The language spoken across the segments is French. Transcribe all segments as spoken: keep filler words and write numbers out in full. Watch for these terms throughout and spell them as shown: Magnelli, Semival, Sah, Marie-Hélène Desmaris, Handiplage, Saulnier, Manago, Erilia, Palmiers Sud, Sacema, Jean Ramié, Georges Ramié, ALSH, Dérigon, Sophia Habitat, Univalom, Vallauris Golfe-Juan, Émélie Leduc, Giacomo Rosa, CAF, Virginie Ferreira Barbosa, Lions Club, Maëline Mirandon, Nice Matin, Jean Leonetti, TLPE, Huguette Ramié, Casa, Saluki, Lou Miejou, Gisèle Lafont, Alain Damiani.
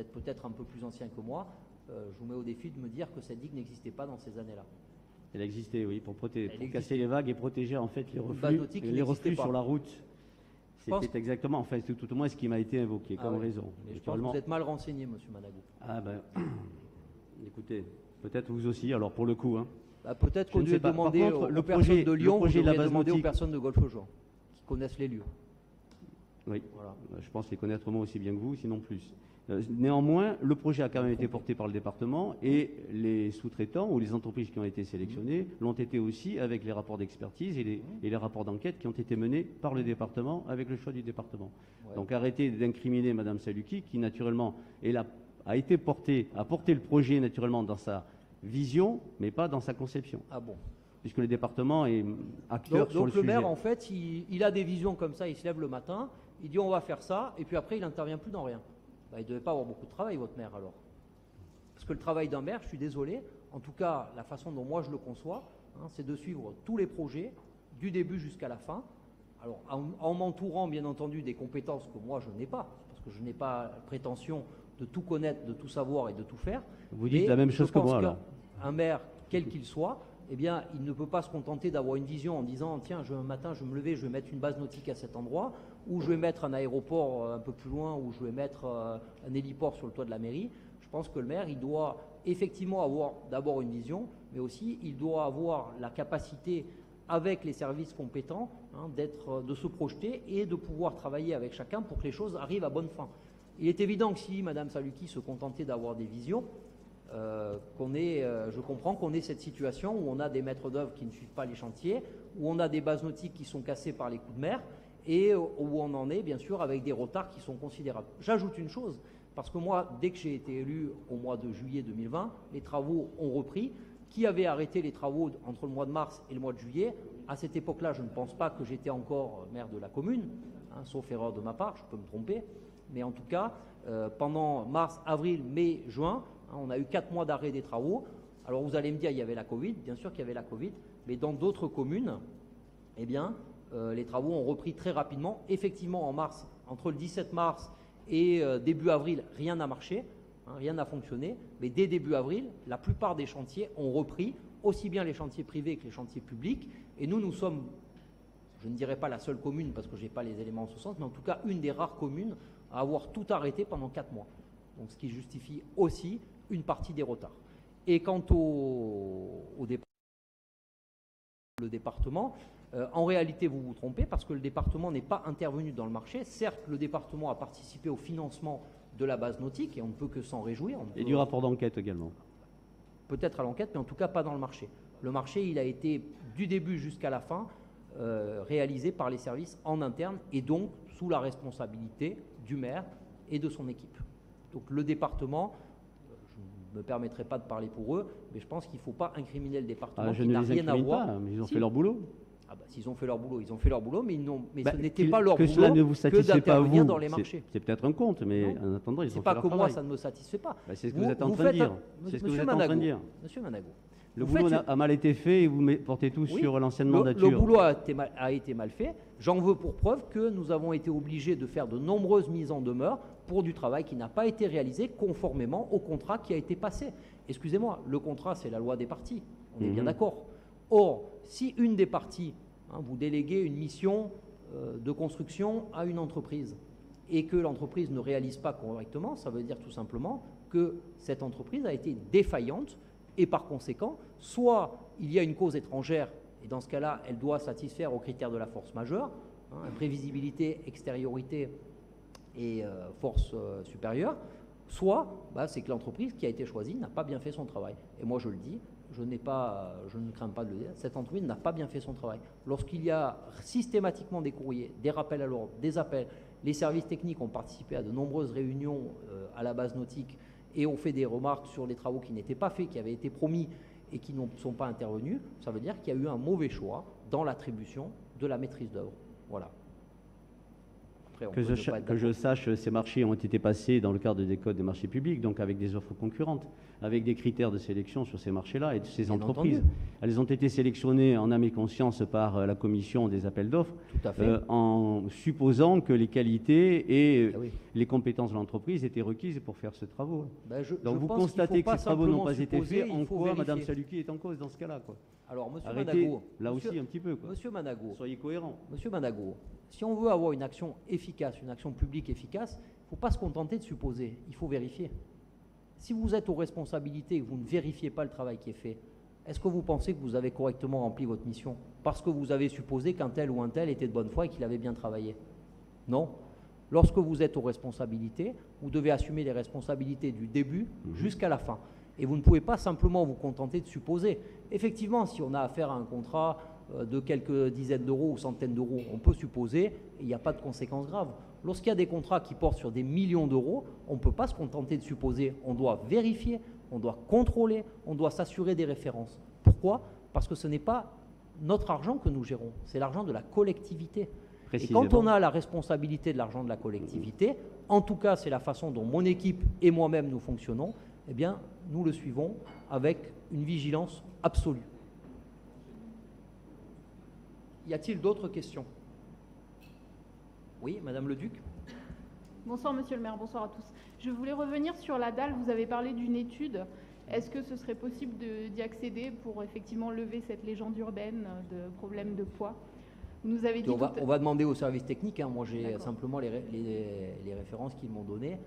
êtes peut-être un peu plus ancien que moi, euh, je vous mets au défi de me dire que cette digue n'existait pas dans ces années-là. Elle existait, oui, pour, proté pour casser existait. les vagues et protéger en fait les reflux, les reflux sur la route. C'était exactement, en fait, tout au moins ce qui m'a été invoqué ah comme oui. raison. Et je pense que vous êtes mal renseigné, monsieur Managou. Ah ben, écoutez, peut-être vous aussi, alors pour le coup. Hein. Bah, peut-être qu'on devait demander contre, aux, le projet, de Lyon, le projet de la base nautique, aux personnes de Golfe-Juan qui connaissent les lieux. Oui, voilà. Je pense les connaître moi aussi bien que vous, sinon plus. Néanmoins, le projet a quand même été porté par le département et les sous-traitants ou les entreprises qui ont été sélectionnées l'ont été aussi avec les rapports d'expertise et les, et les rapports d'enquête qui ont été menés par le département avec le choix du département. Ouais. Donc arrêtez d'incriminer Madame Saluki qui naturellement elle a, a été portée, a porté le projet naturellement dans sa vision mais pas dans sa conception. Ah bon ? Puisque le département est acteur donc, sur donc le, le sujet. Donc le maire en fait il, il a des visions comme ça, il se lève le matin, il dit on va faire ça et puis après il n'intervient plus dans rien. Bah, il ne devait pas avoir beaucoup de travail, votre maire, alors. Parce que le travail d'un maire, je suis désolé, en tout cas, la façon dont moi je le conçois, hein, c'est de suivre tous les projets, du début jusqu'à la fin, alors en, en m'entourant, bien entendu, des compétences que moi je n'ai pas, parce que je n'ai pas prétention de tout connaître, de tout savoir et de tout faire. Vous dites la même chose que moi, alors. Un maire, quel qu'il soit, eh bien, il ne peut pas se contenter d'avoir une vision en disant « Tiens, je, un matin, je vais me lever, je vais mettre une base nautique à cet endroit ». Ou je vais mettre un aéroport un peu plus loin, ou je vais mettre un héliport sur le toit de la mairie. Je pense que le maire, il doit effectivement avoir d'abord une vision, mais aussi il doit avoir la capacité, avec les services compétents, hein, d'être, de se projeter et de pouvoir travailler avec chacun pour que les choses arrivent à bonne fin. Il est évident que si Madame Saluki se contentait d'avoir des visions, euh, qu'on ait, euh, je comprends qu'on ait cette situation où on a des maîtres d'œuvre qui ne suivent pas les chantiers, où on a des bases nautiques qui sont cassées par les coups de mer, et où on en est, bien sûr, avec des retards qui sont considérables. J'ajoute une chose, parce que moi, dès que j'ai été élu au mois de juillet deux mille vingt, les travaux ont repris. Qui avait arrêté les travaux entre le mois de mars et le mois de juillet? À cette époque-là, je ne pense pas que j'étais encore maire de la commune, hein, sauf erreur de ma part, je peux me tromper. Mais en tout cas, euh, pendant mars, avril, mai, juin, hein, on a eu quatre mois d'arrêt des travaux. Alors vous allez me dire, il y avait la Covid, bien sûr qu'il y avait la Covid, mais dans d'autres communes, eh bien... Euh, les travaux ont repris très rapidement. Effectivement, en mars, entre le dix-sept mars et euh, début avril, rien n'a marché, hein, rien n'a fonctionné. Mais dès début avril, la plupart des chantiers ont repris, aussi bien les chantiers privés que les chantiers publics. Et nous, nous sommes, je ne dirais pas la seule commune, parce que je n'ai pas les éléments en ce sens, mais en tout cas, une des rares communes à avoir tout arrêté pendant quatre mois. Donc, ce qui justifie aussi une partie des retards. Et quant au, au départ, le département... Euh, en réalité, vous vous trompez parce que le département n'est pas intervenu dans le marché. Certes, le département a participé au financement de la base nautique et on ne peut que s'en réjouir. Et peut... du rapport d'enquête également. Peut-être à l'enquête, mais en tout cas pas dans le marché. Le marché, il a été du début jusqu'à la fin euh, réalisé par les services en interne et donc sous la responsabilité du maire et de son équipe. Donc le département... Je ne me permettrai pas de parler pour eux, mais je pense qu'il ne faut pas incriminer le département. Ah, je ne les incrimine pas, mais ils ont si. fait leur boulot. Ah bah, s'ils ont fait leur boulot, ils ont fait leur boulot, mais, ils mais bah, ce n'était pas leur que boulot cela ne vous que d'intervenir dans les marchés. C'est peut-être un compte, mais non. en attendant, ils ont fait leur travail. C'est pas que moi, ça ne me satisfait pas. Bah, c'est ce que vous, vous êtes en train de dire. C'est ce que vous êtes en train de dire. Monsieur Managou. Le boulot faites... a mal été fait et vous portez tout oui, sur l'ancienne mandature. Le boulot a été mal, a été mal fait. J'en veux pour preuve que nous avons été obligés de faire de nombreuses mises en demeure pour du travail qui n'a pas été réalisé conformément au contrat qui a été passé. Excusez-moi, le contrat, c'est la loi des parties. On est bien d'accord. Or, si une des parties, hein, vous déléguez une mission euh, de construction à une entreprise et que l'entreprise ne réalise pas correctement, ça veut dire tout simplement que cette entreprise a été défaillante et par conséquent, soit il y a une cause étrangère et dans ce cas-là, elle doit satisfaire aux critères de la force majeure, hein, imprévisibilité, extériorité et euh, force euh, supérieure, soit bah, c'est que l'entreprise qui a été choisie n'a pas bien fait son travail. Et moi, je le dis. Je, n'ai pas, je ne crains pas de le dire, cette entreprise n'a pas bien fait son travail. Lorsqu'il y a systématiquement des courriers, des rappels à l'ordre, des appels, les services techniques ont participé à de nombreuses réunions euh, à la base nautique et ont fait des remarques sur les travaux qui n'étaient pas faits, qui avaient été promis et qui ne sont pas intervenus, ça veut dire qu'il y a eu un mauvais choix dans l'attribution de la maîtrise d'œuvre. Voilà. après, on que, peut je, que je sache, ces marchés ont été passés dans le cadre des codes des marchés publics, donc avec des offres concurrentes, avec des critères de sélection sur ces marchés-là et de ces bien entreprises. Entendu. Elles ont été sélectionnées en âme et conscience par la commission des appels d'offres, euh, en supposant que les qualités et ah oui. les compétences de l'entreprise étaient requises pour faire ce travaux. Ben je, donc je vous constatez que ces travaux n'ont pas été faits, en quoi Mme Saluki est en cause dans ce cas-là, quoi. Alors, Monsieur Manago, là monsieur, aussi un petit peu, quoi. Monsieur Manago, soyez cohérent. Monsieur Manago, si on veut avoir une action efficace, une action publique efficace, il ne faut pas se contenter de supposer, il faut vérifier. Si vous êtes aux responsabilités et que vous ne vérifiez pas le travail qui est fait, est-ce que vous pensez que vous avez correctement rempli votre mission parce que vous avez supposé qu'un tel ou un tel était de bonne foi et qu'il avait bien travaillé? Non. Lorsque vous êtes aux responsabilités, vous devez assumer les responsabilités du début mmh. jusqu'à la fin. Et vous ne pouvez pas simplement vous contenter de supposer. Effectivement, si on a affaire à un contrat de quelques dizaines d'euros ou centaines d'euros, on peut supposer, et il n'y a pas de conséquences graves. Lorsqu'il y a des contrats qui portent sur des millions d'euros, on ne peut pas se contenter de supposer. On doit vérifier, on doit contrôler, on doit s'assurer des références. Pourquoi? Parce que ce n'est pas notre argent que nous gérons, c'est l'argent de la collectivité. Et quand on a la responsabilité de l'argent de la collectivité, en tout cas c'est la façon dont mon équipe et moi-même nous fonctionnons, eh bien nous le suivons avec une vigilance absolue. Y a-t-il d'autres questions? Oui, Madame le Duc. Bonsoir Monsieur le maire, bonsoir à tous. Je voulais revenir sur la dalle, vous avez parlé d'une étude. Est-ce que ce serait possible d'y accéder pour effectivement lever cette légende urbaine de problème de poids? Nous dit on, va, on va demander au service technique, hein. Moi j'ai simplement les, ré, les, les références qu'ils m'ont données.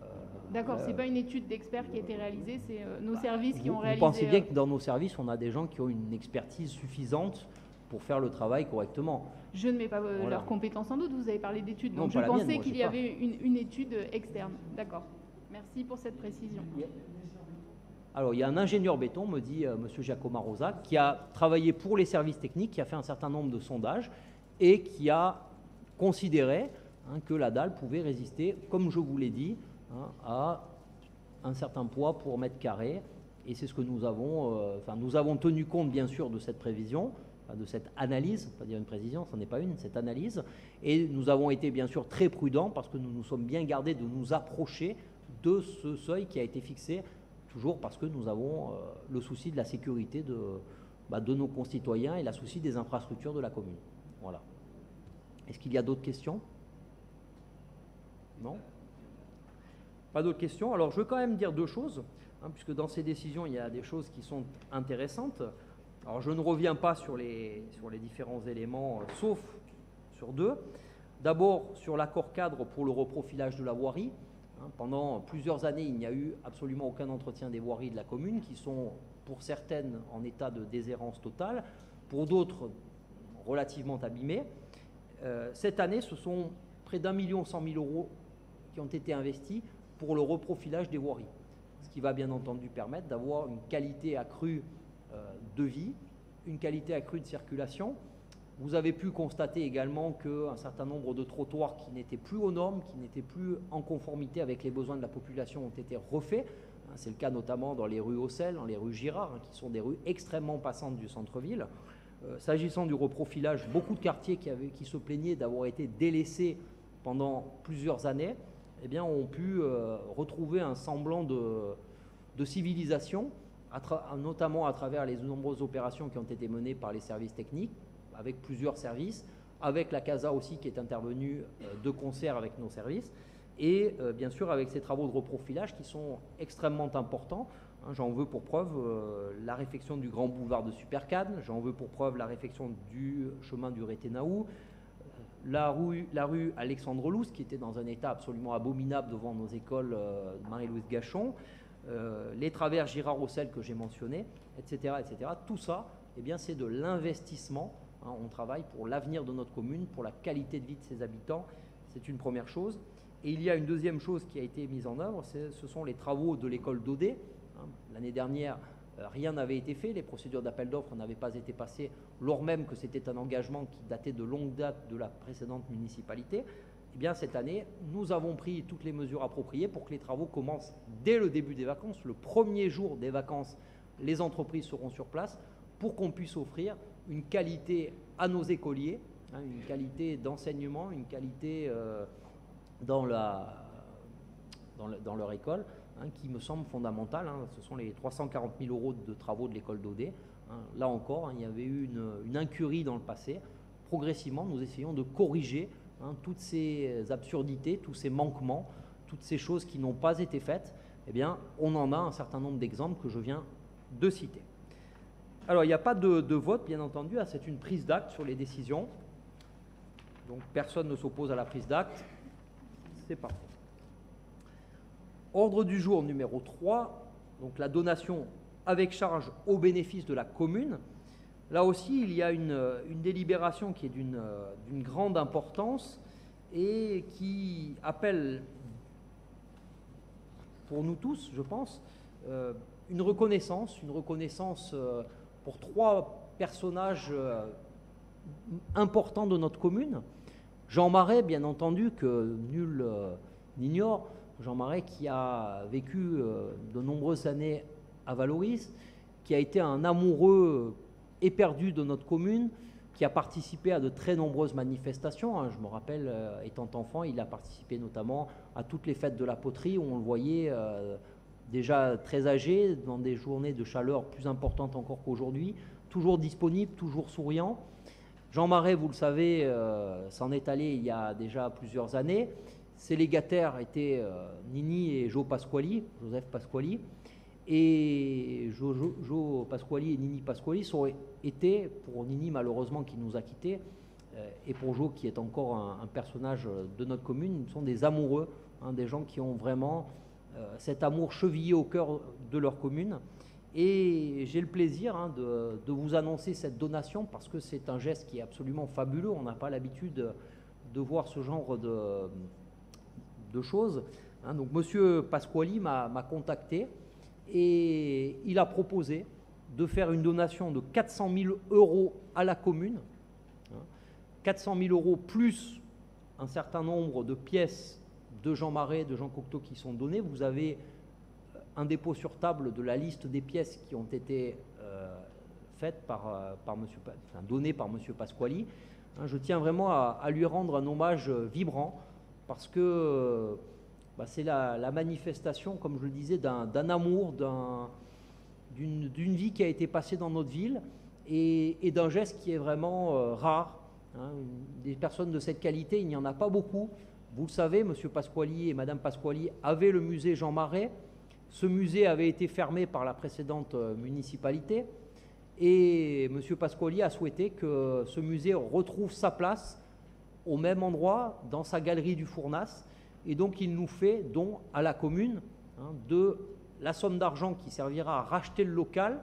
Euh, D'accord, euh, c'est pas une étude d'experts qui a été réalisée, c'est euh, nos bah, services vous, qui ont réalisé... Vous pensez bien euh... que dans nos services, on a des gens qui ont une expertise suffisante pour faire le travail correctement. Je ne mets pas euh, voilà. leurs compétences en doute, vous avez parlé d'études, donc je pensais qu'il y pas. avait une, une étude externe. D'accord, merci pour cette précision. Yeah. Alors, il y a un ingénieur béton, me dit euh, Monsieur Giacomo Rosa, qui a travaillé pour les services techniques, qui a fait un certain nombre de sondages et qui a considéré hein, que la dalle pouvait résister, comme je vous l'ai dit, hein, à un certain poids pour mètre carré. Et c'est ce que nous avons... Euh, enfin, nous avons tenu compte, bien sûr, de cette prévision, de cette analyse, pas dire une précision, ce n'est pas une, cette analyse. Et nous avons été, bien sûr, très prudents parce que nous nous sommes bien gardés de nous approcher de ce seuil qui a été fixé toujours parce que nous avons euh, le souci de la sécurité de, bah, de nos concitoyens et le souci des infrastructures de la commune. Voilà. Est-ce qu'il y a d'autres questions? Non? Pas d'autres questions? Alors, je veux quand même dire deux choses, hein, puisque dans ces décisions, il y a des choses qui sont intéressantes. Alors, je ne reviens pas sur les, sur les différents éléments, euh, sauf sur deux. D'abord, sur l'accord cadre pour le reprofilage de la voirie. Pendant plusieurs années, il n'y a eu absolument aucun entretien des voiries de la commune, qui sont pour certaines en état de déshérence totale, pour d'autres relativement abîmées. Euh, cette année, ce sont près d'un million cent mille euros qui ont été investis pour le reprofilage des voiries, ce qui va bien entendu permettre d'avoir une qualité accrue euh, de vie, une qualité accrue de circulation. Vous avez pu constater également qu'un certain nombre de trottoirs qui n'étaient plus aux normes, qui n'étaient plus en conformité avec les besoins de la population ont été refaits. C'est le cas notamment dans les rues Auxelles, dans les rues Girard, qui sont des rues extrêmement passantes du centre-ville. S'agissant du reprofilage, beaucoup de quartiers qui, avaient, qui se plaignaient d'avoir été délaissés pendant plusieurs années, eh bien, ont pu euh, retrouver un semblant de, de civilisation, à notamment à travers les nombreuses opérations qui ont été menées par les services techniques, avec plusieurs services, avec la Casa aussi qui est intervenue de concert avec nos services, et euh, bien sûr avec ces travaux de reprofilage qui sont extrêmement importants. Hein, j'en veux pour preuve euh, la réfection du grand boulevard de Supercannes, j'en veux pour preuve la réfection du chemin du Réténaou, la rue, la rue Alexandre Lousse qui était dans un état absolument abominable devant nos écoles euh, Marie-Louise Gachon, euh, les travers Girard-Rossel que j'ai mentionnés, et cetera, et cetera. Tout ça, eh bien, c'est de l'investissement. On travaille pour l'avenir de notre commune, pour la qualité de vie de ses habitants. C'est une première chose. Et il y a une deuxième chose qui a été mise en œuvre, ce sont les travaux de l'école Daudet. L'année dernière, rien n'avait été fait. Les procédures d'appel d'offres n'avaient pas été passées, lors même que c'était un engagement qui datait de longue date de la précédente municipalité. Eh bien, cette année, nous avons pris toutes les mesures appropriées pour que les travaux commencent dès le début des vacances. Le premier jour des vacances, les entreprises seront sur place pour qu'on puisse offrir une qualité à nos écoliers, hein, une qualité d'enseignement, une qualité euh, dans, la, dans, le, dans leur école, hein, qui me semble fondamentale. Hein. Ce sont les trois cent quarante mille euros de travaux de l'école d'Audet. Hein. Là encore, hein, il y avait eu une, une incurie dans le passé. Progressivement, nous essayons de corriger hein, toutes ces absurdités, tous ces manquements, toutes ces choses qui n'ont pas été faites. Eh bien, on en a un certain nombre d'exemples que je viens de citer. Alors, il n'y a pas de, de vote, bien entendu. Ah, c'est une prise d'acte sur les décisions. Donc, personne ne s'oppose à la prise d'acte. C'est parfait. Ordre du jour numéro trois. Donc, la donation avec charge au bénéfice de la commune. Là aussi, il y a une, une délibération qui est d'une d'une grande importance et qui appelle, pour nous tous, je pense, euh, une reconnaissance, une reconnaissance euh, pour trois personnages euh, importants de notre commune. Jean Marais, bien entendu, que nul euh, n'ignore. Jean Marais qui a vécu euh, de nombreuses années à Vallauris, qui a été un amoureux éperdu de notre commune, qui a participé à de très nombreuses manifestations. Hein. Je me rappelle, euh, étant enfant, il a participé notamment à toutes les fêtes de la poterie où on le voyait euh, déjà très âgé, dans des journées de chaleur plus importantes encore qu'aujourd'hui, toujours disponible, toujours souriant. Jean Marais, vous le savez, euh, s'en est allé il y a déjà plusieurs années. Ses légataires étaient euh, Nini et Joe Pasquali, Joseph Pasquali. Et Joe, Joe, Joe Pasquali et Nini Pasquali sont été, pour Nini malheureusement qui nous a quittés, euh, et pour Joe qui est encore un, un personnage de notre commune, sont des amoureux, hein, des gens qui ont vraiment euh, cet amour chevillé au cœur de leur commune. Et j'ai le plaisir hein, de, de vous annoncer cette donation parce que c'est un geste qui est absolument fabuleux. On n'a pas l'habitude de voir ce genre de, de choses. Hein. Donc Monsieur Pasquali m'a contacté. Et il a proposé de faire une donation de quatre cent mille euros à la commune, quatre cent mille euros plus un certain nombre de pièces de Jean Marais, de Jean Cocteau qui sont données. Vous avez un dépôt sur table de la liste des pièces qui ont été euh, faites par, par monsieur, enfin, données par M. Pasquali. Je tiens vraiment à, à lui rendre un hommage vibrant parce que... Bah, c'est la, la manifestation, comme je le disais, d'un amour, d'une d'une vie qui a été passée dans notre ville et, et d'un geste qui est vraiment euh, rare. Hein. Des personnes de cette qualité, il n'y en a pas beaucoup. Vous le savez, M. Pasquali et Mme Pasquali avaient le musée Jean Marais. Ce musée avait été fermé par la précédente municipalité et M. Pasquali a souhaité que ce musée retrouve sa place au même endroit, dans sa galerie du Fournasse. Et donc, il nous fait don à la commune hein, de la somme d'argent qui servira à racheter le local,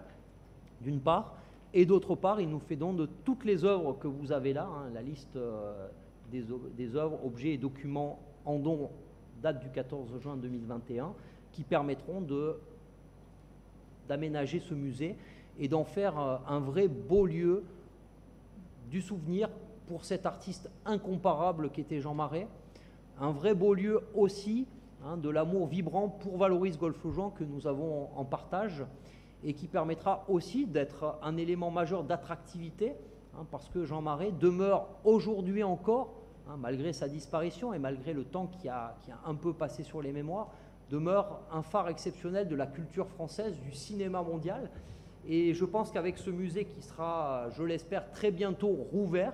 d'une part, et d'autre part, il nous fait don de toutes les œuvres que vous avez là. Hein, la liste euh, des, des œuvres, objets et documents en don date du quatorze juin deux mille vingt et un qui permettront d'aménager ce musée et d'en faire euh, un vrai beau lieu du souvenir pour cet artiste incomparable qu'était Jean Marais. Un vrai beau lieu aussi hein, de l'amour vibrant pour Vallauris Golfe-Juan que nous avons en partage et qui permettra aussi d'être un élément majeur d'attractivité hein, parce que Jean Marais demeure aujourd'hui encore, hein, malgré sa disparition et malgré le temps qui a, qui a un peu passé sur les mémoires, demeure un phare exceptionnel de la culture française, du cinéma mondial. Et je pense qu'avec ce musée qui sera, je l'espère, très bientôt rouvert,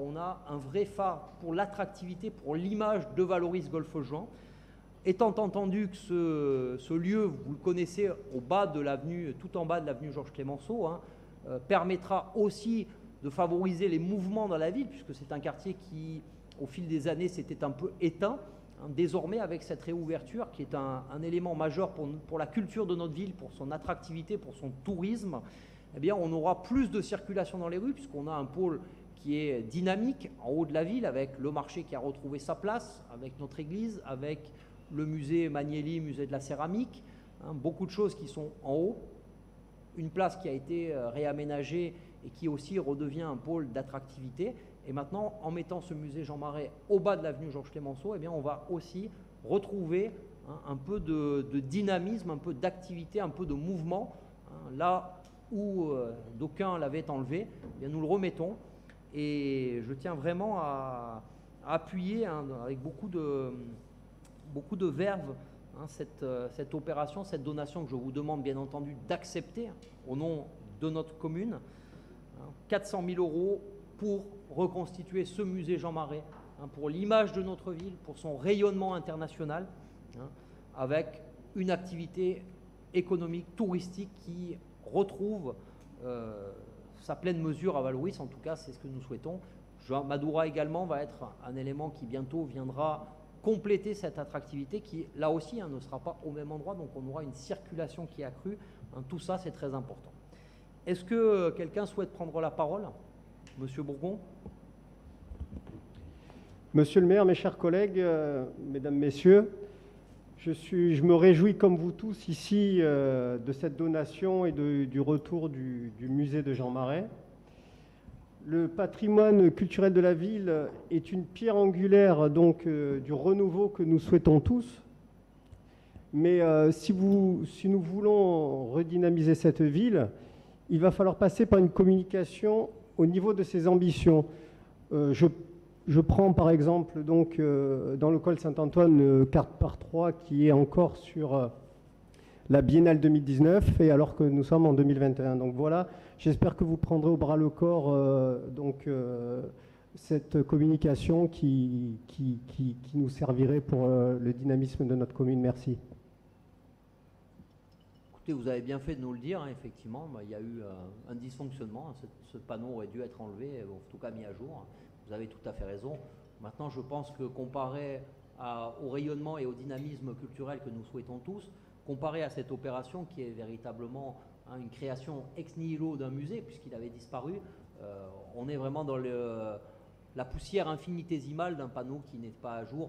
on a un vrai phare pour l'attractivité, pour l'image de Vallauris Golfe-Juan. Étant entendu que ce, ce lieu, vous le connaissez, au bas de l'avenue, tout en bas de l'avenue Georges Clémenceau, hein, euh, permettra aussi de favoriser les mouvements dans la ville, puisque c'est un quartier qui, au fil des années, s'était un peu éteint. Hein, désormais, avec cette réouverture, qui est un, un élément majeur pour, pour la culture de notre ville, pour son attractivité, pour son tourisme, eh bien, on aura plus de circulation dans les rues, puisqu'on a un pôle qui est dynamique en haut de la ville, avec le marché qui a retrouvé sa place, avec notre église, avec le musée Magnelli, musée de la céramique, hein, beaucoup de choses qui sont en haut. Une place qui a été euh, réaménagée et qui aussi redevient un pôle d'attractivité. Et maintenant, en mettant ce musée Jean Marais au bas de l'avenue Georges Clémenceau, eh bien, on va aussi retrouver hein, un peu de, de dynamisme, un peu d'activité, un peu de mouvement. Hein, là où euh, d'aucuns l'avaient enlevé, eh bien, nous le remettons. Et je tiens vraiment à, à appuyer hein, avec beaucoup de, beaucoup de verve hein, cette, cette opération, cette donation que je vous demande bien entendu d'accepter hein, au nom de notre commune. Hein, quatre cent mille euros pour reconstituer ce musée Jean Marais, hein, pour l'image de notre ville, pour son rayonnement international, hein, avec une activité économique, touristique qui retrouve euh, sa pleine mesure à Vallauris, en tout cas c'est ce que nous souhaitons. Madoura également va être un élément qui bientôt viendra compléter cette attractivité qui là aussi hein, ne sera pas au même endroit, donc on aura une circulation qui est accrue, hein, tout ça c'est très important. Est-ce que euh, quelqu'un souhaite prendre la parole? Monsieur Bourgon. Monsieur le maire, mes chers collègues, euh, mesdames, messieurs, Je, suis, je me réjouis comme vous tous ici euh, de cette donation et de, du retour du, du musée de Jean Marais. Le patrimoine culturel de la ville est une pierre angulaire donc, euh, du renouveau que nous souhaitons tous. Mais euh, si, vous, si nous voulons redynamiser cette ville, il va falloir passer par une communication au niveau de ses ambitions. Euh, je Je prends par exemple donc, euh, dans le col Saint-Antoine, euh, carte par trois qui est encore sur euh, la Biennale deux mille dix-neuf, et alors que nous sommes en deux mille vingt et un. Donc voilà, j'espère que vous prendrez au bras le corps euh, donc, euh, cette communication qui, qui, qui, qui nous servirait pour euh, le dynamisme de notre commune. Merci. Écoutez, vous avez bien fait de nous le dire, hein, effectivement. Bah, il y a eu euh, un dysfonctionnement. Hein. Ce, ce panneau aurait dû être enlevé, en tout cas mis à jour. Vous avez tout à fait raison. Maintenant, je pense que comparé à, au rayonnement et au dynamisme culturel que nous souhaitons tous, comparé à cette opération qui est véritablement hein, une création ex nihilo d'un musée, puisqu'il avait disparu, euh, on est vraiment dans le, la poussière infinitésimale d'un panneau qui n'est pas à jour.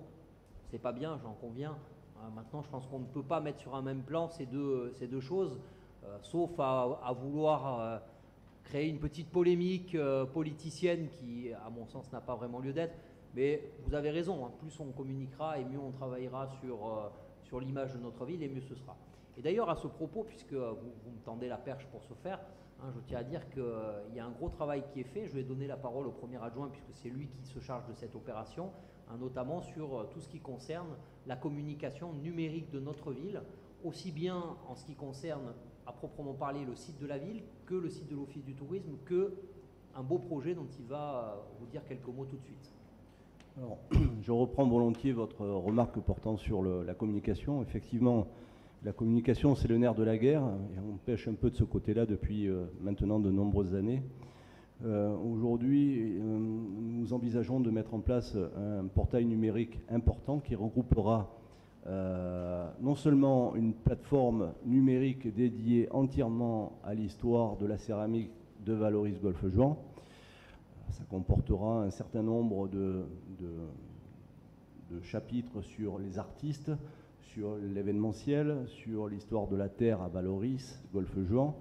C'est pas bien, j'en conviens. Hein, maintenant, je pense qu'on ne peut pas mettre sur un même plan ces deux, ces deux choses, euh, sauf à, à vouloir... Euh, créer une petite polémique euh, politicienne qui, à mon sens, n'a pas vraiment lieu d'être. Mais vous avez raison, hein, plus on communiquera et mieux on travaillera sur, euh, sur l'image de notre ville et mieux ce sera. Et d'ailleurs, à ce propos, puisque vous, vous me tendez la perche pour ce faire, hein, je tiens à dire qu'il euh, y a un gros travail qui est fait. Je vais donner la parole au premier adjoint puisque c'est lui qui se charge de cette opération, hein, notamment sur euh, tout ce qui concerne la communication numérique de notre ville, aussi bien en ce qui concerne à proprement parler le site de la ville, que le site de l'Office du tourisme, que un beau projet dont il va vous dire quelques mots tout de suite. Alors, je reprends volontiers votre remarque portant sur le, la communication. Effectivement, la communication, c'est le nerf de la guerre, et on pêche un peu de ce côté-là depuis euh, maintenant de nombreuses années. Euh, Aujourd'hui, euh, nous envisageons de mettre en place un portail numérique important qui regroupera Euh, non seulement une plateforme numérique dédiée entièrement à l'histoire de la céramique de Vallauris Golfe-Juan, ça comportera un certain nombre de, de, de chapitres sur les artistes, sur l'événementiel, sur l'histoire de la terre à Vallauris Golfe-Juan,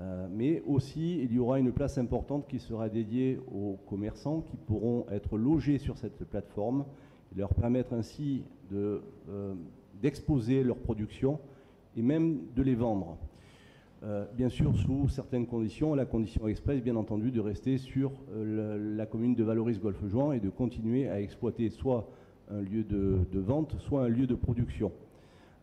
euh, mais aussi il y aura une place importante qui sera dédiée aux commerçants qui pourront être logés sur cette plateforme, leur permettre ainsi d'exposer de, euh, leur production et même de les vendre. Euh, bien sûr, sous certaines conditions, la condition express, bien entendu, de rester sur euh, le, la commune de Vallauris Golfe-Juan et de continuer à exploiter soit un lieu de, de vente, soit un lieu de production.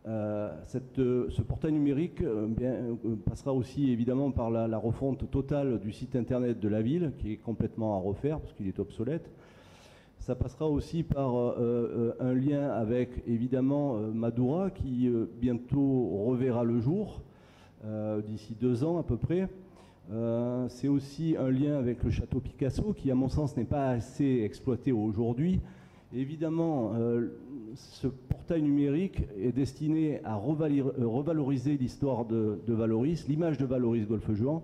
Euh, cette, ce portail numérique euh, bien, euh, passera aussi évidemment par la, la refonte totale du site internet de la ville, qui est complètement à refaire parce qu'il est obsolète. Ça passera aussi par euh, un lien avec, évidemment, Madoura, qui euh, bientôt reverra le jour, euh, d'ici deux ans à peu près. Euh, c'est aussi un lien avec le château Picasso, qui, à mon sens, n'est pas assez exploité aujourd'hui. Évidemment, euh, ce portail numérique est destiné à revaloriser l'histoire de, de Vallauris, l'image de Vallauris Golfe-Juan,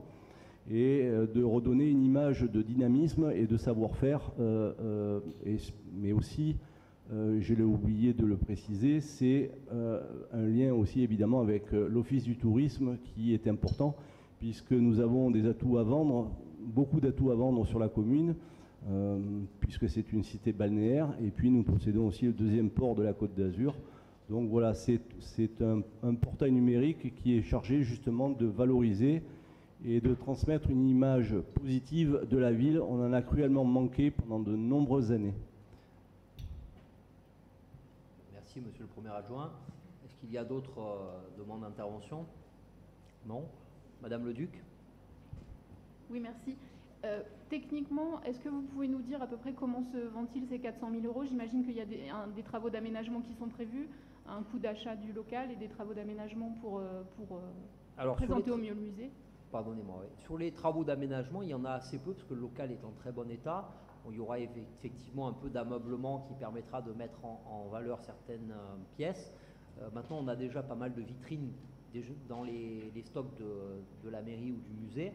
et de redonner une image de dynamisme et de savoir-faire, euh, euh, mais aussi, euh, je l'ai oublié de le préciser, c'est euh, un lien aussi évidemment avec l'Office du tourisme qui est important, puisque nous avons des atouts à vendre, beaucoup d'atouts à vendre sur la commune, euh, puisque c'est une cité balnéaire, et puis nous possédons aussi le deuxième port de la Côte d'Azur. Donc voilà, c'est un, un portail numérique qui est chargé justement de valoriser et de transmettre une image positive de la ville. On en a cruellement manqué pendant de nombreuses années. Merci, monsieur le premier adjoint. Est-ce qu'il y a d'autres euh, demandes d'intervention? Non. Madame Leduc? Oui, merci. Euh, techniquement, est-ce que vous pouvez nous dire à peu près comment se vendent-ils ces quatre cent mille euros? J'imagine qu'il y a des, un, des travaux d'aménagement qui sont prévus, un coût d'achat du local et des travaux d'aménagement pour, euh, pour euh, Alors, présenter au mieux le musée. Pardonnez-moi. Oui. Sur les travaux d'aménagement, il y en a assez peu parce que le local est en très bon état. Bon, il y aura effectivement un peu d'ameublement qui permettra de mettre en, en valeur certaines euh, pièces. Euh, maintenant, on a déjà pas mal de vitrines dans les, les stocks de, de la mairie ou du musée.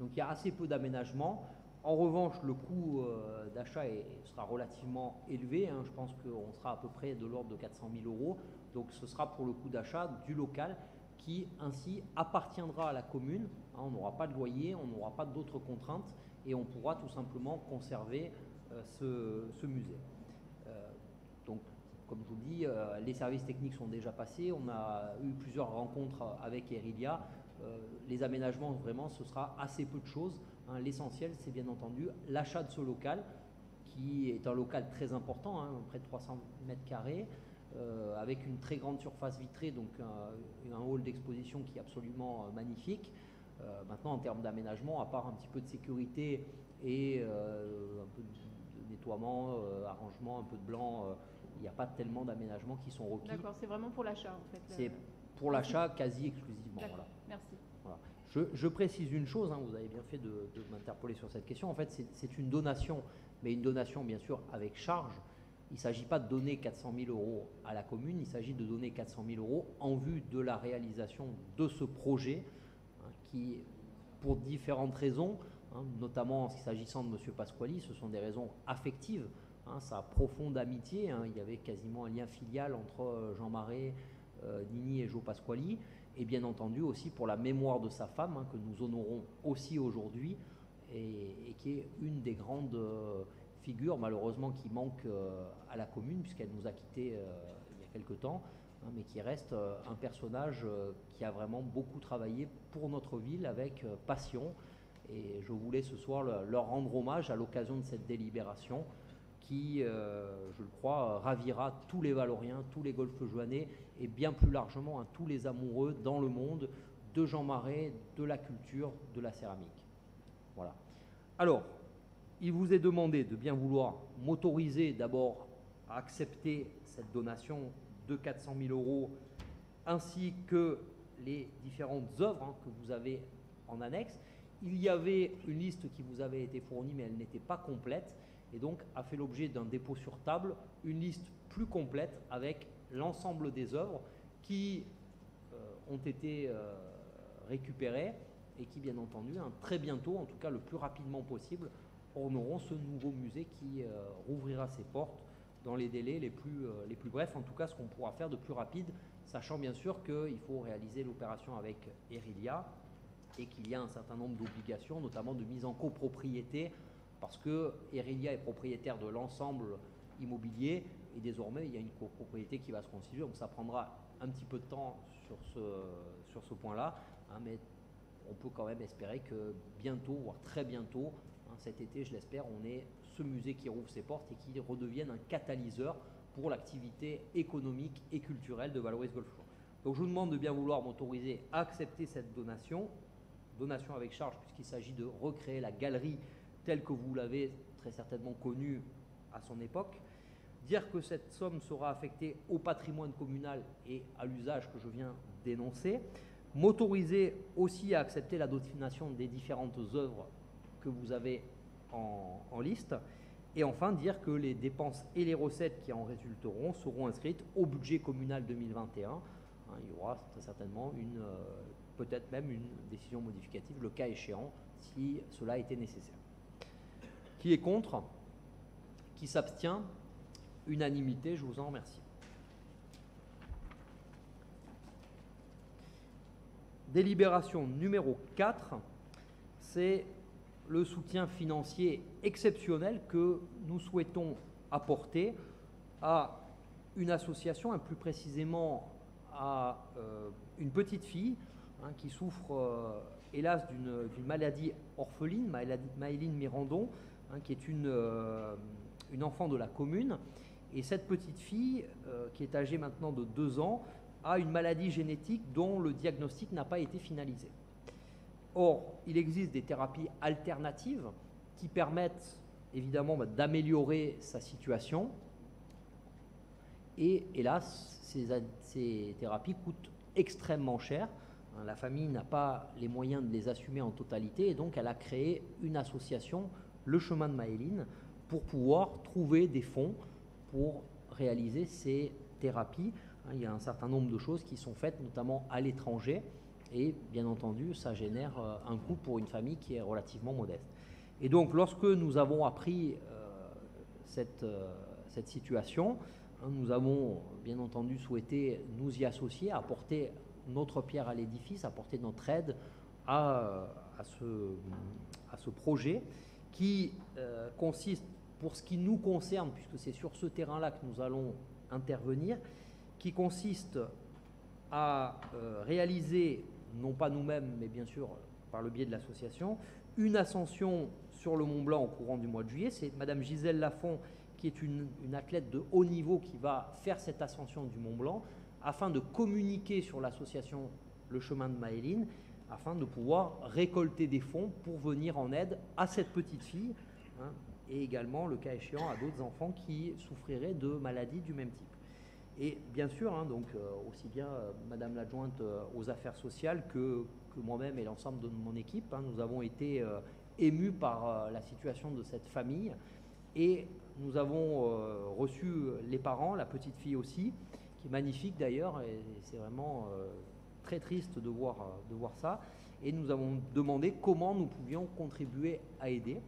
Donc il y a assez peu d'aménagement. En revanche, le coût euh, d'achat sera relativement élevé. Hein. Je pense qu'on sera à peu près de l'ordre de quatre cent mille euros. Donc ce sera pour le coût d'achat du local qui ainsi appartiendra à la commune. Hein, on n'aura pas de loyer, on n'aura pas d'autres contraintes et on pourra tout simplement conserver euh, ce, ce musée. Euh, donc comme je vous le dis, euh, les services techniques sont déjà passés. On a eu plusieurs rencontres avec Erilia. Euh, les aménagements, vraiment, ce sera assez peu de choses. Hein. L'essentiel, c'est bien entendu l'achat de ce local, qui est un local très important, hein, près de trois cents mètres carrés, euh, avec une très grande surface vitrée, donc un, un hall d'exposition qui est absolument euh, magnifique. Euh, maintenant, en termes d'aménagement, à part un petit peu de sécurité et euh, un peu de, de nettoiement, euh, arrangement, un peu de blanc, il euh, n'y a pas tellement d'aménagements qui sont requis. D'accord, c'est vraiment pour l'achat, en fait. C'est pour l'achat quasi exclusivement. Voilà. Merci. Voilà. Je, je précise une chose, hein, vous avez bien fait de, de m'interpeller sur cette question. En fait, c'est une donation, mais une donation bien sûr avec charge. Il ne s'agit pas de donner quatre cent mille euros à la commune, il s'agit de donner quatre cent mille euros en vue de la réalisation de ce projet hein, qui, pour différentes raisons, hein, notamment s'agissant de M. Pasquali, ce sont des raisons affectives, hein, sa profonde amitié. Hein, il y avait quasiment un lien filial entre Jean Marais, euh, Nini et Joe Pasquali. Et bien entendu aussi pour la mémoire de sa femme, hein, que nous honorons aussi aujourd'hui, et, et qui est une des grandes euh, figures, malheureusement, qui manque euh, à la commune, puisqu'elle nous a quittés euh, il y a quelque temps, hein, mais qui reste euh, un personnage euh, qui a vraiment beaucoup travaillé pour notre ville avec euh, passion. Et je voulais ce soir le, leur rendre hommage à l'occasion de cette délibération qui, euh, je le crois, ravira tous les Valoriens, tous les Golfe-Juanais et bien plus largement à hein, tous les amoureux dans le monde de Jean Marais, de la culture, de la céramique. Voilà. Alors, il vous est demandé de bien vouloir m'autoriser d'abord à accepter cette donation de quatre cent mille euros ainsi que les différentes œuvres hein, que vous avez en annexe. Il y avait une liste qui vous avait été fournie, mais elle n'était pas complète. Et donc a fait l'objet d'un dépôt sur table, une liste plus complète avec l'ensemble des œuvres qui euh, ont été euh, récupérées et qui, bien entendu, hein, très bientôt, en tout cas le plus rapidement possible, honoreront ce nouveau musée qui euh, rouvrira ses portes dans les délais les plus, euh, les plus brefs, en tout cas ce qu'on pourra faire de plus rapide, sachant bien sûr qu'il faut réaliser l'opération avec Erilia et qu'il y a un certain nombre d'obligations, notamment de mise en copropriété, parce que Erilia est propriétaire de l'ensemble immobilier et désormais il y a une copropriété qui va se constituer, donc ça prendra un petit peu de temps sur ce, sur ce point-là, hein, mais on peut quand même espérer que bientôt, voire très bientôt, hein, cet été je l'espère, on ait ce musée qui rouvre ses portes et qui redevienne un catalyseur pour l'activité économique et culturelle de Vallauris Golfe-Juan. Donc je vous demande de bien vouloir m'autoriser à accepter cette donation, donation avec charge puisqu'il s'agit de recréer la galerie telle que vous l'avez très certainement connue à son époque, dire que cette somme sera affectée au patrimoine communal et à l'usage que je viens d'énoncer, m'autoriser aussi à accepter la dotation des différentes œuvres que vous avez en, en liste, et enfin dire que les dépenses et les recettes qui en résulteront seront inscrites au budget communal deux mille vingt et un. Hein, il y aura très certainement une, euh, peut-être même une décision modificative, le cas échéant, si cela était nécessaire. Qui est contre? Qui s'abstient? Unanimité, je vous en remercie. Délibération numéro quatre, c'est le soutien financier exceptionnel que nous souhaitons apporter à une association, et plus précisément à euh, une petite fille hein, qui souffre euh, hélas d'une maladie orpheline, Maëline Mirandon, hein, qui est une, euh, une enfant de la commune. Et cette petite fille, euh, qui est âgée maintenant de deux ans, a une maladie génétique dont le diagnostic n'a pas été finalisé. Or, il existe des thérapies alternatives qui permettent évidemment d'améliorer sa situation. Et hélas, ces, ces thérapies coûtent extrêmement cher. La famille n'a pas les moyens de les assumer en totalité, et donc elle a créé une association, Le Chemin de Maëline, pour pouvoir trouver des fonds pour réaliser ces thérapies. Il y a un certain nombre de choses qui sont faites, notamment à l'étranger, et bien entendu, ça génère un coût pour une famille qui est relativement modeste. Et donc, lorsque nous avons appris euh, cette, euh, cette situation, hein, nous avons bien entendu souhaité nous y associer, apporter notre pierre à l'édifice, apporter notre aide à, à, ce, à ce projet qui euh, consiste, pour ce qui nous concerne, puisque c'est sur ce terrain-là que nous allons intervenir, qui consiste à euh, réaliser, non pas nous-mêmes, mais bien sûr par le biais de l'association, une ascension sur le Mont Blanc au courant du mois de juillet. C'est Madame Gisèle Lafont, qui est une, une athlète de haut niveau, qui va faire cette ascension du Mont Blanc afin de communiquer sur l'association Le Chemin de Maëline, afin de pouvoir récolter des fonds pour venir en aide à cette petite fille, hein, et également, le cas échéant, à d'autres enfants qui souffriraient de maladies du même type. Et bien sûr, hein, donc, euh, aussi bien euh, Madame l'adjointe euh, aux affaires sociales que, que moi-même et l'ensemble de mon équipe, hein, nous avons été euh, émus par euh, la situation de cette famille, et nous avons euh, reçu les parents, la petite fille aussi, qui est magnifique d'ailleurs, et, et c'est vraiment euh, très triste de voir, de voir ça, et nous avons demandé comment nous pouvions contribuer à aider.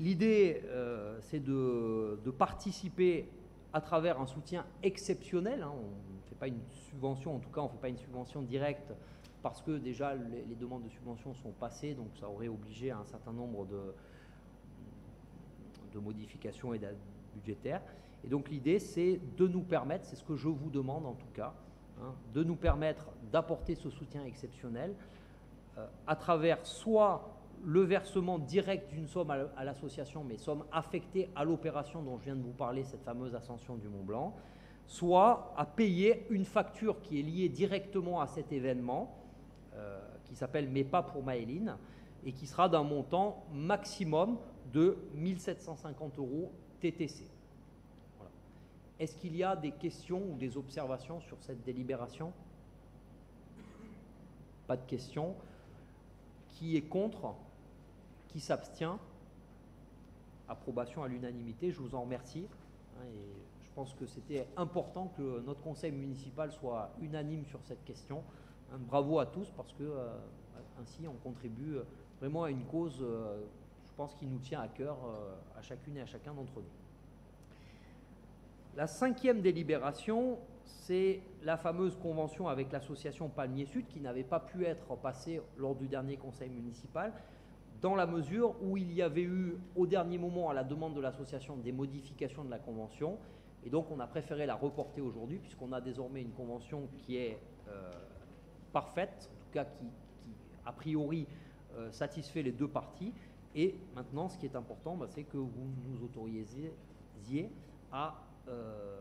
L'idée, euh, c'est de, de participer à travers un soutien exceptionnel, hein, on ne fait pas une subvention, en tout cas on ne fait pas une subvention directe, parce que déjà les, les demandes de subvention sont passées, donc ça aurait obligé à un certain nombre de, de modifications et d'aides budgétaires. Et donc l'idée, c'est de nous permettre, c'est ce que je vous demande en tout cas, hein, de nous permettre d'apporter ce soutien exceptionnel euh, à travers soit le versement direct d'une somme à l'association, mais somme affectée à l'opération dont je viens de vous parler, cette fameuse ascension du Mont Blanc, soit à payer une facture qui est liée directement à cet événement, euh, qui s'appelle « Mais pas pour Maëline », et qui sera d'un montant maximum de mille sept cent cinquante euros T T C. Voilà. Est-ce qu'il y a des questions ou des observations sur cette délibération? Pas de questions. Qui est contre? Qui s'abstient? Approbation à l'unanimité, je vous en remercie. Et je pense que c'était important que notre conseil municipal soit unanime sur cette question. Bravo à tous, parce que euh, ainsi on contribue vraiment à une cause, euh, je pense, qui nous tient à cœur euh, à chacune et à chacun d'entre nous. La cinquième délibération, c'est la fameuse convention avec l'association Palmiers Sud qui n'avait pas pu être passée lors du dernier conseil municipal, dans la mesure où il y avait eu au dernier moment, à la demande de l'association, des modifications de la convention, et donc on a préféré la reporter aujourd'hui, puisqu'on a désormais une convention qui est euh, parfaite, en tout cas qui, qui a priori euh, satisfait les deux parties. Et maintenant, ce qui est important, bah, c'est que vous nous autorisiez à euh,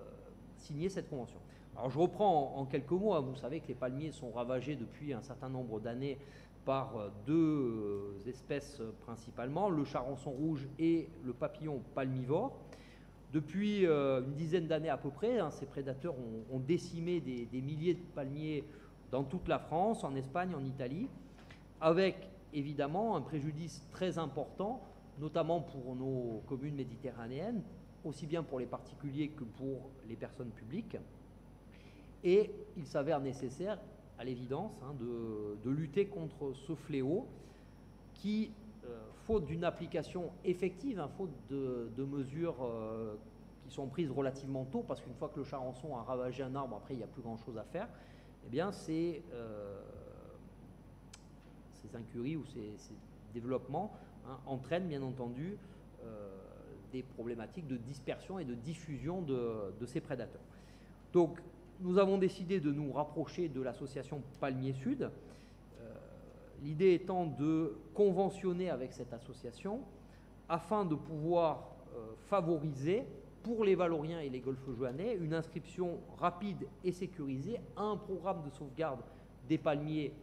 signer cette convention. Alors je reprends en, en quelques mots, hein. Vous savez que les palmiers sont ravagés depuis un certain nombre d'années par deux espèces principalement, le charançon rouge et le papillon palmivore. Depuis euh, une dizaine d'années à peu près, hein, ces prédateurs ont, ont décimé des, des milliers de palmiers dans toute la France, en Espagne, en Italie, avec évidemment un préjudice très important, notamment pour nos communes méditerranéennes, aussi bien pour les particuliers que pour les personnes publiques. Et il s'avère nécessaire, à l'évidence, hein, de, de lutter contre ce fléau qui, euh, faute d'une application effective, hein, faute de, de mesures euh, qui sont prises relativement tôt, parce qu'une fois que le charançon a ravagé un arbre, après il n'y a plus grand-chose à faire, eh bien ces, euh, ces incuries ou ces, ces développements, hein, entraînent bien entendu euh, des problématiques de dispersion et de diffusion de, de ces prédateurs. Donc, nous avons décidé de nous rapprocher de l'association Palmiers Sud, euh, l'idée étant de conventionner avec cette association afin de pouvoir euh, favoriser pour les Valoriens et les Golfe-Juanais une inscription rapide et sécurisée à un programme de sauvegarde des palmiers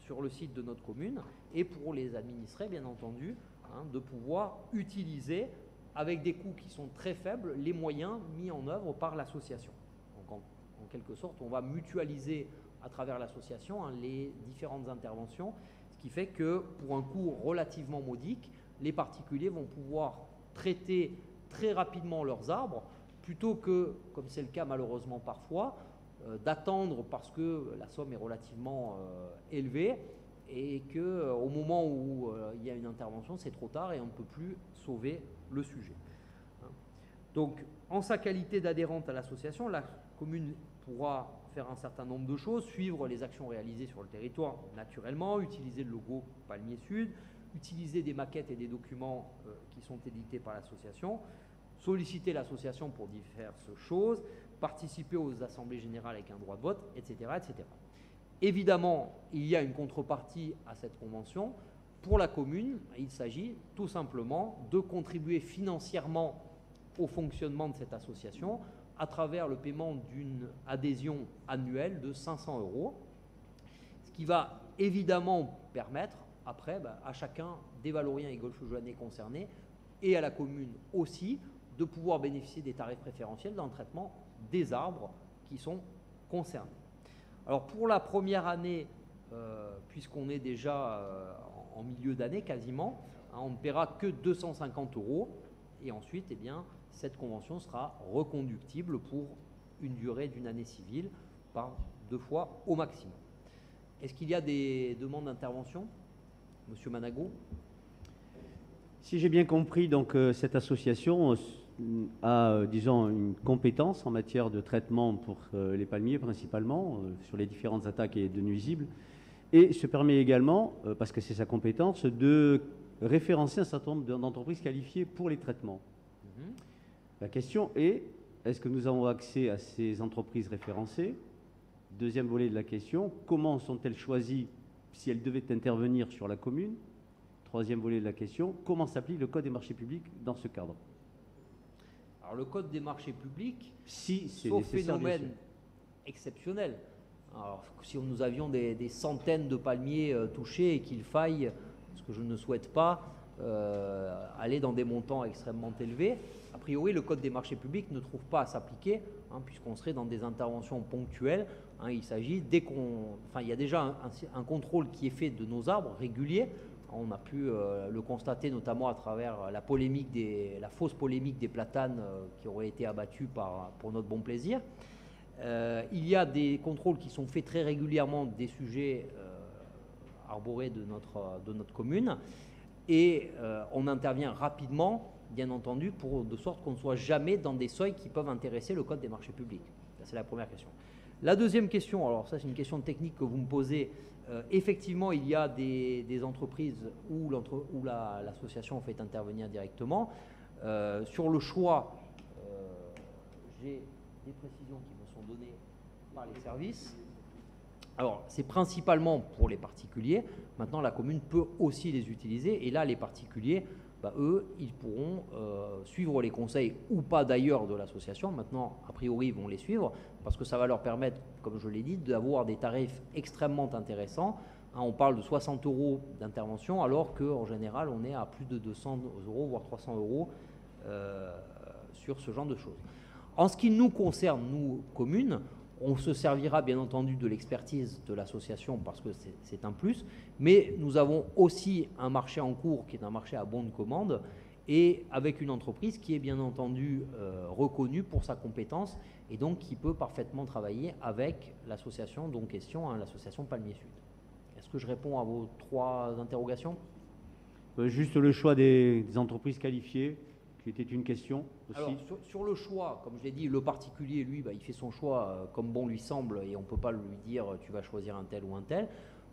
sur le site de notre commune, et pour les administrés, bien entendu, hein, de pouvoir utiliser avec des coûts qui sont très faibles les moyens mis en œuvre par l'association. Donc en, en quelque sorte, on va mutualiser à travers l'association hein, les différentes interventions, ce qui fait que pour un coût relativement modique, les particuliers vont pouvoir traiter très rapidement leurs arbres, plutôt que, comme c'est le cas malheureusement parfois, d'attendre parce que la somme est relativement euh, élevée et qu'au euh, moment où euh, il y a une intervention, c'est trop tard et on ne peut plus sauver le sujet. Hein. Donc, en sa qualité d'adhérente à l'association, la commune pourra faire un certain nombre de choses, suivre les actions réalisées sur le territoire naturellement, utiliser le logo Palmiers Sud, utiliser des maquettes et des documents euh, qui sont édités par l'association, solliciter l'association pour diverses choses, participer aux assemblées générales avec un droit de vote, et cetera, et cetera. Évidemment, il y a une contrepartie à cette convention. Pour la commune, il s'agit tout simplement de contribuer financièrement au fonctionnement de cette association à travers le paiement d'une adhésion annuelle de cinq cents euros, ce qui va évidemment permettre après bah, à chacun des Valoriens et Golfe-Juanais concernés et à la commune aussi de pouvoir bénéficier des tarifs préférentiels dans le traitement des arbres qui sont concernés. Alors pour la première année, euh, puisqu'on est déjà euh, en milieu d'année quasiment, hein, on ne paiera que deux cent cinquante euros et ensuite eh bien, cette convention sera reconductible pour une durée d'une année civile par deux fois au maximum. Est-ce qu'il y a des demandes d'intervention, Monsieur Manago? Si j'ai bien compris, donc euh, cette association euh, a, euh, disons, une compétence en matière de traitement pour euh, les palmiers principalement, euh, sur les différentes attaques et de nuisibles, et se permet également, euh, parce que c'est sa compétence, de référencer un certain nombre d'entreprises qualifiées pour les traitements. Mmh. La question est, est-ce que nous avons accès à ces entreprises référencées? Deuxième volet de la question, comment sont-elles choisies si elles devaient intervenir sur la commune? Troisième volet de la question, comment s'applique le Code des marchés publics dans ce cadre? Alors le Code des marchés publics, si c'est au phénomène exceptionnel. Alors si nous avions des, des centaines de palmiers euh, touchés et qu'il faille, ce que je ne souhaite pas, euh, aller dans des montants extrêmement élevés, a priori le Code des marchés publics ne trouve pas à s'appliquer, hein, puisqu'on serait dans des interventions ponctuelles. Hein, il s'agit dès qu'on, enfin il y a déjà un, un, un contrôle qui est fait de nos arbres réguliers. On a pu euh, le constater notamment à travers la polémique des, la fausse polémique des platanes euh, qui auraient été abattus par, pour notre bon plaisir. Euh, il y a des contrôles qui sont faits très régulièrement des sujets euh, arborés de notre, de notre commune et euh, on intervient rapidement, bien entendu, pour de sorte qu'on ne soit jamais dans des seuils qui peuvent intéresser le Code des marchés publics. C'est la première question. La deuxième question, alors ça c'est une question technique que vous me posez. Euh, effectivement, il y a des, des entreprises où l'association la, fait intervenir directement. Euh, sur le choix, euh, j'ai des précisions qui me sont données par les services. Alors, c'est principalement pour les particuliers. Maintenant, la commune peut aussi les utiliser. Et là, les particuliers, bah, eux, ils pourront euh, suivre les conseils ou pas d'ailleurs de l'association. Maintenant, a priori, ils vont les suivre parce que ça va leur permettre, comme je l'ai dit, d'avoir des tarifs extrêmement intéressants. Hein, on parle de soixante euros d'intervention alors qu'en général, on est à plus de deux cents euros, voire trois cents euros euh, sur ce genre de choses. En ce qui nous concerne, nous, communes, on se servira bien entendu de l'expertise de l'association parce que c'est un plus, mais nous avons aussi un marché en cours qui est un marché à bon de commande et avec une entreprise qui est bien entendu euh, reconnue pour sa compétence et donc qui peut parfaitement travailler avec l'association dont question, hein, l'association Palmiers Sud. Est-ce que je réponds à vos trois interrogations? euh, Juste le choix des, des entreprises qualifiées. C'était une question aussi. Alors, sur, sur le choix, comme je l'ai dit, le particulier, lui, bah, il fait son choix euh, comme bon lui semble et on ne peut pas lui dire tu vas choisir un tel ou un tel.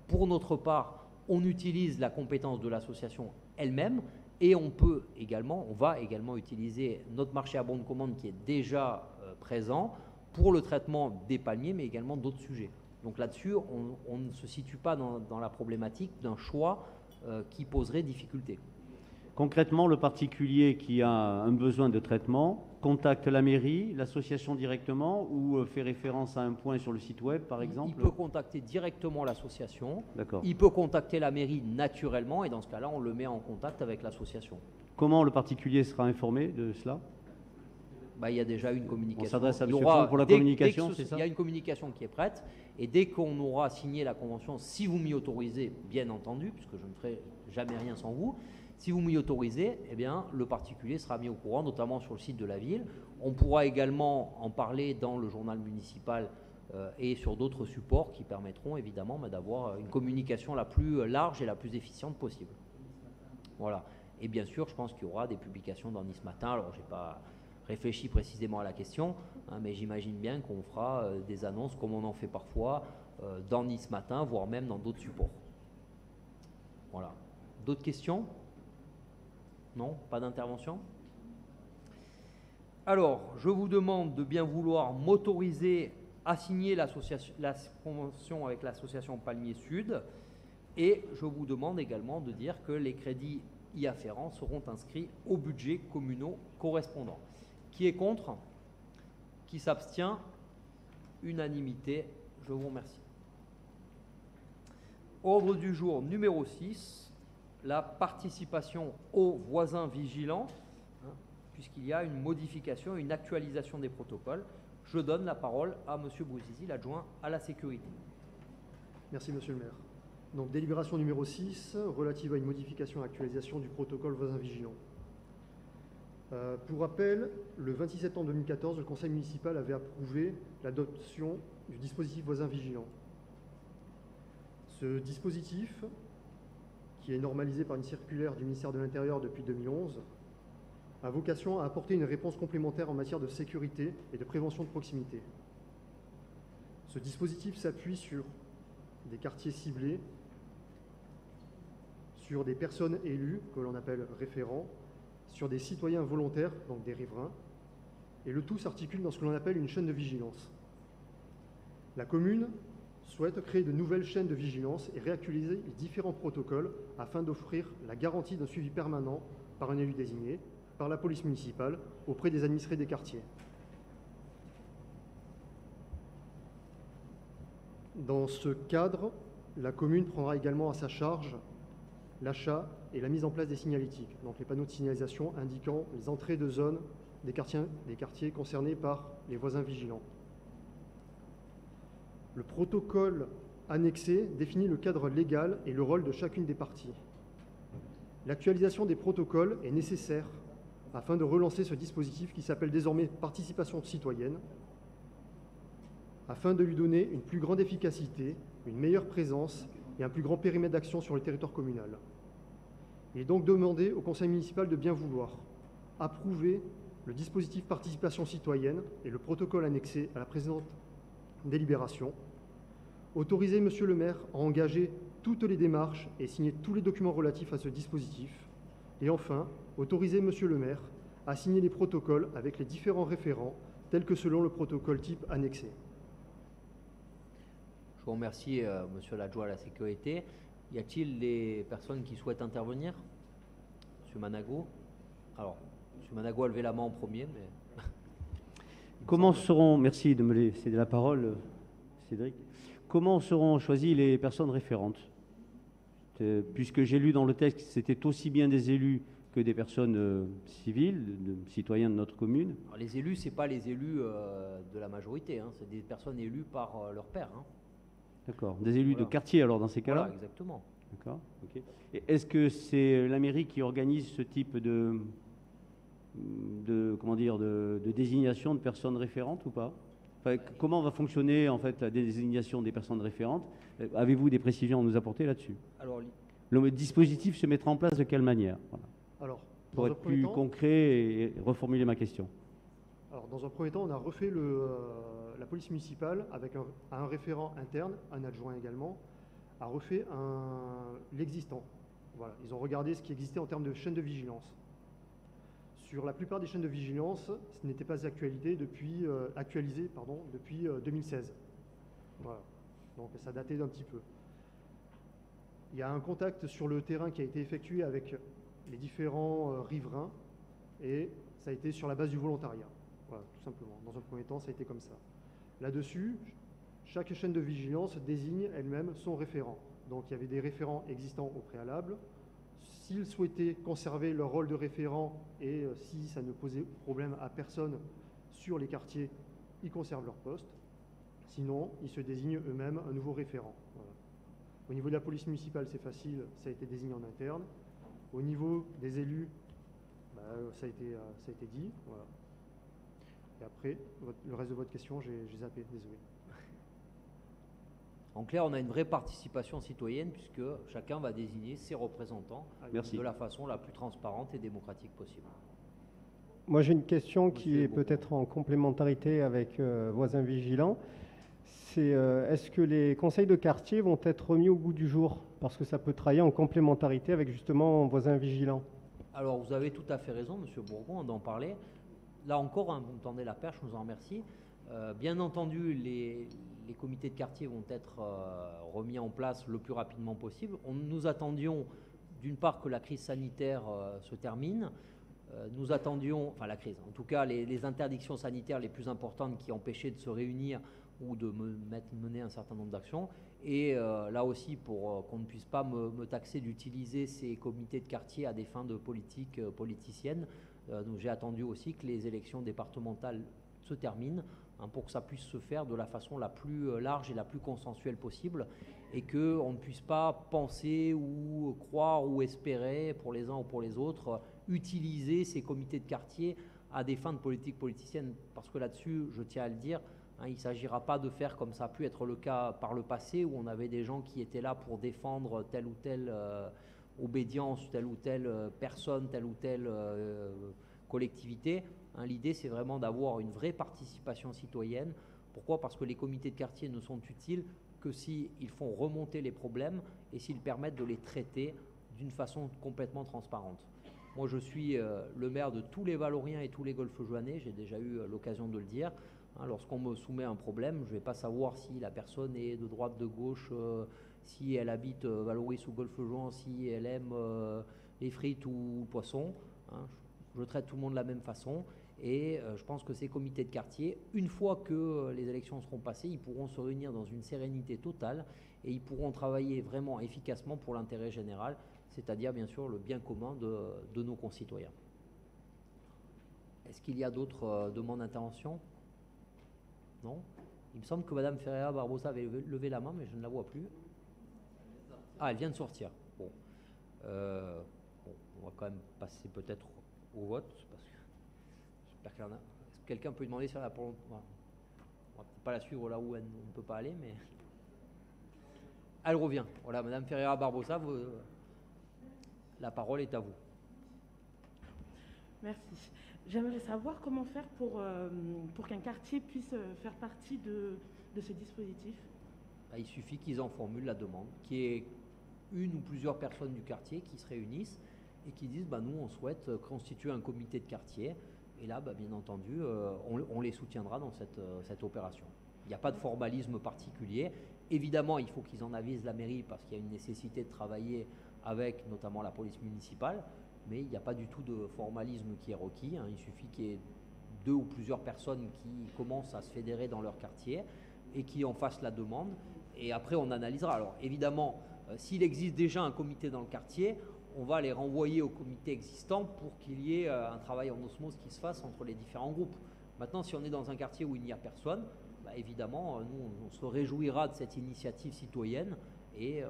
Pour notre part, on utilise la compétence de l'association elle-même et on peut également, on va également utiliser notre marché à bon de commande qui est déjà euh, présent pour le traitement des palmiers, mais également d'autres sujets. Donc là-dessus, on, on ne se situe pas dans, dans la problématique d'un choix euh, qui poserait difficulté. Concrètement, le particulier qui a un besoin de traitement contacte la mairie, l'association directement, ou fait référence à un point sur le site web, par exemple? Il peut contacter directement l'association. D'accord. Il peut contacter la mairie naturellement, et dans ce cas-là, on le met en contact avec l'association. Comment le particulier sera informé de cela? Bah, il y a déjà une communication. On s'adresse à M. Fon pour la dès, communication, c'est ce, ça? Il y a une communication qui est prête, et dès qu'on aura signé la convention, si vous m'y autorisez, bien entendu, puisque je ne ferai jamais rien sans vous, si vous m'y autorisez, eh bien, le particulier sera mis au courant, notamment sur le site de la ville. On pourra également en parler dans le journal municipal euh, et sur d'autres supports qui permettront évidemment bah, d'avoir une communication la plus large et la plus efficiente possible. Voilà. Et bien sûr, je pense qu'il y aura des publications dans Nice Matin. Alors, je n'ai pas réfléchi précisément à la question, hein, mais j'imagine bien qu'on fera euh, des annonces comme on en fait parfois euh, dans Nice Matin, voire même dans d'autres supports. Voilà. D'autres questions ? Non, pas d'intervention. Alors, je vous demande de bien vouloir m'autoriser à signer la convention avec l'association Palmiers Sud, et je vous demande également de dire que les crédits y afférents seront inscrits au budget communaux correspondant. Qui est contre? Qui s'abstient? Unanimité. Je vous remercie. Ordre du jour numéro six. La participation aux voisins vigilants, hein, puisqu'il y a une modification, une actualisation des protocoles. Je donne la parole à M. Bouzizi, l'adjoint à la sécurité. Merci, Monsieur le maire. Donc, délibération numéro six, relative à une modification et actualisation du protocole voisins vigilants. Euh, pour rappel, le vingt-six septembre deux mille quatorze, le conseil municipal avait approuvé l'adoption du dispositif voisins vigilants. Ce dispositif, qui est normalisé par une circulaire du ministère de l'Intérieur depuis deux mille onze, a vocation à apporter une réponse complémentaire en matière de sécurité et de prévention de proximité. Ce dispositif s'appuie sur des quartiers ciblés, sur des personnes élues, que l'on appelle référents, sur des citoyens volontaires, donc des riverains, et le tout s'articule dans ce que l'on appelle une chaîne de vigilance. La commune souhaite créer de nouvelles chaînes de vigilance et réactualiser les différents protocoles afin d'offrir la garantie d'un suivi permanent par un élu désigné, par la police municipale, auprès des administrés des quartiers. Dans ce cadre, la commune prendra également à sa charge l'achat et la mise en place des signalétiques, donc les panneaux de signalisation indiquant les entrées de zone des quartiers, des quartiers concernés par les voisins vigilants. Le protocole annexé définit le cadre légal et le rôle de chacune des parties. L'actualisation des protocoles est nécessaire afin de relancer ce dispositif qui s'appelle désormais participation citoyenne, afin de lui donner une plus grande efficacité, une meilleure présence et un plus grand périmètre d'action sur le territoire communal. Il est donc demandé au conseil municipal de bien vouloir approuver le dispositif participation citoyenne et le protocole annexé à la présente délibération, autoriser Monsieur le maire à engager toutes les démarches et signer tous les documents relatifs à ce dispositif, et enfin, autoriser Monsieur le maire à signer les protocoles avec les différents référents, tels que selon le protocole type annexé. Je vous remercie, euh, Monsieur l'adjoint à la sécurité. Y a-t-il des personnes qui souhaitent intervenir? Monsieur Manago? Alors, Monsieur Manago a levé la main en premier, mais... Comment seront, merci de me laisser de la parole, Cédric, comment seront choisies les personnes référentes? Puisque j'ai lu dans le texte que c'était aussi bien des élus que des personnes civiles, de citoyens de notre commune. Alors les élus, ce n'est pas les élus euh, de la majorité, hein, c'est des personnes élues par euh, leur père. Hein. D'accord, des élus voilà. de quartier alors dans ces cas-là? Voilà, exactement. D'accord, ok. Est-ce que c'est la mairie qui organise ce type de... de comment dire de, de désignation de personnes référentes ou pas? Enfin, comment va fonctionner en fait la désignation des personnes référentes? Avez-vous des précisions à nous apporter là-dessus? Alors, le dispositif se mettra en place de quelle manière? Voilà. Alors, pour être plus temps, concret et reformuler ma question. Alors, dans un premier temps, on a refait le, euh, la police municipale avec un, un référent interne, un adjoint également, a refait l'existant. Voilà, ils ont regardé ce qui existait en termes de chaîne de vigilance. Sur la plupart des chaînes de vigilance, ce n'était pas actualisé depuis, euh, actualisé, pardon, depuis euh, deux mille seize. Voilà. Donc ça datait d'un petit peu. Il y a un contact sur le terrain qui a été effectué avec les différents euh, riverains et ça a été sur la base du volontariat. Voilà, tout simplement. Dans un premier temps, ça a été comme ça. Là-dessus, chaque chaîne de vigilance désigne elle-même son référent. Donc il y avait des référents existants au préalable. S'ils souhaitaient conserver leur rôle de référent et euh, si ça ne posait problème à personne sur les quartiers, ils conservent leur poste. Sinon, ils se désignent eux-mêmes un nouveau référent. Voilà. Au niveau de la police municipale, c'est facile, ça a été désigné en interne. Au niveau des élus, bah, ça, a été, ça a été dit. Voilà. Et après, votre, le reste de votre question, j'ai zappé, désolé. En clair, on a une vraie participation citoyenne puisque chacun va désigner ses représentants Merci. de la façon la plus transparente et démocratique possible. Moi, j'ai une question Monsieur qui est peut-être en complémentarité avec euh, Voisins Vigilants. C'est euh, est-ce que les conseils de quartier vont être remis au goût du jour? Parce que ça peut travailler en complémentarité avec justement Voisins Vigilants. Alors, vous avez tout à fait raison, Monsieur Bourgon, d'en parler. Là encore, hein, vous me tendez la perche, je vous en remercie. Euh, bien entendu, les, les comités de quartier vont être euh, remis en place le plus rapidement possible. On, nous attendions, d'une part, que la crise sanitaire euh, se termine. Euh, nous attendions, enfin la crise, en tout cas, les, les interdictions sanitaires les plus importantes qui empêchaient de se réunir ou de me mettre, mener un certain nombre d'actions. Et euh, là aussi, pour euh, qu'on ne puisse pas me, me taxer d'utiliser ces comités de quartier à des fins de politique euh, politicienne, euh, j'ai attendu aussi que les élections départementales se terminent hein, pour que ça puisse se faire de la façon la plus large et la plus consensuelle possible et qu'on ne puisse pas penser ou croire ou espérer pour les uns ou pour les autres utiliser ces comités de quartier à des fins de politique politicienne. Parce que là-dessus, je tiens à le dire, hein, il ne s'agira pas de faire comme ça a pu être le cas par le passé où on avait des gens qui étaient là pour défendre telle ou telle euh, obédience, telle ou telle euh, personne, telle ou telle euh, collectivité. Hein, l'idée, c'est vraiment d'avoir une vraie participation citoyenne. Pourquoi? Parce que les comités de quartier ne sont utiles que s'ils font remonter les problèmes et s'ils permettent de les traiter d'une façon complètement transparente. Moi, je suis euh, le maire de tous les Valoriens et tous les Golfe-Juanais, j'ai déjà eu euh, l'occasion de le dire. Hein, lorsqu'on me soumet un problème, je ne vais pas savoir si la personne est de droite, de gauche, euh, si elle habite euh, Vallauris ou Golfe-Juan, si elle aime euh, les frites ou le poisson. Hein, je, je traite tout le monde de la même façon. Et euh, je pense que ces comités de quartier, une fois que euh, les élections seront passées, ils pourront se réunir dans une sérénité totale et ils pourront travailler vraiment efficacement pour l'intérêt général, c'est-à-dire bien sûr le bien commun de, de nos concitoyens. Est-ce qu'il y a d'autres euh, demandes d'intervention? Non? Il me semble que Madame Ferreira Barbosa avait levé la main, mais je ne la vois plus. Ah, elle vient de sortir. Bon, euh, bon on va quand même passer peut-être au vote, parce que... Est-ce que quelqu'un peut demander si elle a pour longtemps? Voilà. On ne va peut-être pas la suivre là où elle, on ne peut pas aller, mais... Elle revient. Voilà, Madame Ferreira Barbosa, vous... la parole est à vous. Merci. J'aimerais savoir comment faire pour, euh, pour qu'un quartier puisse faire partie de, de ce dispositif. Il suffit qu'ils en formulent la demande, qu'il y ait une ou plusieurs personnes du quartier qui se réunissent et qui disent bah, « nous, on souhaite constituer un comité de quartier ». Et là, bah, bien entendu, euh, on, on les soutiendra dans cette, euh, cette opération. Il n'y a pas de formalisme particulier. Évidemment, il faut qu'ils en avisent la mairie parce qu'il y a une nécessité de travailler avec notamment la police municipale, mais il n'y a pas du tout de formalisme qui est requis. Hein. Il suffit qu'il y ait deux ou plusieurs personnes qui commencent à se fédérer dans leur quartier et qui en fassent la demande. Et après, on analysera. Alors, évidemment, euh, s'il existe déjà un comité dans le quartier, on va les renvoyer au comité existant pour qu'il y ait un travail en osmose qui se fasse entre les différents groupes. Maintenant, si on est dans un quartier où il n'y a personne, bah évidemment, nous, on se réjouira de cette initiative citoyenne et euh,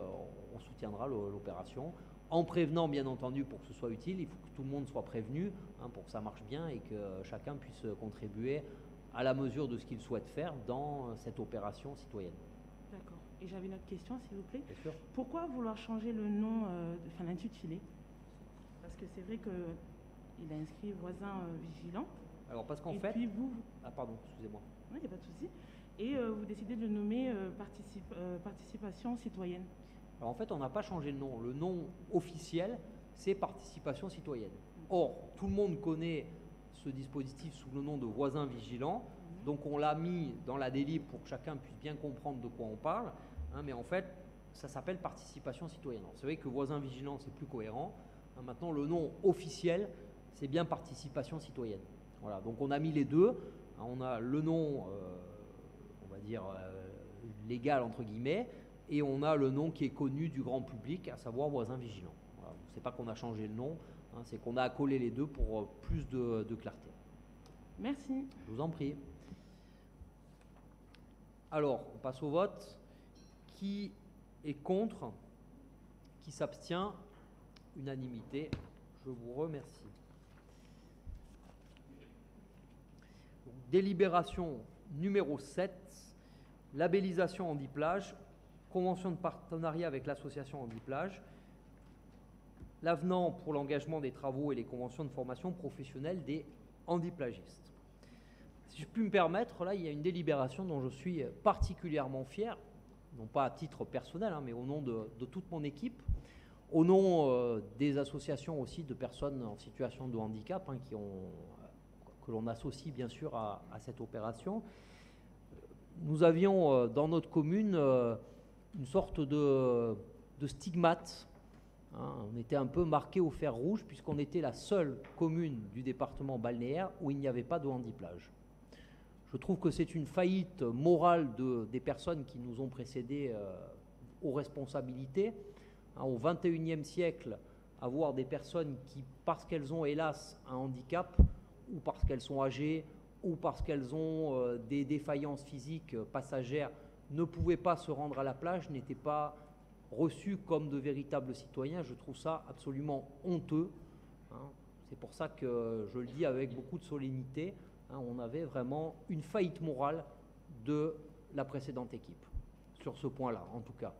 on soutiendra l'opération. En prévenant, bien entendu, pour que ce soit utile, il faut que tout le monde soit prévenu hein, pour que ça marche bien et que chacun puisse contribuer à la mesure de ce qu'il souhaite faire dans cette opération citoyenne. D'accord. Et j'avais une autre question, s'il vous plaît. Bien sûr. Pourquoi vouloir changer le nom, euh, enfin l'intitulé? Parce que c'est vrai qu'il a inscrit voisin euh, vigilant. Alors parce qu'en fait... Et puis vous... Ah pardon, excusez-moi. Non, il n'y a pas de souci. Et euh, vous décidez de le nommer euh, participe, euh, participation citoyenne. Alors en fait, on n'a pas changé le nom. Le nom officiel, c'est participation citoyenne. Or, tout le monde connaît ce dispositif sous le nom de voisin vigilant. Donc, on l'a mis dans la délib pour que chacun puisse bien comprendre de quoi on parle. Hein, mais en fait, ça s'appelle participation citoyenne. C'est vrai que voisin vigilant, c'est plus cohérent. Hein, maintenant, le nom officiel, c'est bien participation citoyenne. Voilà. Donc, on a mis les deux. Hein, on a le nom, euh, on va dire, euh, légal, entre guillemets, et on a le nom qui est connu du grand public, à savoir voisin vigilant. Voilà. C'est pas qu'on a changé le nom, hein, c'est qu'on a accolé les deux pour euh, plus de, de clarté. Merci. Je vous en prie. Alors, on passe au vote. Qui est contre? Qui s'abstient? Unanimité. Je vous remercie. Donc, délibération numéro sept, labellisation Handiplage, convention de partenariat avec l'association Handiplage, l'avenant pour l'engagement des travaux et les conventions de formation professionnelle des handiplagistes. Si je puis me permettre, là, il y a une délibération dont je suis particulièrement fier, non pas à titre personnel, hein, mais au nom de, de toute mon équipe, au nom euh, des associations aussi de personnes en situation de handicap, hein, qui ont, que l'on associe bien sûr à, à cette opération. Nous avions euh, dans notre commune euh, une sorte de, de stigmate. Hein, on était un peu marqué au fer rouge puisqu'on était la seule commune du département balnéaire où il n'y avait pas de handiplage. Je trouve que c'est une faillite morale de, des personnes qui nous ont précédés euh, aux responsabilités. Hein, au vingt et unième siècle, avoir des personnes qui, parce qu'elles ont hélas un handicap, ou parce qu'elles sont âgées, ou parce qu'elles ont euh, des défaillances physiques euh, passagères, ne pouvaient pas se rendre à la plage, n'étaient pas reçues comme de véritables citoyens. Je trouve ça absolument honteux. Hein. C'est pour ça que je le dis avec beaucoup de solennité. On avait vraiment une faillite morale de la précédente équipe, sur ce point-là, en tout cas.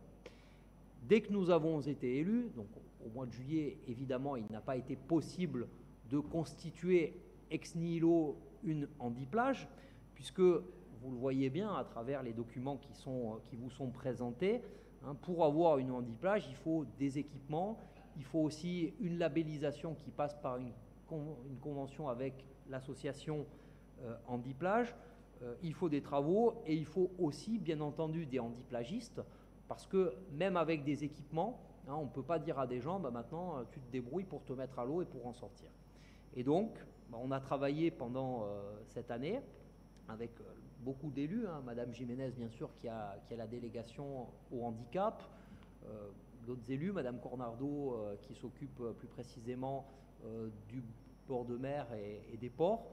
Dès que nous avons été élus, donc au mois de juillet, évidemment, il n'a pas été possible de constituer ex nihilo une handiplage, puisque, vous le voyez bien, à travers les documents qui, sont, qui vous sont présentés, hein, pour avoir une handiplage, il faut des équipements, il faut aussi une labellisation qui passe par une, con, une convention avec l'association handiplage, euh, il faut des travaux et il faut aussi, bien entendu, des handiplagistes, parce que même avec des équipements, hein, on ne peut pas dire à des gens, bah, maintenant, tu te débrouilles pour te mettre à l'eau et pour en sortir. Et donc, bah, on a travaillé pendant euh, cette année avec euh, beaucoup d'élus, hein, Madame Jiménez, bien sûr, qui a, qui a la délégation au handicap, euh, d'autres élus, Madame Cornardo, euh, qui s'occupe euh, plus précisément euh, du bord de mer et, et des ports.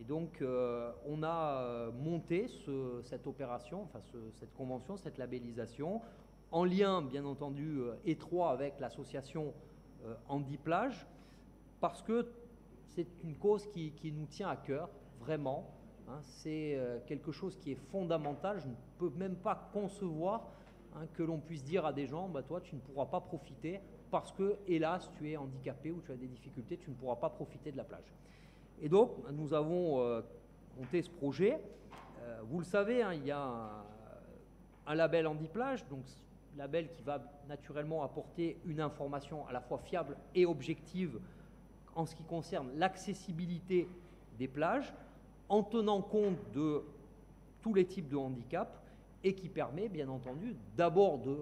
Et donc, euh, on a monté ce, cette opération, enfin ce, cette convention, cette labellisation, en lien, bien entendu, euh, étroit avec l'association euh, Handiplage, parce que c'est une cause qui, qui nous tient à cœur, vraiment. Hein, c'est euh, quelque chose qui est fondamental. Je ne peux même pas concevoir, hein, que l'on puisse dire à des gens, bah, « Toi, tu ne pourras pas profiter parce que, hélas, tu es handicapé ou tu as des difficultés, tu ne pourras pas profiter de la plage. » Et donc, nous avons euh, monté ce projet. Euh, vous le savez, hein, il y a un, un label Handiplage, donc label qui va naturellement apporter une information à la fois fiable et objective en ce qui concerne l'accessibilité des plages, en tenant compte de tous les types de handicaps, et qui permet, bien entendu, d'abord de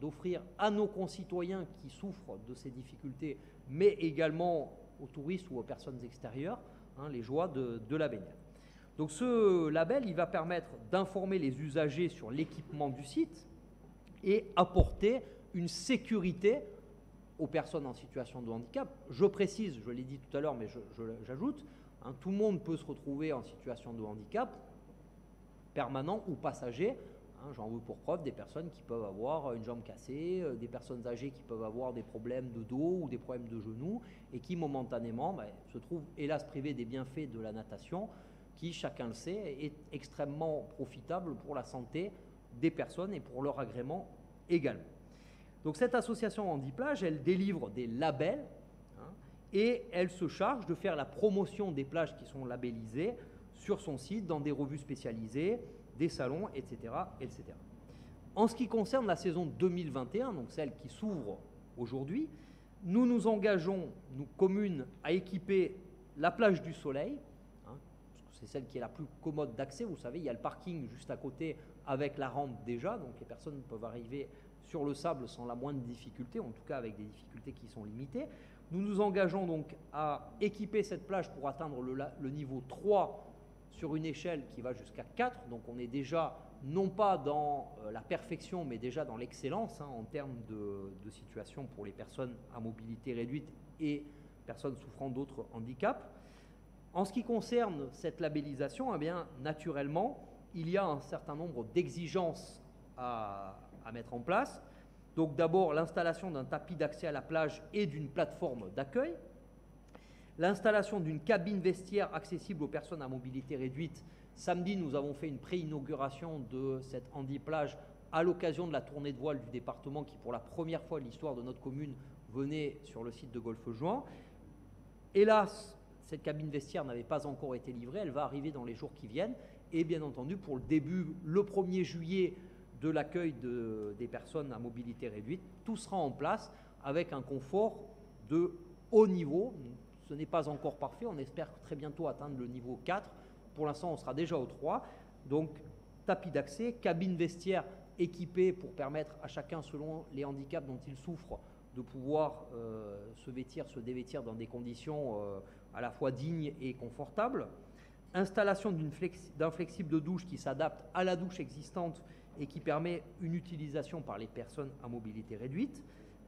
d'offrir à nos concitoyens qui souffrent de ces difficultés, mais également aux touristes ou aux personnes extérieures, hein, les joies de, de la baignade. Donc ce label, il va permettre d'informer les usagers sur l'équipement du site et apporter une sécurité aux personnes en situation de handicap. Je précise, je l'ai dit tout à l'heure, mais j'ajoute, hein, tout le monde peut se retrouver en situation de handicap, permanent ou passager. J'en veux pour preuve des personnes qui peuvent avoir une jambe cassée, des personnes âgées qui peuvent avoir des problèmes de dos ou des problèmes de genoux et qui momentanément bah, se trouvent hélas privées des bienfaits de la natation qui, chacun le sait, est extrêmement profitable pour la santé des personnes et pour leur agrément également. Donc cette association Handiplage, elle délivre des labels, hein, et elle se charge de faire la promotion des plages qui sont labellisées sur son site, dans des revues spécialisées, des salons, et cetera, et cetera. En ce qui concerne la saison deux mille vingt et un, donc celle qui s'ouvre aujourd'hui, nous nous engageons, nous communes, à équiper la plage du Soleil, hein, c'est celle qui est la plus commode d'accès. Vous savez, il y a le parking juste à côté avec la rampe déjà, donc les personnes peuvent arriver sur le sable sans la moindre difficulté, en tout cas avec des difficultés qui sont limitées. Nous nous engageons donc à équiper cette plage pour atteindre le, le niveau trois sur une échelle qui va jusqu'à quatre, donc on est déjà non pas dans la perfection, mais déjà dans l'excellence hein, en termes de, de situation pour les personnes à mobilité réduite et personnes souffrant d'autres handicaps. En ce qui concerne cette labellisation, eh bien, naturellement, il y a un certain nombre d'exigences à, à mettre en place. Donc d'abord, l'installation d'un tapis d'accès à la plage et d'une plateforme d'accueil, l'installation d'une cabine vestiaire accessible aux personnes à mobilité réduite. Samedi, nous avons fait une pré-inauguration de cette Handiplage à l'occasion de la tournée de voile du département qui, pour la première fois de l'histoire de notre commune, venait sur le site de Golfe-Juan. Hélas, cette cabine vestiaire n'avait pas encore été livrée. Elle va arriver dans les jours qui viennent. Et bien entendu, pour le début, le premier juillet, de l'accueil de, des personnes à mobilité réduite, tout sera en place avec un confort de haut niveau. Ce n'est pas encore parfait. On espère très bientôt atteindre le niveau quatre. Pour l'instant, on sera déjà au trois. Donc, tapis d'accès, cabine vestiaire équipée pour permettre à chacun, selon les handicaps dont il souffre, de pouvoir euh, se vêtir, se dévêtir dans des conditions euh, à la fois dignes et confortables. Installation d'un flexi- d'un flexible de douche qui s'adapte à la douche existante et qui permet une utilisation par les personnes à mobilité réduite.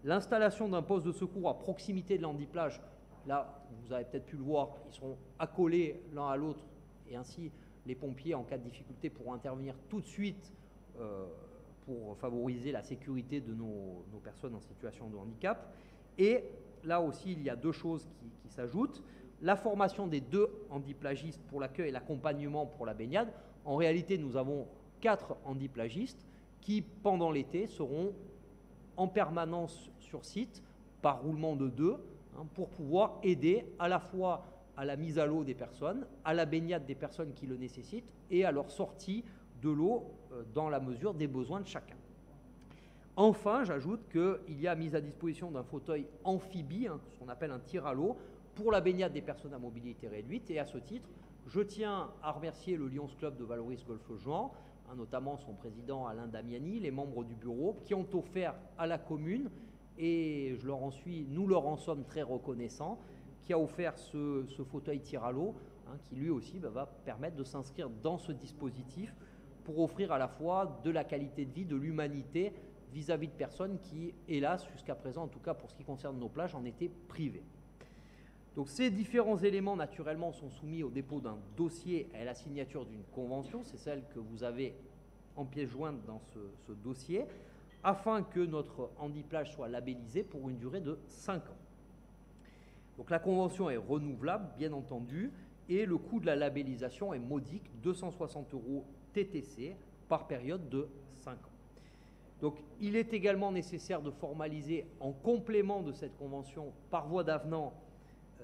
L'installation d'un poste de secours à proximité de l'Handiplage. Là, vous avez peut-être pu le voir, ils seront accolés l'un à l'autre et ainsi les pompiers, en cas de difficulté, pourront intervenir tout de suite euh, pour favoriser la sécurité de nos, nos personnes en situation de handicap. Et là aussi, il y a deux choses qui, qui s'ajoutent. La formation des deux handiplagistes pour l'accueil et l'accompagnement pour la baignade. En réalité, nous avons quatre handiplagistes qui, pendant l'été, seront en permanence sur site, par roulement de deux, hein, pour pouvoir aider à la fois à la mise à l'eau des personnes, à la baignade des personnes qui le nécessitent et à leur sortie de l'eau euh, dans la mesure des besoins de chacun. Enfin, j'ajoute qu'il y a mise à disposition d'un fauteuil amphibie, hein, ce qu'on appelle un tir à l'eau, pour la baignade des personnes à mobilité réduite. Et à ce titre, je tiens à remercier le Lions Club de Vallauris Golfe-Juan, notamment son président Alain Damiani, les membres du bureau, qui ont offert à la commune, et je leur en suis, nous leur en sommes très reconnaissants, qui a offert ce, ce fauteuil tir à l'eau, hein, qui lui aussi bah, va permettre de s'inscrire dans ce dispositif pour offrir à la fois de la qualité de vie, de l'humanité vis-à-vis de personnes qui, hélas, jusqu'à présent, en tout cas pour ce qui concerne nos plages, en étaient privées. Donc ces différents éléments, naturellement, sont soumis au dépôt d'un dossier et à la signature d'une convention. C'est celle que vous avez en pièce jointe dans ce, ce dossier, afin que notre Handiplage soit labellisé pour une durée de cinq ans. Donc la convention est renouvelable, bien entendu, et le coût de la labellisation est modique, deux cent soixante euros T T C par période de cinq ans. Donc il est également nécessaire de formaliser, en complément de cette convention, par voie d'avenant,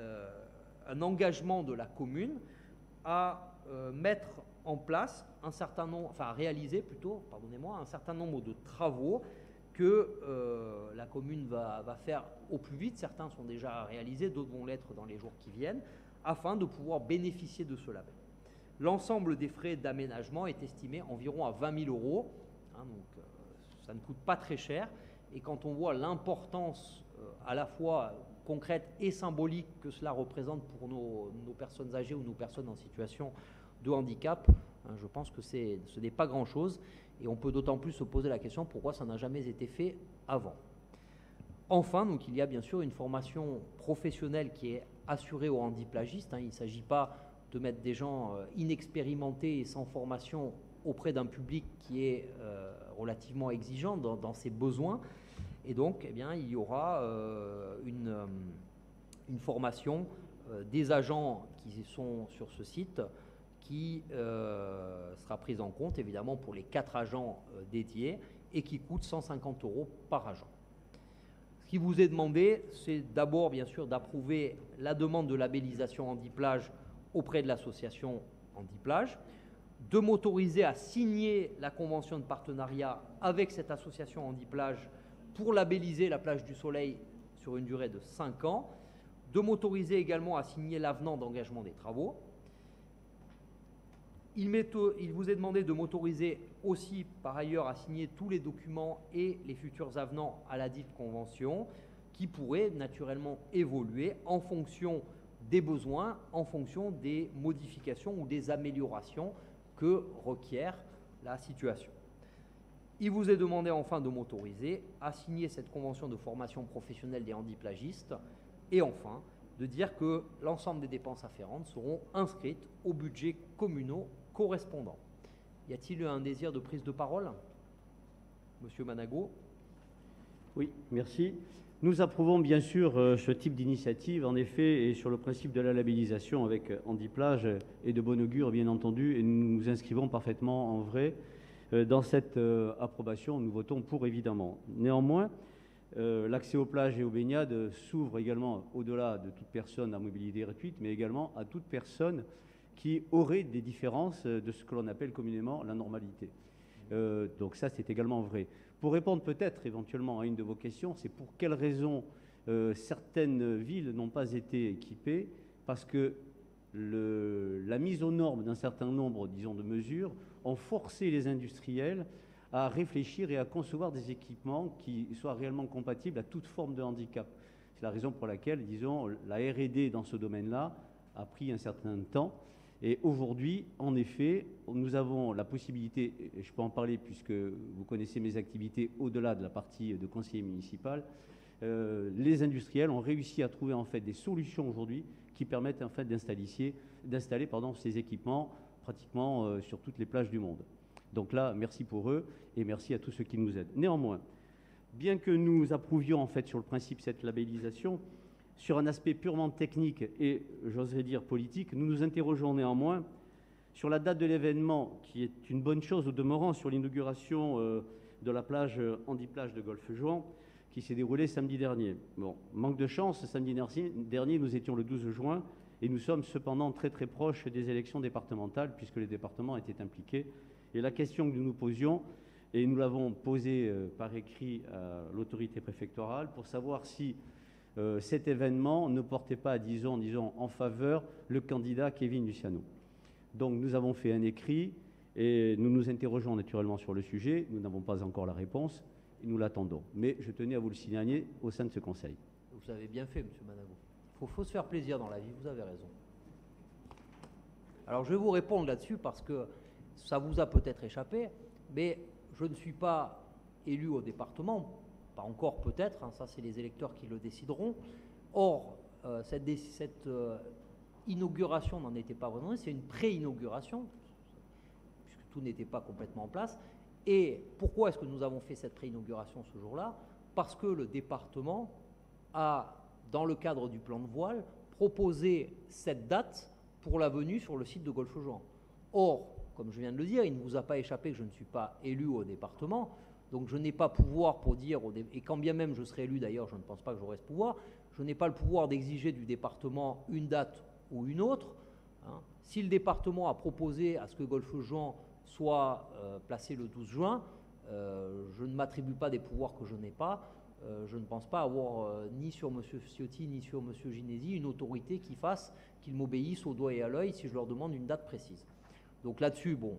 Euh, un engagement de la commune à euh, mettre en place un certain nombre, enfin à réaliser plutôt, pardonnez-moi, un certain nombre de travaux que euh, la commune va, va faire au plus vite. Certains sont déjà réalisés, d'autres vont l'être dans les jours qui viennent, afin de pouvoir bénéficier de ce label. L'ensemble des frais d'aménagement est estimé environ à vingt mille euros, hein, donc euh, ça ne coûte pas très cher. Et quand on voit l'importance euh, à la fois concrète et symbolique que cela représente pour nos, nos personnes âgées ou nos personnes en situation de handicap, hein, je pense que c'est, ce n'est pas grand-chose. Et on peut d'autant plus se poser la question pourquoi ça n'a jamais été fait avant. Enfin, donc, il y a bien sûr une formation professionnelle qui est assurée aux handiplagistes, hein. Il ne s'agit pas de mettre des gens euh, inexpérimentés et sans formation auprès d'un public qui est euh, relativement exigeant dans, dans ses besoins. Et donc, eh bien, il y aura euh, une, euh, une formation euh, des agents qui sont sur ce site qui euh, sera prise en compte, évidemment, pour les quatre agents euh, dédiés et qui coûte cent cinquante euros par agent. Ce qui vous est demandé, c'est d'abord, bien sûr, d'approuver la demande de labellisation Handiplage auprès de l'association Handiplage, de m'autoriser à signer la convention de partenariat avec cette association Handiplage pour labelliser la plage du Soleil sur une durée de cinq ans, de m'autoriser également à signer l'avenant d'engagement des travaux. Il, il vous est demandé de m'autoriser aussi, par ailleurs, à signer tous les documents et les futurs avenants à la dite convention qui pourraient naturellement évoluer en fonction des besoins, en fonction des modifications ou des améliorations que requiert la situation. Il vous est demandé enfin de m'autoriser à signer cette convention de formation professionnelle des handiplagistes et enfin de dire que l'ensemble des dépenses afférentes seront inscrites aux budgets communaux correspondants. Y a-t-il un désir de prise de parole, Monsieur Manago? Oui, merci. Nous approuvons bien sûr euh, ce type d'initiative, en effet, et sur le principe de la labellisation avec Handiplage et de bon augure, bien entendu, et nous nous inscrivons parfaitement en vrai euh, dans cette euh, approbation. Nous votons pour, évidemment. Néanmoins, euh, l'accès aux plages et aux baignades s'ouvre également au-delà de toute personne à mobilité réduite, mais également à toute personne qui aurait des différences de ce que l'on appelle communément la normalité. Euh, donc ça, c'est également vrai. Pour répondre peut-être éventuellement à une de vos questions, c'est pour quelles raisons euh, certaines villes n'ont pas été équipées, parce que le, la mise aux normes d'un certain nombre, disons, de mesures ont forcé les industriels à réfléchir et à concevoir des équipements qui soient réellement compatibles à toute forme de handicap. C'est la raison pour laquelle, disons, la R et D dans ce domaine-là a pris un certain temps. Et aujourd'hui, en effet, nous avons la possibilité, et je peux en parler puisque vous connaissez mes activités au-delà de la partie de conseiller municipal, euh, les industriels ont réussi à trouver en fait des solutions aujourd'hui qui permettent en fait d'installer d'installer pardon, ces équipements pratiquement euh, sur toutes les plages du monde. Donc là, merci pour eux et merci à tous ceux qui nous aident. Néanmoins, bien que nous approuvions en fait sur le principe cette labellisation, sur un aspect purement technique et, j'oserais dire, politique, nous nous interrogeons néanmoins sur la date de l'événement, qui est une bonne chose au demeurant, sur l'inauguration euh, de la plage euh, Handiplage de Golfe-Juan, qui s'est déroulée samedi dernier. Bon, manque de chance, samedi dernier, nous étions le douze juin, et nous sommes cependant très très proches des élections départementales, puisque les départements étaient impliqués. Et la question que nous nous posions, et nous l'avons posée euh, par écrit à l'autorité préfectorale, pour savoir si Euh, cet événement ne portait pas, disons, disons, en faveur le candidat Kevin Luciano. Donc nous avons fait un écrit et nous nous interrogeons naturellement sur le sujet. Nous n'avons pas encore la réponse et nous l'attendons. Mais je tenais à vous le signaler au sein de ce conseil. Vous avez bien fait, M. Manago. Il faut, faut se faire plaisir dans la vie, vous avez raison. Alors je vais vous répondre là-dessus parce que ça vous a peut-être échappé, mais je ne suis pas élu au département. Pas encore peut-être, hein, ça c'est les électeurs qui le décideront. Or, euh, cette, cette euh, inauguration n'en était pas vraiment, c'est une pré-inauguration, puisque tout n'était pas complètement en place. Et pourquoi est-ce que nous avons fait cette pré-inauguration ce jour-là? Parce que le département a, dans le cadre du plan de voile, proposé cette date pour la venue sur le site de Golfe-Juan. Or, comme je viens de le dire, il ne vous a pas échappé que je ne suis pas élu au département. Donc je n'ai pas pouvoir pour dire, et quand bien même je serais élu d'ailleurs, je ne pense pas que j'aurais ce pouvoir, je n'ai pas le pouvoir d'exiger du département une date ou une autre. Hein. Si le département a proposé à ce que Golfe-Juan soit euh, placé le douze juin, euh, je ne m'attribue pas des pouvoirs que je n'ai pas. Euh, je ne pense pas avoir euh, ni sur M. Ciotti ni sur M. Ginési une autorité qui fasse qu'ils m'obéissent au doigt et à l'œil si je leur demande une date précise. Donc là-dessus, bon,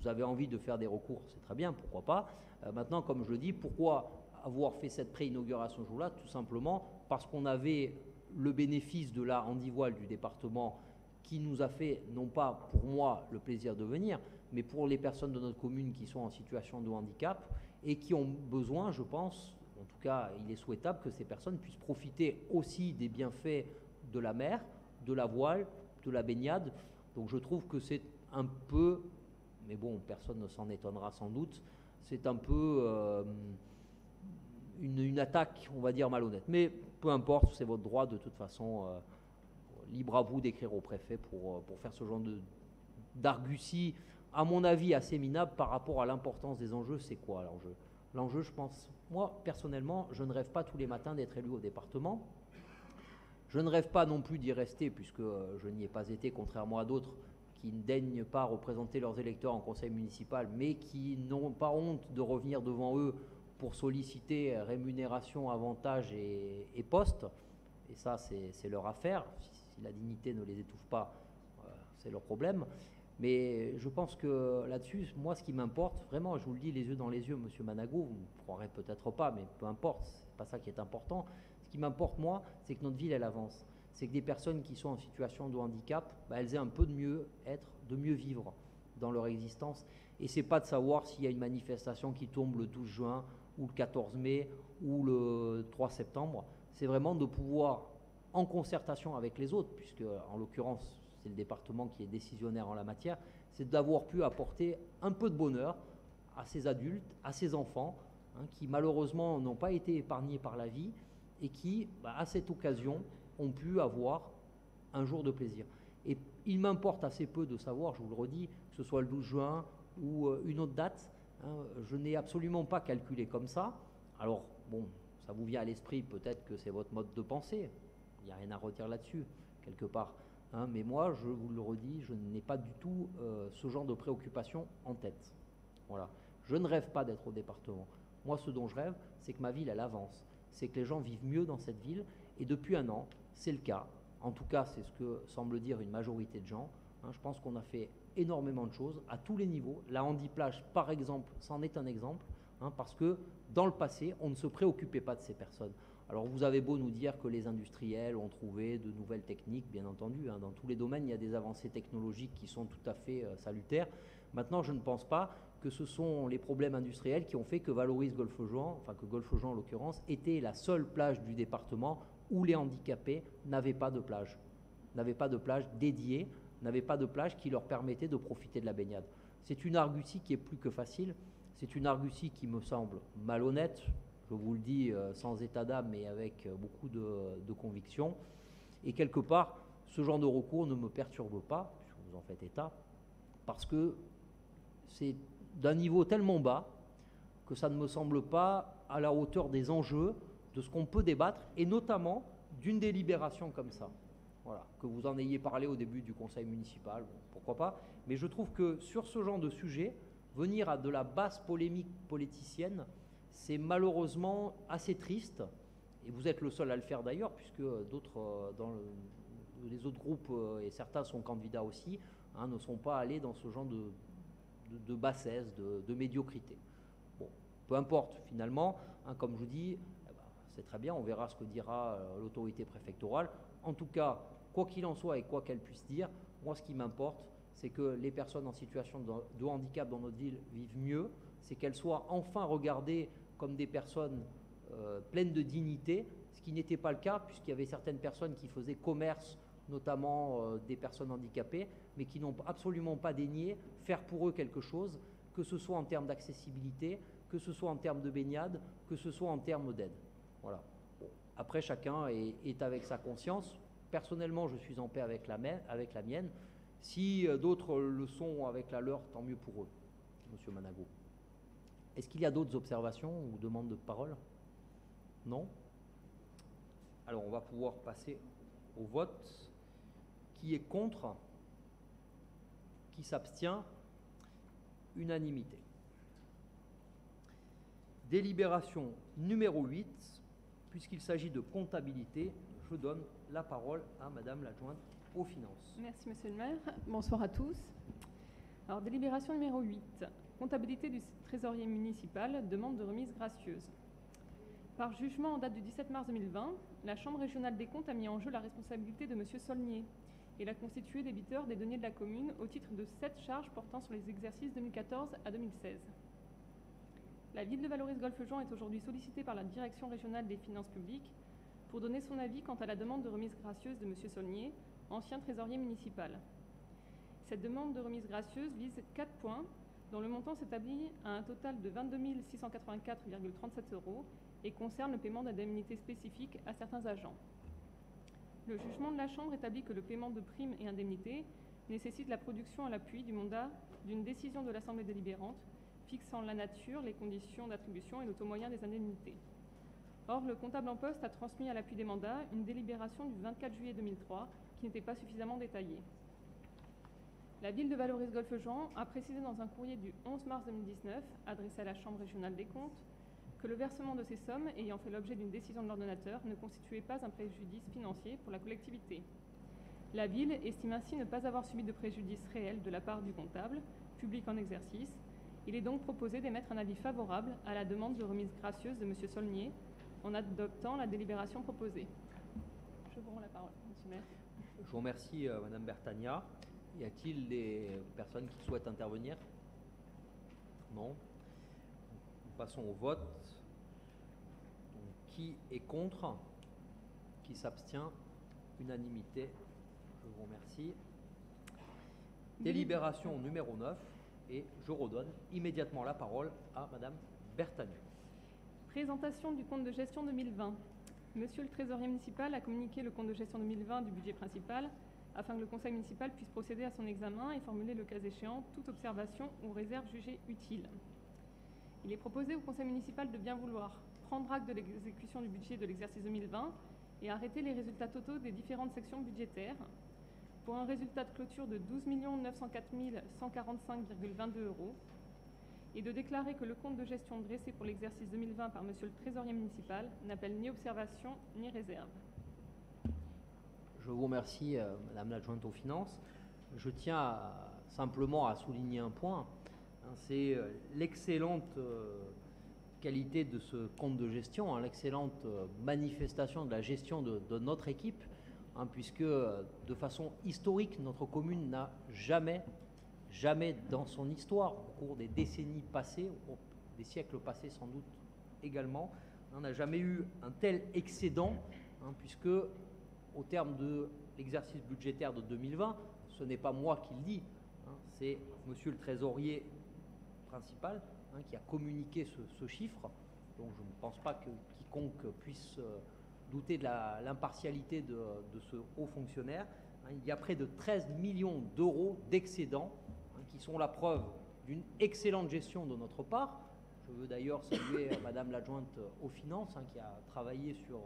vous avez envie de faire des recours, c'est très bien, pourquoi pas. Euh, maintenant, comme je le dis, pourquoi avoir fait cette pré-inauguration ce jour-là? Tout simplement parce qu'on avait le bénéfice de la handivoile du département qui nous a fait, non pas pour moi, le plaisir de venir, mais pour les personnes de notre commune qui sont en situation de handicap et qui ont besoin, je pense, en tout cas, il est souhaitable que ces personnes puissent profiter aussi des bienfaits de la mer, de la voile, de la baignade. Donc je trouve que c'est un peu... Mais bon, personne ne s'en étonnera sans doute. C'est un peu euh, une, une attaque, on va dire, malhonnête. Mais peu importe, c'est votre droit de toute façon. Euh, libre à vous d'écrire au préfet pour, pour faire ce genre d'argutie, à mon avis, assez minable par rapport à l'importance des enjeux. C'est quoi l'enjeu? L'enjeu, je pense, moi, personnellement, je ne rêve pas tous les matins d'être élu au département. Je ne rêve pas non plus d'y rester, puisque je n'y ai pas été, contrairement à d'autres, qui ne daignent pas représenter leurs électeurs en conseil municipal, mais qui n'ont pas honte de revenir devant eux pour solliciter rémunération, avantages et, et postes. Et ça, c'est leur affaire. Si la dignité ne les étouffe pas, euh, c'est leur problème. Mais je pense que là-dessus, moi, ce qui m'importe, vraiment, je vous le dis les yeux dans les yeux, monsieur Manago, vous ne croirez peut-être pas, mais peu importe, ce n'est pas ça qui est important. Ce qui m'importe, moi, c'est que notre ville, elle avance. C'est que des personnes qui sont en situation de handicap, bah, elles aient un peu de mieux être, de mieux vivre dans leur existence. Et ce n'est pas de savoir s'il y a une manifestation qui tombe le douze juin ou le quatorze mai ou le trois septembre. C'est vraiment de pouvoir, en concertation avec les autres, puisque en l'occurrence, c'est le département qui est décisionnaire en la matière, c'est d'avoir pu apporter un peu de bonheur à ces adultes, à ces enfants, hein, qui malheureusement n'ont pas été épargnés par la vie et qui, bah, à cette occasion, ont pu avoir un jour de plaisir. Et il m'importe assez peu de savoir, je vous le redis, que ce soit le douze juin ou une autre date, hein, je n'ai absolument pas calculé comme ça. Alors, bon, ça vous vient à l'esprit, peut-être que c'est votre mode de pensée, il n'y a rien à redire là-dessus, quelque part. Hein, mais moi, je vous le redis, je n'ai pas du tout euh, ce genre de préoccupation en tête. Voilà. Je ne rêve pas d'être au département. Moi, ce dont je rêve, c'est que ma ville, elle avance. C'est que les gens vivent mieux dans cette ville. Et depuis un an, c'est le cas. En tout cas, c'est ce que semble dire une majorité de gens. Hein, je pense qu'on a fait énormément de choses à tous les niveaux. La Handiplage, par exemple, c'en est un exemple. Hein, parce que dans le passé, on ne se préoccupait pas de ces personnes. Alors vous avez beau nous dire que les industriels ont trouvé de nouvelles techniques, bien entendu, hein, dans tous les domaines, il y a des avancées technologiques qui sont tout à fait euh, salutaires. Maintenant, je ne pense pas que ce sont les problèmes industriels qui ont fait que Vallauris Golfe-Juan, enfin que Golfe-Juan en l'occurrence, était la seule plage du département où les handicapés n'avaient pas de plage, n'avaient pas de plage dédiée, n'avaient pas de plage qui leur permettait de profiter de la baignade. C'est une argutie qui est plus que facile, c'est une argutie qui me semble malhonnête, je vous le dis sans état d'âme mais avec beaucoup de, de conviction. Et quelque part, ce genre de recours ne me perturbe pas, puisque vous en faites état, parce que c'est d'un niveau tellement bas que ça ne me semble pas à la hauteur des enjeux de ce qu'on peut débattre, et notamment d'une délibération comme ça. Voilà, que vous en ayez parlé au début du conseil municipal, bon, pourquoi pas. Mais je trouve que sur ce genre de sujet, venir à de la basse polémique politicienne, c'est malheureusement assez triste, et vous êtes le seul à le faire d'ailleurs, puisque d'autres dans le, les autres groupes, et certains sont candidats aussi, hein, ne sont pas allés dans ce genre de, de, de bassesse, de, de médiocrité. Bon, peu importe finalement, hein, comme je vous dis, eh ben, c'est très bien, on verra ce que dira l'autorité préfectorale. En tout cas, quoi qu'il en soit et quoi qu'elle puisse dire, moi ce qui m'importe, c'est que les personnes en situation de, de handicap dans notre ville vivent mieux, c'est qu'elles soient enfin regardées comme des personnes euh, pleines de dignité, ce qui n'était pas le cas, puisqu'il y avait certaines personnes qui faisaient commerce, notamment euh, des personnes handicapées, mais qui n'ont absolument pas daigné faire pour eux quelque chose, que ce soit en termes d'accessibilité, que ce soit en termes de baignade, que ce soit en termes d'aide. Voilà. Bon. Après, chacun est, est avec sa conscience. Personnellement, je suis en paix avec la, avec la mienne. Si euh, d'autres le sont avec la leur, tant mieux pour eux, monsieur Manago. Est-ce qu'il y a d'autres observations ou demandes de parole? Non? Alors, on va pouvoir passer au vote. Qui est contre? Qui s'abstient? Unanimité. Délibération numéro huit. Puisqu'il s'agit de comptabilité, je donne la parole à madame l'adjointe aux finances. Merci, monsieur le maire. Bonsoir à tous. Alors, délibération numéro huit. Comptabilité du trésorier municipal, demande de remise gracieuse. Par jugement en date du dix-sept mars deux mille vingt, la Chambre régionale des comptes a mis en jeu la responsabilité de M. Saulnier et l'a constitué débiteur des deniers de la commune au titre de sept charges portant sur les exercices deux mille quatorze à deux mille seize. La ville de Vallauris Golfe-Juan est aujourd'hui sollicitée par la Direction régionale des finances publiques pour donner son avis quant à la demande de remise gracieuse de M. Saulnier, ancien trésorier municipal. Cette demande de remise gracieuse vise quatre points, dont le montant s'établit à un total de vingt-deux mille six cent quatre-vingt-quatre virgule trente-sept euros et concerne le paiement d'indemnités spécifiques à certains agents. Le jugement de la Chambre établit que le paiement de primes et indemnités nécessite la production à l'appui du mandat d'une décision de l'Assemblée délibérante fixant la nature, les conditions d'attribution et le taux moyen des indemnités. Or, le comptable en poste a transmis à l'appui des mandats une délibération du vingt-quatre juillet deux mille trois qui n'était pas suffisamment détaillée. La ville de Vallauris Golfe-Juan a précisé dans un courrier du onze mars deux mille dix-neuf, adressé à la Chambre régionale des comptes, que le versement de ces sommes ayant fait l'objet d'une décision de l'ordonnateur ne constituait pas un préjudice financier pour la collectivité. La Ville estime ainsi ne pas avoir subi de préjudice réel de la part du comptable, public en exercice. Il est donc proposé d'émettre un avis favorable à la demande de remise gracieuse de M. Saulnier en adoptant la délibération proposée. Je vous rends la parole, M. Maire. Je vous remercie, euh, Mme Bertagna. Y a-t-il des personnes qui souhaitent intervenir? Non. Nous passons au vote. Donc, qui est contre? Qui s'abstient? Unanimité. Je vous remercie. Délibération numéro neuf. Et je redonne immédiatement la parole à Mme Bertagnan. Présentation du compte de gestion deux mille vingt. Monsieur le trésorier municipal a communiqué le compte de gestion deux mille vingt du budget principal afin que le conseil municipal puisse procéder à son examen et formuler le cas échéant toute observation ou réserve jugée utile. Il est proposé au conseil municipal de bien vouloir prendre acte de l'exécution du budget de l'exercice deux mille vingt et arrêter les résultats totaux des différentes sections budgétaires pour un résultat de clôture de douze millions neuf cent quatre mille cent quarante-cinq virgule vingt-deux euros et de déclarer que le compte de gestion dressé pour l'exercice deux mille vingt par Monsieur le trésorier municipal n'appelle ni observation ni réserve. Je vous remercie, euh, Madame l'adjointe aux finances. Je tiens à, simplement à souligner un point, hein, c'est euh, l'excellente euh, qualité de ce compte de gestion, hein, l'excellente euh, manifestation de la gestion de, de notre équipe, Hein, puisque de façon historique, notre commune n'a jamais, jamais dans son histoire, au cours des décennies passées, au cours des siècles passés sans doute également, on n'a jamais eu un tel excédent, hein, puisque au terme de l'exercice budgétaire de deux mille vingt, ce n'est pas moi qui le dis, hein, c'est monsieur le trésorier principal, hein, qui a communiqué ce, ce chiffre, donc je ne pense pas que quiconque puisse... Euh, douter de l'impartialité de, de ce haut fonctionnaire. Il y a près de treize millions d'euros d'excédents, hein, qui sont la preuve d'une excellente gestion de notre part. Je veux d'ailleurs saluer Madame l'adjointe aux finances, hein, qui a travaillé sur,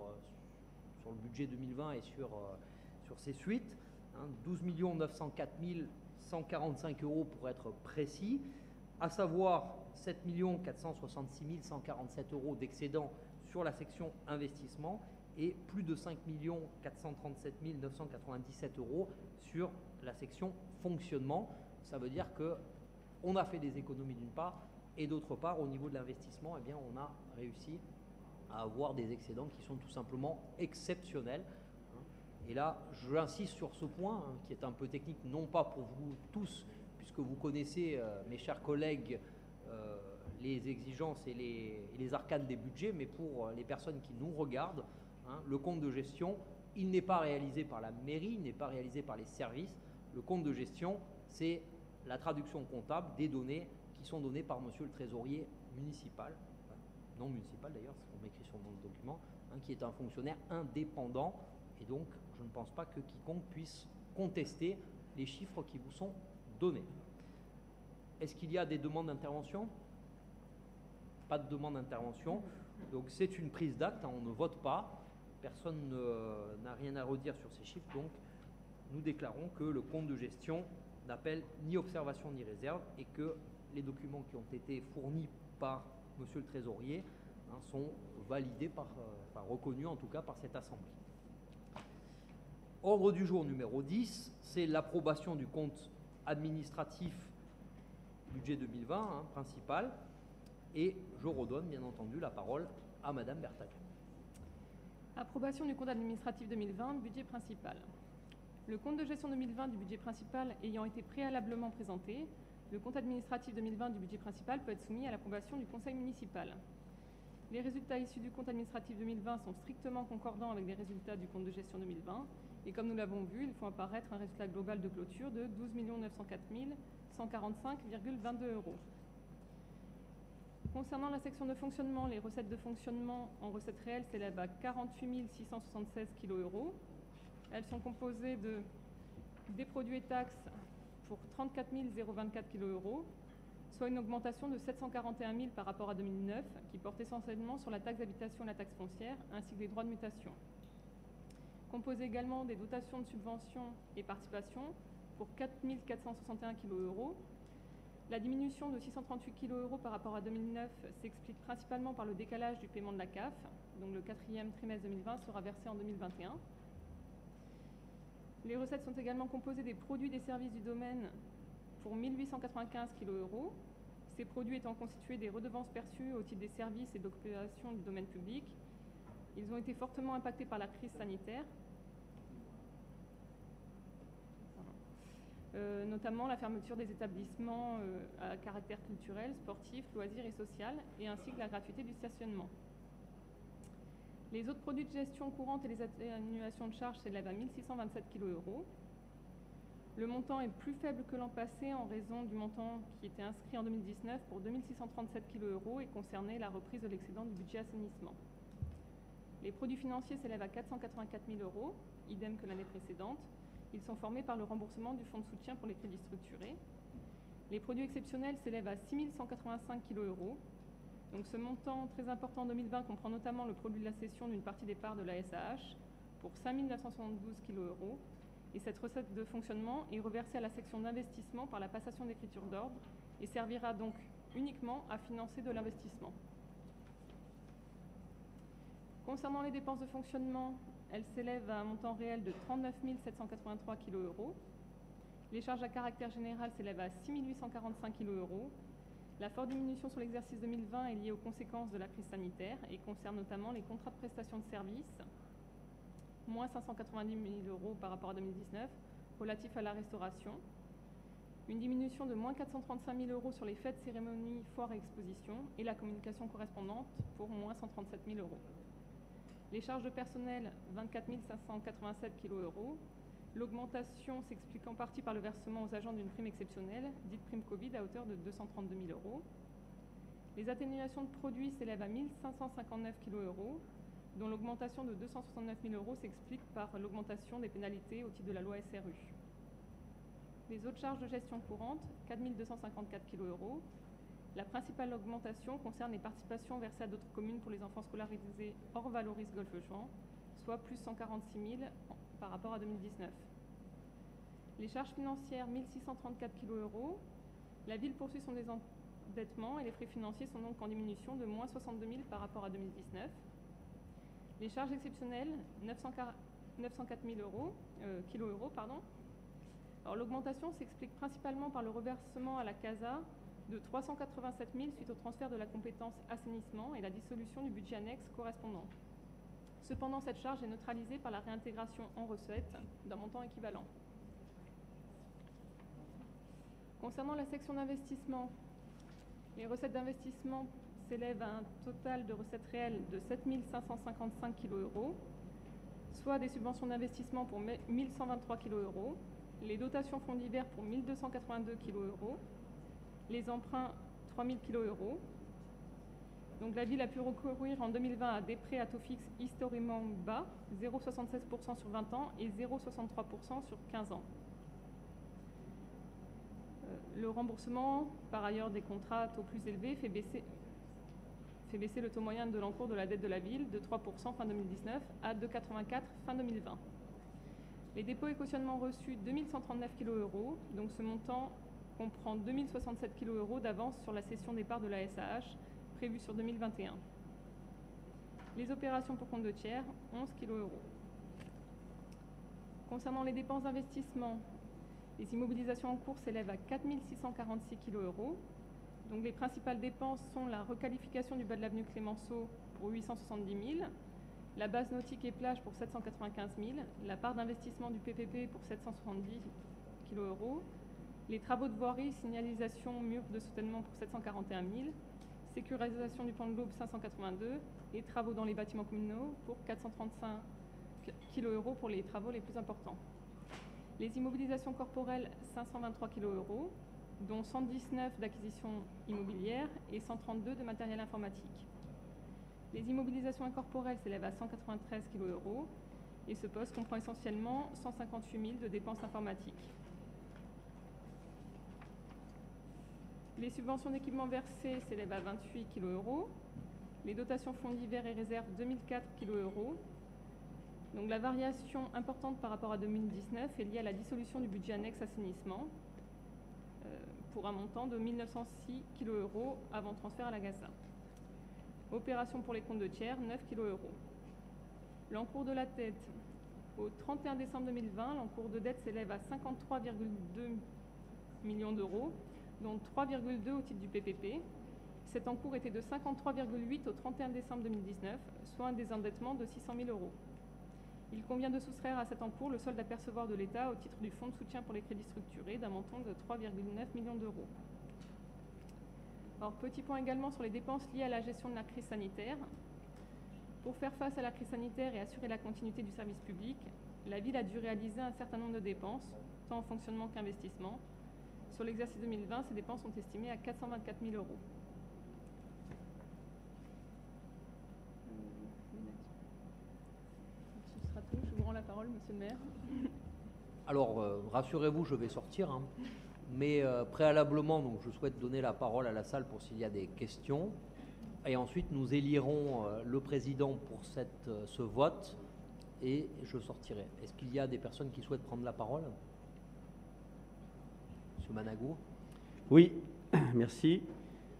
sur le budget deux mille vingt et sur, sur ses suites. Hein, douze millions neuf cent quatre mille cent quarante-cinq euros pour être précis, à savoir sept millions quatre cent soixante-six mille cent quarante-sept euros d'excédents sur la section investissement et plus de cinq millions quatre cent trente-sept mille neuf cent quatre-vingt-dix-sept euros sur la section fonctionnement. Ça veut dire qu'on a fait des économies d'une part, et d'autre part, au niveau de l'investissement, eh bien, on a réussi à avoir des excédents qui sont tout simplement exceptionnels. Et là, j'insiste sur ce point, hein, qui est un peu technique, non pas pour vous tous, puisque vous connaissez, euh, mes chers collègues, euh, les exigences et les, et les arcanes des budgets, mais pour les personnes qui nous regardent, hein, le compte de gestion, il n'est pas réalisé par la mairie, il n'est pas réalisé par les services. Le compte de gestion, c'est la traduction comptable des données qui sont données par monsieur le trésorier municipal, enfin, non municipal d'ailleurs, c'est ce qu'on écrit sur le document, hein, qui est un fonctionnaire indépendant. Et donc, je ne pense pas que quiconque puisse contester les chiffres qui vous sont donnés. Est-ce qu'il y a des demandes d'intervention ? Pas de demande d'intervention. Donc, c'est une prise d'acte, hein, on ne vote pas. Personne euh, n'a rien à redire sur ces chiffres, donc nous déclarons que le compte de gestion n'appelle ni observation ni réserve et que les documents qui ont été fournis par monsieur le trésorier, hein, sont validés, par, euh, enfin, reconnus en tout cas par cette assemblée. Ordre du jour numéro dix, c'est l'approbation du compte administratif budget deux mille vingt, hein, principal, et je redonne bien entendu la parole à Madame Bertagnan. Approbation du compte administratif deux mille vingt, budget principal. Le compte de gestion deux mille vingt du budget principal ayant été préalablement présenté, le compte administratif deux mille vingt du budget principal peut être soumis à l'approbation du conseil municipal. Les résultats issus du compte administratif deux mille vingt sont strictement concordants avec les résultats du compte de gestion deux mille vingt et comme nous l'avons vu, il faut apparaître un résultat global de clôture de douze millions neuf cent quatre mille cent quarante-cinq virgule vingt-deux euros. Concernant la section de fonctionnement, les recettes de fonctionnement en recettes réelles s'élèvent à quarante-huit mille six cent soixante-seize kilos euros. Elles sont composées de des produits et taxes pour trente-quatre mille zéro vingt-quatre kilos euros, soit une augmentation de sept cent quarante et un mille par rapport à deux mille neuf, qui porte essentiellement sur la taxe d'habitation et la taxe foncière, ainsi que les droits de mutation. Composées également des dotations de subventions et participations pour quatre mille quatre cent soixante et un kilos euros, La diminution de six cent trente-huit virgule zéro euros par rapport à deux mille neuf s'explique principalement par le décalage du paiement de la C A F, donc le quatrième trimestre deux mille vingt sera versé en deux mille vingt et un. Les recettes sont également composées des produits des services du domaine pour mille huit cent quatre-vingt-quinze virgule zéro euros. Ces produits étant constitués des redevances perçues au titre des services et de l'occupation du domaine public, ils ont été fortement impactés par la crise sanitaire, Euh, notamment la fermeture des établissements euh, à caractère culturel, sportif, loisirs et social, et ainsi que la gratuité du stationnement. Les autres produits de gestion courante et les atténuations de charges s'élèvent à mille six cent vingt-sept virgule zéro euros. Le montant est plus faible que l'an passé en raison du montant qui était inscrit en deux mille dix-neuf pour deux mille six cent trente-sept virgule zéro euros et concernait la reprise de l'excédent du budget assainissement. Les produits financiers s'élèvent à quatre cent quatre-vingt-quatre mille euros, idem que l'année précédente. Ils sont formés par le remboursement du fonds de soutien pour les crédits structurés. Les produits exceptionnels s'élèvent à six mille cent quatre-vingt-cinq virgule zéro euros. Donc ce montant très important en deux mille vingt comprend notamment le produit de la cession d'une partie des parts de la S A H pour cinq mille neuf cent soixante-douze virgule zéro euros. Et cette recette de fonctionnement est reversée à la section d'investissement par la passation d'écriture d'ordre et servira donc uniquement à financer de l'investissement. Concernant les dépenses de fonctionnement, elle s'élève à un montant réel de trente-neuf mille sept cent quatre-vingt-trois virgule zéro euros. Les charges à caractère général s'élèvent à six mille huit cent quarante-cinq virgule zéro euros. La forte diminution sur l'exercice deux mille vingt est liée aux conséquences de la crise sanitaire et concerne notamment les contrats de prestation de services, moins cinq cent quatre-vingt-dix mille euros par rapport à deux mille dix-neuf, relatifs à la restauration. Une diminution de moins quatre cent trente-cinq mille euros sur les fêtes, cérémonies, foires et expositions et la communication correspondante pour moins cent trente-sept mille euros. Les charges de personnel, vingt-quatre mille cinq cent quatre-vingt-sept virgule zéro euros. L'augmentation s'explique en partie par le versement aux agents d'une prime exceptionnelle, dite prime Covid, à hauteur de deux cent trente-deux mille euros. Les atténuations de produits s'élèvent à mille cinq cent cinquante-neuf virgule zéro euros, dont l'augmentation de deux cent soixante-neuf mille euros s'explique par l'augmentation des pénalités au titre de la loi S R U. Les autres charges de gestion courante, quatre mille deux cent cinquante-quatre virgule zéro euros. La principale augmentation concerne les participations versées à d'autres communes pour les enfants scolarisés hors Vallauris Golfe-Juan, soit plus cent quarante-six mille par rapport à deux mille dix-neuf. Les charges financières, mille six cent trente-quatre virgule zéro euros. La ville poursuit son désendettement et les frais financiers sont donc en diminution de moins soixante-deux mille par rapport à deux mille dix-neuf. Les charges exceptionnelles, neuf cent quatre mille euros, euh, kilo euros, pardon. Alors l'augmentation s'explique principalement par le reversement à la Casa de trois cent quatre-vingt-sept mille suite au transfert de la compétence assainissement et la dissolution du budget annexe correspondant. Cependant, cette charge est neutralisée par la réintégration en recettes d'un montant équivalent. Concernant la section d'investissement, les recettes d'investissement s'élèvent à un total de recettes réelles de sept mille cinq cent cinquante-cinq virgule zéro euros, soit des subventions d'investissement pour mille cent vingt-trois virgule zéro euros, les dotations fonds divers pour mille deux cent quatre-vingt-deux virgule zéro euros, les emprunts trois mille virgule zéro euros. Donc la ville a pu recourir en deux mille vingt à des prêts à taux fixe historiquement bas, zéro virgule soixante-seize pour cent sur vingt ans et zéro virgule soixante-trois pour cent sur quinze ans. Le remboursement, par ailleurs, des contrats à taux plus élevés fait baisser, fait baisser le taux moyen de l'encours de la dette de la ville de trois pour cent fin deux mille dix-neuf à deux virgule quatre-vingt-quatre pour cent fin deux mille vingt. Les dépôts et cautionnements reçus, deux mille cent trente-neuf virgule zéro euros. Donc ce montant comprend deux mille soixante-sept virgule zéro euros d'avance sur la cession des parts de la S A H prévue sur deux mille vingt et un. Les opérations pour compte de tiers, onze virgule zéro euros. Concernant les dépenses d'investissement, les immobilisations en cours s'élèvent à quatre mille six cent quarante-six virgule zéro euros. Donc les principales dépenses sont la requalification du bas de l'avenue Clémenceau pour huit cent soixante-dix mille, la base nautique et plage pour sept cent quatre-vingt-quinze mille, la part d'investissement du P P P pour sept cent soixante-dix virgule zéro euros, les travaux de voirie, signalisation, mur de soutènement pour sept cent quarante et un mille, sécurisation du plan de l'Aube cinq cent quatre-vingt-deux et travaux dans les bâtiments communaux pour quatre cent trente-cinq virgule zéro euros pour les travaux les plus importants. Les immobilisations corporelles, cinq cent vingt-trois virgule zéro euros, dont cent dix-neuf d'acquisition immobilière et cent trente-deux de matériel informatique. Les immobilisations incorporelles s'élèvent à cent quatre-vingt-treize virgule zéro euros et ce poste comprend essentiellement cent cinquante-huit mille de dépenses informatiques. Les subventions d'équipement versées s'élèvent à vingt-huit virgule zéro euros. Les dotations fonds divers et réserves, deux mille quatre virgule zéro euros. Donc la variation importante par rapport à deux mille dix-neuf est liée à la dissolution du budget annexe assainissement euh, pour un montant de mille neuf cent six kilos euros avant transfert à la Casa. Opération pour les comptes de tiers, neuf kilos euros. L'encours de la dette. Au trente et un décembre deux mille vingt, l'encours de dette s'élève à cinquante-trois virgule deux millions d'euros, dont trois virgule deux au titre du P P P. Cet encours était de cinquante-trois virgule huit au trente et un décembre deux mille dix-neuf, soit un désendettement de six cent mille euros. Il convient de soustraire à cet encours le solde à percevoir de l'État au titre du Fonds de soutien pour les crédits structurés d'un montant de trois virgule neuf millions d'euros. Alors, petit point également sur les dépenses liées à la gestion de la crise sanitaire. Pour faire face à la crise sanitaire et assurer la continuité du service public, la Ville a dû réaliser un certain nombre de dépenses, tant en fonctionnement qu'investissement. Sur l'exercice deux mille vingt, ces dépenses sont estimées à quatre cent vingt-quatre mille euros. Ce sera tout. Je vous rends la parole, monsieur le maire. Alors, euh, rassurez-vous, je vais sortir. Hein. Mais euh, préalablement, donc, je souhaite donner la parole à la salle pour s'il y a des questions. Et ensuite, nous élirons euh, le président pour cette, euh, ce vote et je sortirai. Est-ce qu'il y a des personnes qui souhaitent prendre la parole? Monsieur Managou. Oui, merci.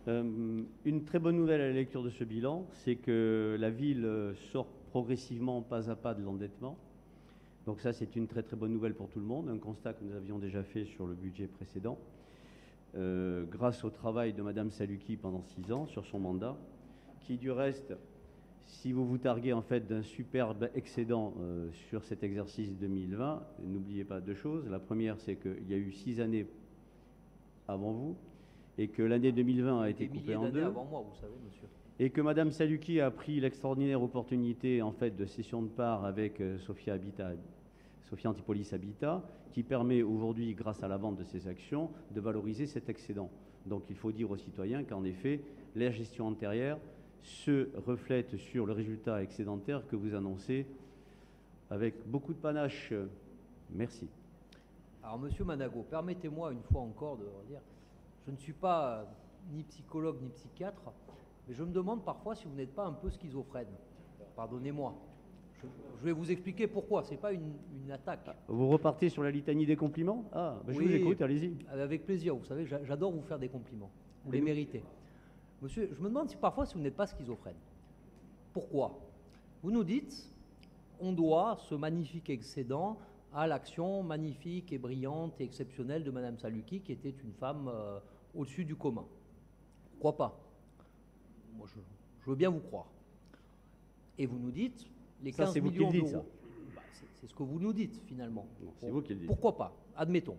Euh, une très bonne nouvelle à la lecture de ce bilan, c'est que la ville sort progressivement, pas à pas, de l'endettement. Donc ça, c'est une très très bonne nouvelle pour tout le monde, un constat que nous avions déjà fait sur le budget précédent. Euh, grâce au travail de Madame Saluki pendant six ans sur son mandat, qui du reste, si vous vous targuez en fait d'un superbe excédent euh, sur cet exercice deux mille vingt, n'oubliez pas deux choses. La première, c'est qu'il y a eu six années avant vous et que l'année deux mille vingt a été coupée en deux. Avant moi, vous savez, monsieur. Et que Madame Saluki a pris l'extraordinaire opportunité en fait de cession de part avec euh, Sophia Habitat. Sophia Antipolis Habitat, qui permet aujourd'hui, grâce à la vente de ses actions, de valoriser cet excédent. Donc il faut dire aux citoyens qu'en effet, la gestion antérieure se reflète sur le résultat excédentaire que vous annoncez avec beaucoup de panache. Merci. Alors, monsieur Manago, permettez-moi une fois encore de dire, je ne suis pas euh, ni psychologue ni psychiatre, mais je me demande parfois si vous n'êtes pas un peu schizophrène. Pardonnez-moi. Je vais vous expliquer pourquoi, ce n'est pas une, une attaque. Vous repartez sur la litanie des compliments? Ah, ben je oui, vous écoute, allez-y. Avec plaisir, vous savez, j'adore vous faire des compliments. Vous les méritez. Monsieur, je me demande si parfois si vous n'êtes pas schizophrène. Pourquoi? Vous nous dites, on doit ce magnifique excédent à l'action magnifique et brillante et exceptionnelle de Madame Saluki, qui était une femme euh, au-dessus du commun. Pourquoi pas? Moi, je, je veux bien vous croire. Et vous nous dites... Les quinze ça, c'est vous qui le dites, ça. Bah, c'est ce que vous nous dites, finalement. C'est vous qui le dites. Pourquoi pas? Admettons.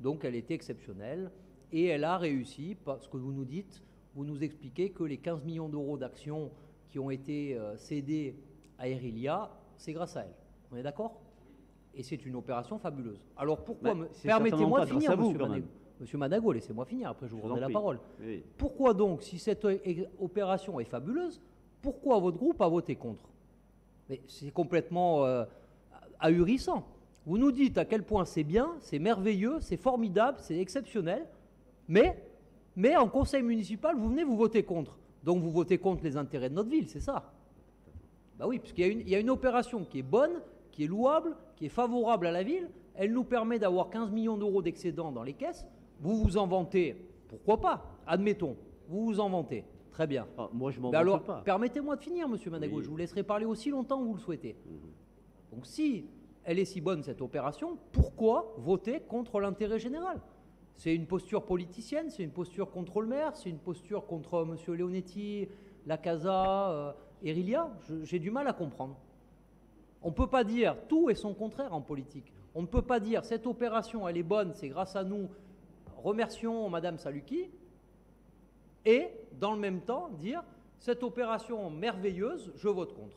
Donc, elle était exceptionnelle et elle a réussi, parce que vous nous dites, vous nous expliquez que les quinze millions d'euros d'actions qui ont été euh, cédés à Erilia, c'est grâce à elle. On est d'accord? Et c'est une opération fabuleuse. Alors, pourquoi... Bah, permettez-moi de finir, vous, monsieur Manago. Monsieur Manago, laissez-moi finir, après je vous redonne la parole. Oui. Pourquoi donc, si cette opération est fabuleuse, pourquoi votre groupe a voté contre? C'est complètement euh, ahurissant. Vous nous dites à quel point c'est bien, c'est merveilleux, c'est formidable, c'est exceptionnel, mais, mais en conseil municipal, vous venez vous voter contre. Donc vous votez contre les intérêts de notre ville, c'est ça? Bah oui, puisqu'il y, y a une opération qui est bonne, qui est louable, qui est favorable à la ville, elle nous permet d'avoir quinze millions d'euros d'excédent dans les caisses, vous vous en vantez, pourquoi pas? Admettons, vous vous en vantez. Très bien. Ah, moi, je m'en ben alors, pas. Permettez-moi de finir, monsieur Manago. Oui. Je vous laisserai parler aussi longtemps que vous le souhaitez. Mmh. Donc, si elle est si bonne, cette opération, pourquoi voter contre l'intérêt général? C'est une posture politicienne, c'est une posture contre le maire, c'est une posture contre euh, monsieur Leonetti, la Casa, euh, Erilia. J'ai du mal à comprendre. On ne peut pas dire tout et son contraire en politique. On ne peut pas dire cette opération, elle est bonne, c'est grâce à nous. Remercions Madame Saluki. Et, dans le même temps, dire « cette opération merveilleuse, je vote contre ».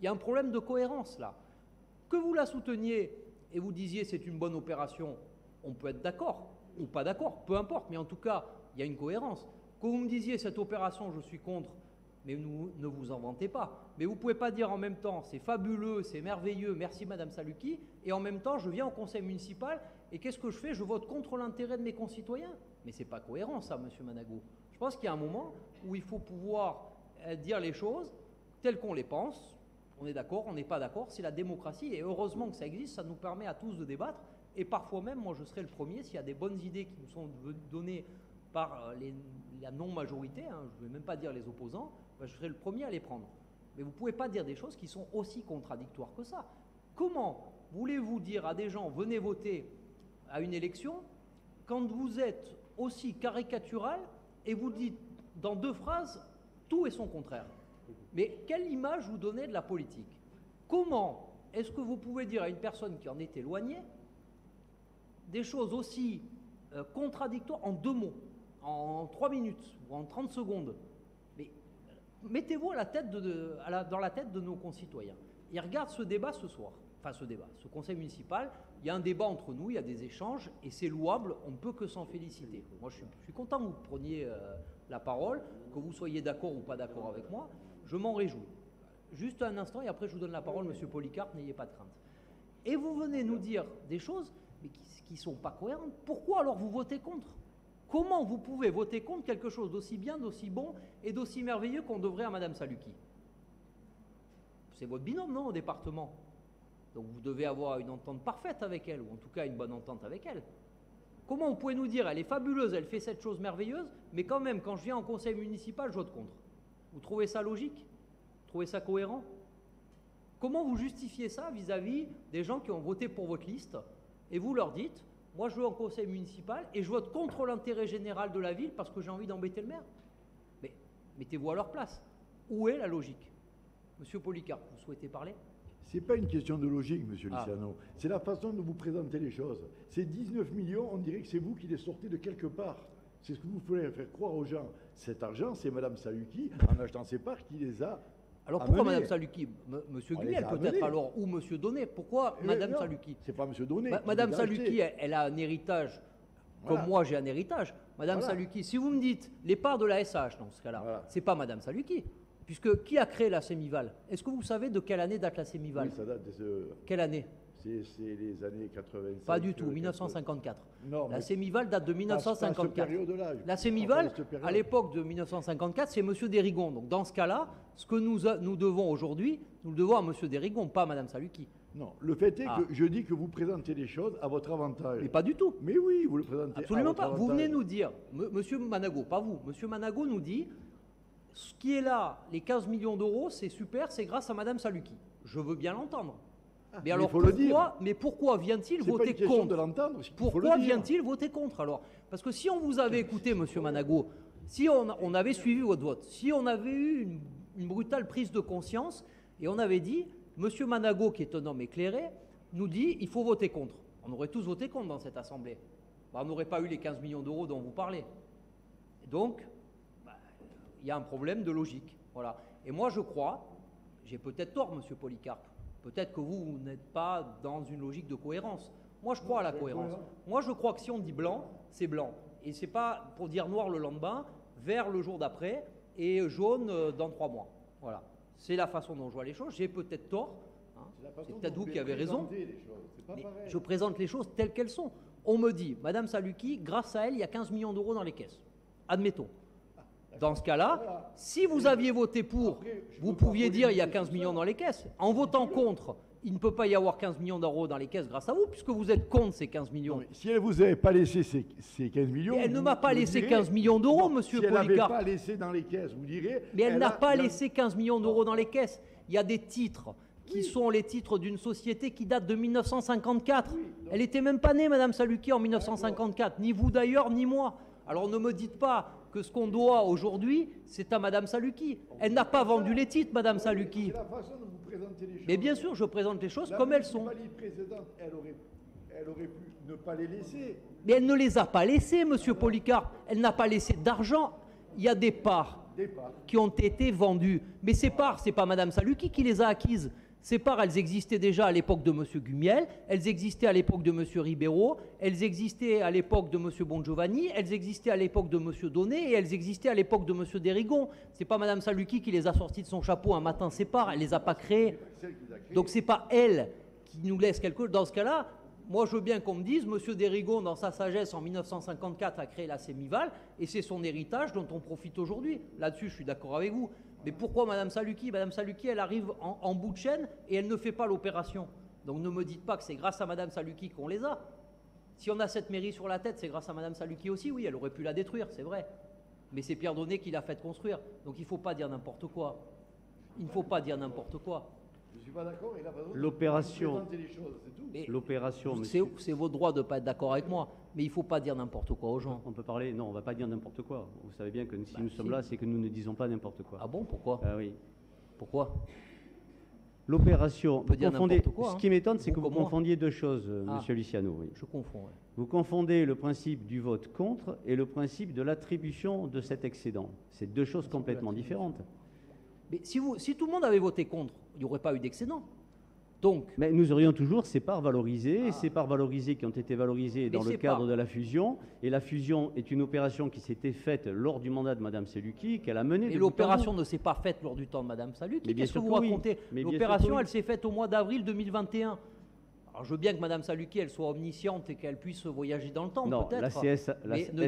Il y a un problème de cohérence, là. Que vous la souteniez et vous disiez « c'est une bonne opération », on peut être d'accord ou pas d'accord, peu importe, mais en tout cas, il y a une cohérence. Que vous me disiez « cette opération, je suis contre », mais nous, ne vous en vantez pas. Mais vous ne pouvez pas dire en même temps « c'est fabuleux, c'est merveilleux, merci Madame Saluki », et en même temps, je viens au conseil municipal, et qu'est-ce que je fais? Je vote contre l'intérêt de mes concitoyens. Mais ce n'est pas cohérent, ça, monsieur Manago. Je pense qu'il y a un moment où il faut pouvoir dire les choses telles qu'on les pense. On est d'accord, on n'est pas d'accord. C'est la démocratie et heureusement que ça existe, ça nous permet à tous de débattre Et parfois même, moi je serai le premier, s'il y a des bonnes idées qui nous sont données par les, la non-majorité, hein, je ne vais même pas dire les opposants, ben je serai le premier à les prendre. Mais vous ne pouvez pas dire des choses qui sont aussi contradictoires que ça. Comment voulez-vous dire à des gens, venez voter à une élection, quand vous êtes aussi caricatural et vous dites dans deux phrases tout et son contraire? Mais quelle image vous donnez de la politique? Comment est-ce que vous pouvez dire à une personne qui en est éloignée des choses aussi euh, contradictoires en deux mots, en trois minutes ou en trente secondes? Mais mettez-vous à la tête de, de, à la, dans la tête de nos concitoyens. Ils regardent ce débat ce soir, enfin ce débat, ce conseil municipal. Il y a un débat entre nous, il y a des échanges et c'est louable, on ne peut que s'en féliciter. Moi je suis, je suis content que vous preniez euh, la parole, que vous soyez d'accord ou pas d'accord avec moi, je m'en réjouis. Juste un instant et après je vous donne la parole, monsieur Polycarpe, n'ayez pas de crainte. Et vous venez nous dire des choses mais qui ne sont pas cohérentes. Pourquoi alors vous votez contre? Comment vous pouvez voter contre quelque chose d'aussi bien, d'aussi bon et d'aussi merveilleux qu'on devrait à madame Saluki? C'est votre binôme, non, au département? Donc vous devez avoir une entente parfaite avec elle, ou en tout cas une bonne entente avec elle. Comment vous pouvez nous dire, elle est fabuleuse, elle fait cette chose merveilleuse, mais quand même, quand je viens en conseil municipal, je vote contre? Vous trouvez ça logique? Vous trouvez ça cohérent? Comment vous justifiez ça vis-à-vis des gens qui ont voté pour votre liste? Et vous leur dites, moi je vais en conseil municipal et je vote contre l'intérêt général de la ville parce que j'ai envie d'embêter le maire. Mais mettez-vous à leur place. Où est la logique? Monsieur Polycarpe, vous souhaitez parler? Ce n'est pas une question de logique, monsieur ah. Luciano. C'est la façon dont vous présentez les choses. Ces dix-neuf millions, on dirait que c'est vous qui les sortez de quelque part. C'est ce que vous voulez faire croire aux gens. Cet argent, c'est madame Saluki, en achetant ses parts, qui les a... Alors pourquoi amené. Madame Saluki, M Monsieur Guiel peut-être alors, ou Monsieur Donnet? Pourquoi euh, Madame non, Saluki? C'est pas Monsieur Donnet. Ma Madame Saluki, elle, elle a un héritage, voilà. Comme moi j'ai un héritage. Madame voilà. Saluki, si vous me dites les parts de la S H dans ce cas-là, voilà. C'est pas Madame Saluki, puisque qui a créé la Semival? Est-ce que vous savez de quelle année date la Semival? Oui, ça date de ce... Quelle année? C'est les années quatre-vingt-cinq. Pas du tout, mille neuf cent cinquante-quatre. Non, la Semival date de mille neuf cent cinquante-quatre. La Semival, à l'époque de mille neuf cent cinquante-quatre, c'est M. Dérigon. Donc dans ce cas-là, ce que nous, a, nous devons aujourd'hui, nous le devons à M. Dérigon, pas à Mme Saluki. Non, le fait est ah. que je dis que vous présentez les choses à votre avantage. Mais pas du tout. Mais oui, vous le présentez absolument à votre pas. Avantage. Vous venez nous dire, M. Manago, pas vous, M. Manago nous dit, ce qui est là, les quinze millions d'euros, c'est super, c'est grâce à Mme Saluki. Je veux bien l'entendre. Mais alors mais pourquoi, mais pourquoi vient-il voter contre? Pourquoi vient-il voter contre alors? Parce que si on vous avait écouté, M. Manago, si on, on avait suivi votre vote, si on avait eu une, une brutale prise de conscience et on avait dit, M. Manago, qui est un homme éclairé, nous dit, il faut voter contre. On aurait tous voté contre dans cette assemblée. Bah, on n'aurait pas eu les quinze millions d'euros dont vous parlez. Et donc, bah, y a un problème de logique. Voilà. Et moi, je crois, j'ai peut-être tort, M. Polycarpe. Peut-être que vous, vous n'êtes pas dans une logique de cohérence. Moi, je crois à la cohérence. Moi, je crois que si on dit blanc, c'est blanc. Et ce n'est pas pour dire noir le lendemain, vert le jour d'après et jaune dans trois mois. Voilà. C'est la façon dont je vois les choses. J'ai peut-être tort. Hein. C'est peut-être vous, vous qui avez raison. Pas mais je présente les choses telles qu'elles sont. On me dit, Madame Saluki, grâce à elle, il y a quinze millions d'euros dans les caisses. Admettons. Dans ce cas-là, voilà. Si vous aviez voté pour, après, vous pouviez dire il y a quinze millions dans les caisses. En votant contre, il ne peut pas y avoir quinze millions d'euros dans les caisses grâce à vous, puisque vous êtes contre ces quinze millions. Non, si elle ne vous avait pas laissé ces, ces quinze millions... Mais elle ne m'a pas laissé direz, quinze millions d'euros, monsieur Polycarpe. Si elle n'avait pas laissé dans les caisses, vous direz... Mais elle n'a pas laissé quinze millions d'euros dans les caisses. Il y a des titres oui. qui sont les titres d'une société qui date de mille neuf cent cinquante-quatre. Oui, elle n'était même pas née, madame Saluki, en mille neuf cent cinquante-quatre. Ni vous d'ailleurs, ni moi. Alors ne me dites pas... que ce qu'on doit aujourd'hui, c'est à Madame Saluki. Elle n'a pas vendu les titres, Madame Saluki. C'est la façon dont vous présentez les choses. Mais bien sûr, je présente les choses comme elles sont. Elle aurait, elle aurait pu ne pas les laisser. Mais elle ne les a pas laissées, Monsieur Polycarpe. Elle n'a pas laissé d'argent. Il y a des parts, des parts qui ont été vendues. Mais ces parts, ce n'est pas Madame Saluki qui les a acquises. Ces parts, elles existaient déjà à l'époque de M. Gumiel, elles existaient à l'époque de M. Ribeiro, elles existaient à l'époque de M. Bongiovanni, elles existaient à l'époque de M. Donnet et elles existaient à l'époque de M. Dérigon. Ce n'est pas Mme Saluki qui les a sorties de son chapeau un matin, ces parts, elle ne les a pas créées. Donc ce n'est pas elle qui nous laisse quelque chose. Dans ce cas-là, moi je veux bien qu'on me dise, M. Dérigon, dans sa sagesse, en mille neuf cent cinquante-quatre, a créé la Semival et c'est son héritage dont on profite aujourd'hui. Là-dessus, je suis d'accord avec vous. Mais pourquoi Madame Saluki? Madame Saluki, elle arrive en, en bout de chaîne et elle ne fait pas l'opération. Donc ne me dites pas que c'est grâce à Madame Saluki qu'on les a. Si on a cette mairie sur la tête, c'est grâce à Madame Saluki aussi, oui, elle aurait pu la détruire, c'est vrai. Mais c'est Pierre Donnet qui l'a fait construire. Donc il ne faut pas dire n'importe quoi. Il ne faut pas dire n'importe quoi. Je ne suis pas d'accord, il a raison. L'opération, l'opération, monsieur. C'est votre droit de ne pas être d'accord avec moi, mais il ne faut pas dire n'importe quoi aux gens. On peut parler, non, on ne va pas dire n'importe quoi. Vous savez bien que si bah, nous sommes si. là, c'est que nous ne disons pas n'importe quoi. Ah bon, pourquoi? Ah oui. Pourquoi? L'opération, vous confondez, quoi, hein. Ce qui m'étonne, c'est que vous confondiez deux choses, ah, monsieur Luciano. Oui. Je confonds. Ouais. Vous confondez le principe du vote contre et le principe de l'attribution de cet excédent. C'est deux choses complètement différentes. Mais si, vous, si tout le monde avait voté contre, il n'y aurait pas eu d'excédent. Donc, mais nous aurions toujours ces parts valorisées, ah, ces parts valorisées qui ont été valorisées dans le cadre pas. de la fusion. Et la fusion est une opération qui s'était faite lors du mandat de Mme Saluki, qu'elle a menée. Et l'opération ne s'est pas faite lors du temps de Mme Saluki. Qu'est-ce que vous oui. racontez? L'opération, elle s'est faite au mois d'avril deux mille vingt et un. Alors, je veux bien que Mme Saluki, elle soit omnisciente et qu'elle puisse voyager dans le temps, peut-être. La C S H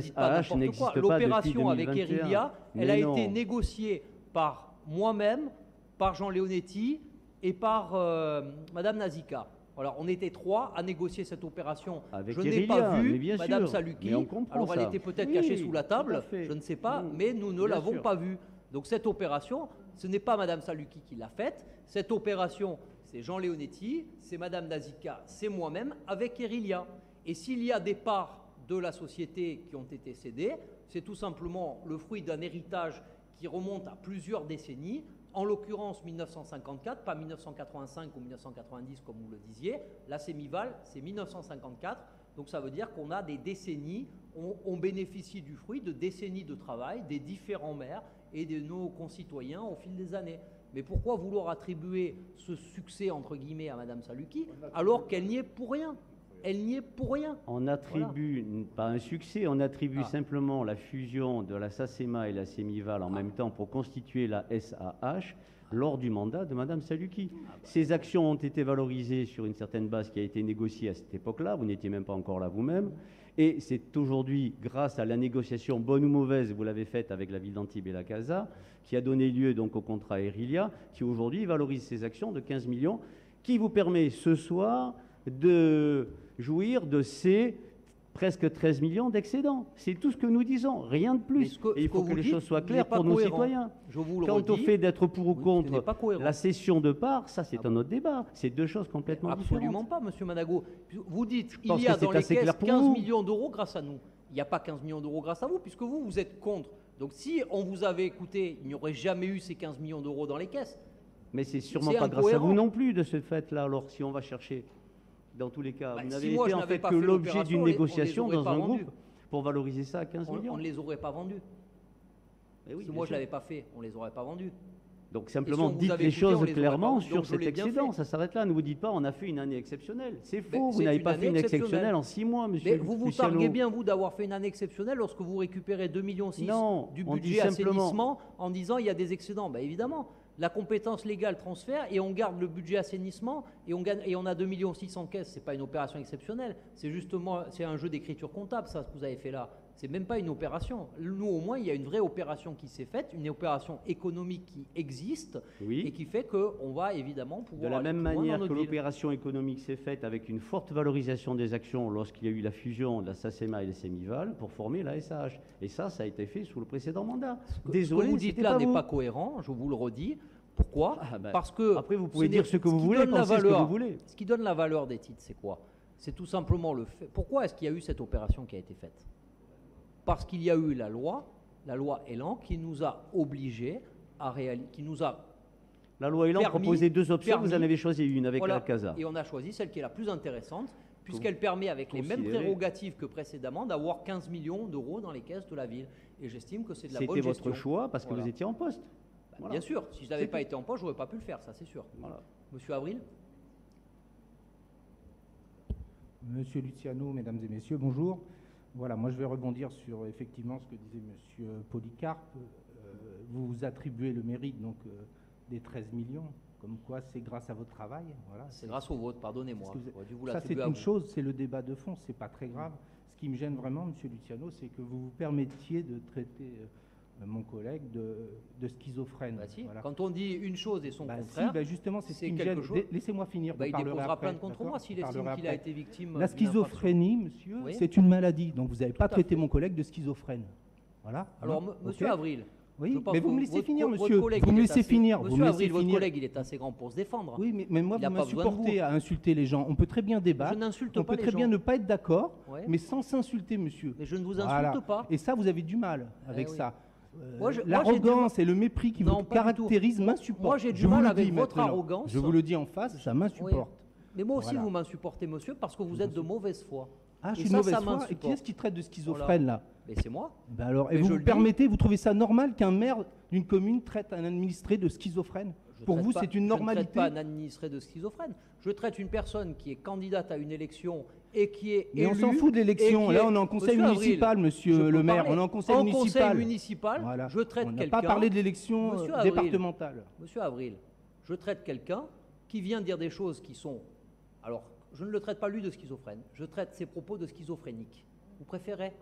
n'existe pas depuis deux mille vingt et un. L'opération avec Erilia, elle a été négociée par moi-même, par Jean Leonetti et par euh, Madame Nazica. Alors, on était trois à négocier cette opération. Avec je n'ai pas vu Madame Saluki. Alors, elle ça. était peut-être oui, cachée sous la table, je ne sais pas, oui, mais nous ne l'avons pas vue. Donc, cette opération, ce n'est pas Madame Saluki qui l'a faite. Cette opération, c'est Jean Leonetti, c'est Madame Nazica, c'est moi-même, avec Erilia. Et s'il y a des parts de la société qui ont été cédées, c'est tout simplement le fruit d'un héritage qui remonte à plusieurs décennies, en l'occurrence mille neuf cent cinquante-quatre, pas mille neuf cent quatre-vingt-cinq ou mille neuf cent quatre-vingt-dix comme vous le disiez, la Semival c'est mille neuf cent cinquante-quatre, donc ça veut dire qu'on a des décennies, on, on bénéficie du fruit de décennies de travail, des différents maires et de nos concitoyens au fil des années. Mais pourquoi vouloir attribuer ce succès entre guillemets à Madame Saluki alors qu'elle n'y est pour rien ? Elle n'y est pour rien. On attribue, voilà, pas un succès, on attribue ah. simplement la fusion de la Sacema et la Semival en ah. même temps pour constituer la S A H lors du mandat de Mme Saluki. Ah bah. Ces actions ont été valorisées sur une certaine base qui a été négociée à cette époque-là, vous n'étiez même pas encore là vous-même, et c'est aujourd'hui, grâce à la négociation bonne ou mauvaise, vous l'avez faite avec la ville d'Antibes et la Casa, qui a donné lieu donc au contrat Erilia, qui aujourd'hui valorise ces actions de quinze millions, qui vous permet ce soir de jouir de ces presque treize millions d'excédents. C'est tout ce que nous disons, rien de plus. Que, et il faut que, que les dites, choses soient claires pour cohérent. nos citoyens. Je vous le Quant redis, au fait d'être pour ou contre la cession de parts, ça c'est ah un bon. autre débat. C'est deux choses complètement absolument différentes. Absolument pas, M. Manago. Vous dites qu'il y a dans les caisses quinze millions d'euros grâce à nous. Il n'y a pas quinze millions d'euros grâce à vous, puisque vous, vous êtes contre. Donc si on vous avait écouté, il n'y aurait jamais eu ces quinze millions d'euros dans les caisses. Mais c'est sûrement pas incohérent. grâce à vous non plus de ce fait-là, alors si on va chercher... Dans tous les cas, bah, vous n'avez si été en fait que l'objet d'une négociation dans un vendu. groupe pour valoriser ça à quinze millions. On, on ne les aurait pas vendus. Et oui, si moi, sûr. je ne l'avais pas fait, on ne les aurait pas vendus. Donc simplement, si dites les écouté, choses les clairement sur cet excédent. Ça s'arrête là. Ne vous dites pas, on a fait une année exceptionnelle. C'est faux. Ben, vous n'avez pas fait une exceptionnelle en six mois, monsieur. Mais vous vous targuez bien, vous, d'avoir fait une année exceptionnelle lorsque vous récupérez deux virgule six millions du budget assainissement en disant il y a des excédents. Bien évidemment. La compétence légale transfert et on garde le budget assainissement et on, gagne, et on a deux virgule six millions en caisse. Ce n'est pas une opération exceptionnelle. C'est justement c'est un jeu d'écriture comptable, ça, ce que vous avez fait là. Ce n'est même pas une opération. Nous, au moins, il y a une vraie opération qui s'est faite, une opération économique qui existe oui. et qui fait qu'on va évidemment pouvoir... De la même manière que l'opération économique s'est faite avec une forte valorisation des actions lorsqu'il y a eu la fusion de la Sacema et les Semival pour former la S A H. Et ça, ça a été fait sous le précédent mandat. Que, Désolé, ce que vous dites là n'est pas cohérent, je vous le redis. Pourquoi ? ah ben, Parce que... Après, vous pouvez dire ce que vous voulez, penser ce que vous voulez. Ce qui donne la valeur des titres, c'est quoi ? C'est tout simplement le fait... Pourquoi est-ce qu'il y a eu cette opération qui a été faite ? Parce qu'il y a eu la loi, la loi Elan, qui nous a obligés à réaliser... Qui nous a la loi Elan permis, proposait deux options, permis, vous en avez choisi une avec voilà, la Casa. Et on a choisi celle qui est la plus intéressante, puisqu'elle permet, avec les mêmes prérogatives que précédemment, d'avoir quinze millions d'euros dans les caisses de la ville. Et j'estime que c'est de la bonne gestion. C'était votre choix, parce que voilà. vous étiez en poste. Voilà. Bien sûr, si je n'avais pas été en poste, je n'aurais pas pu le faire, ça c'est sûr. Voilà. Monsieur Avril. Monsieur Luciano, mesdames et messieurs, bonjour. Voilà, moi je vais rebondir sur effectivement ce que disait monsieur Polycarpe. Euh, vous vous attribuez le mérite donc, euh, des treize millions, comme quoi c'est grâce à votre travail. Voilà, c'est grâce au vôtre, pardonnez-moi. Vous... Ça c'est une chose, c'est le débat de fond, c'est pas très grave. Ce qui me gêne vraiment, monsieur Luciano, c'est que vous vous permettiez de traiter... Euh, mon collègue, de, de schizophrène. Bah si. Voilà. Quand on dit une chose et son bah contraire, si, bah justement, c'est ce qui me gêne. Laissez-moi finir. Bah il déposera plainte contre moi s'il estime qu'il a été victime. La schizophrénie, monsieur, oui, c'est une maladie. Donc vous n'avez pas traité fait. mon collègue de schizophrène. Voilà. Alors, hein, monsieur okay. Avril. Oui, mais vous me laissez finir, monsieur. Vous me laissez finir. Monsieur Avril, votre collègue, il est assez grand pour se défendre. Oui, mais, mais moi, vous m'insupportez à insulter les gens. On peut très bien débattre. Je n'insulte pas. On peut très bien ne pas être d'accord, mais sans s'insulter, monsieur. Mais je ne vous insulte pas. Et ça, vous avez du mal avec ça. Euh, l'arrogance et le mépris qui non, vous caractérisent m'insupportent. Moi, j'ai du mal avec votre arrogance. Je vous le dis en face, ça m'insupporte. Oui. Mais moi aussi, voilà. vous m'insupportez, monsieur, parce que vous êtes de mauvaise foi. Ah, je suis de mauvaise foi. Et qui est-ce qui traite de schizophrène, voilà. là Mais c'est moi. Ben alors, et mais vous vous permettez, dis... vous trouvez ça normal qu'un maire d'une commune traite un administré de schizophrène? je Pour vous, c'est une normalité. Je ne traite pas un administré de schizophrène. Je traite une personne qui est candidate à une élection et qui est élue. Mais on s'en fout de l'élection. Là, on est en conseil municipal, monsieur le maire. On est en conseil municipal. En conseil municipal, je traite quelqu'un. On n'a pas parlé de l'élection départementale. Monsieur Avril, je traite quelqu'un qui vient dire des choses qui sont... Alors, je ne le traite pas lui de schizophrène. Je traite ses propos de schizophrénique. Vous préférez ?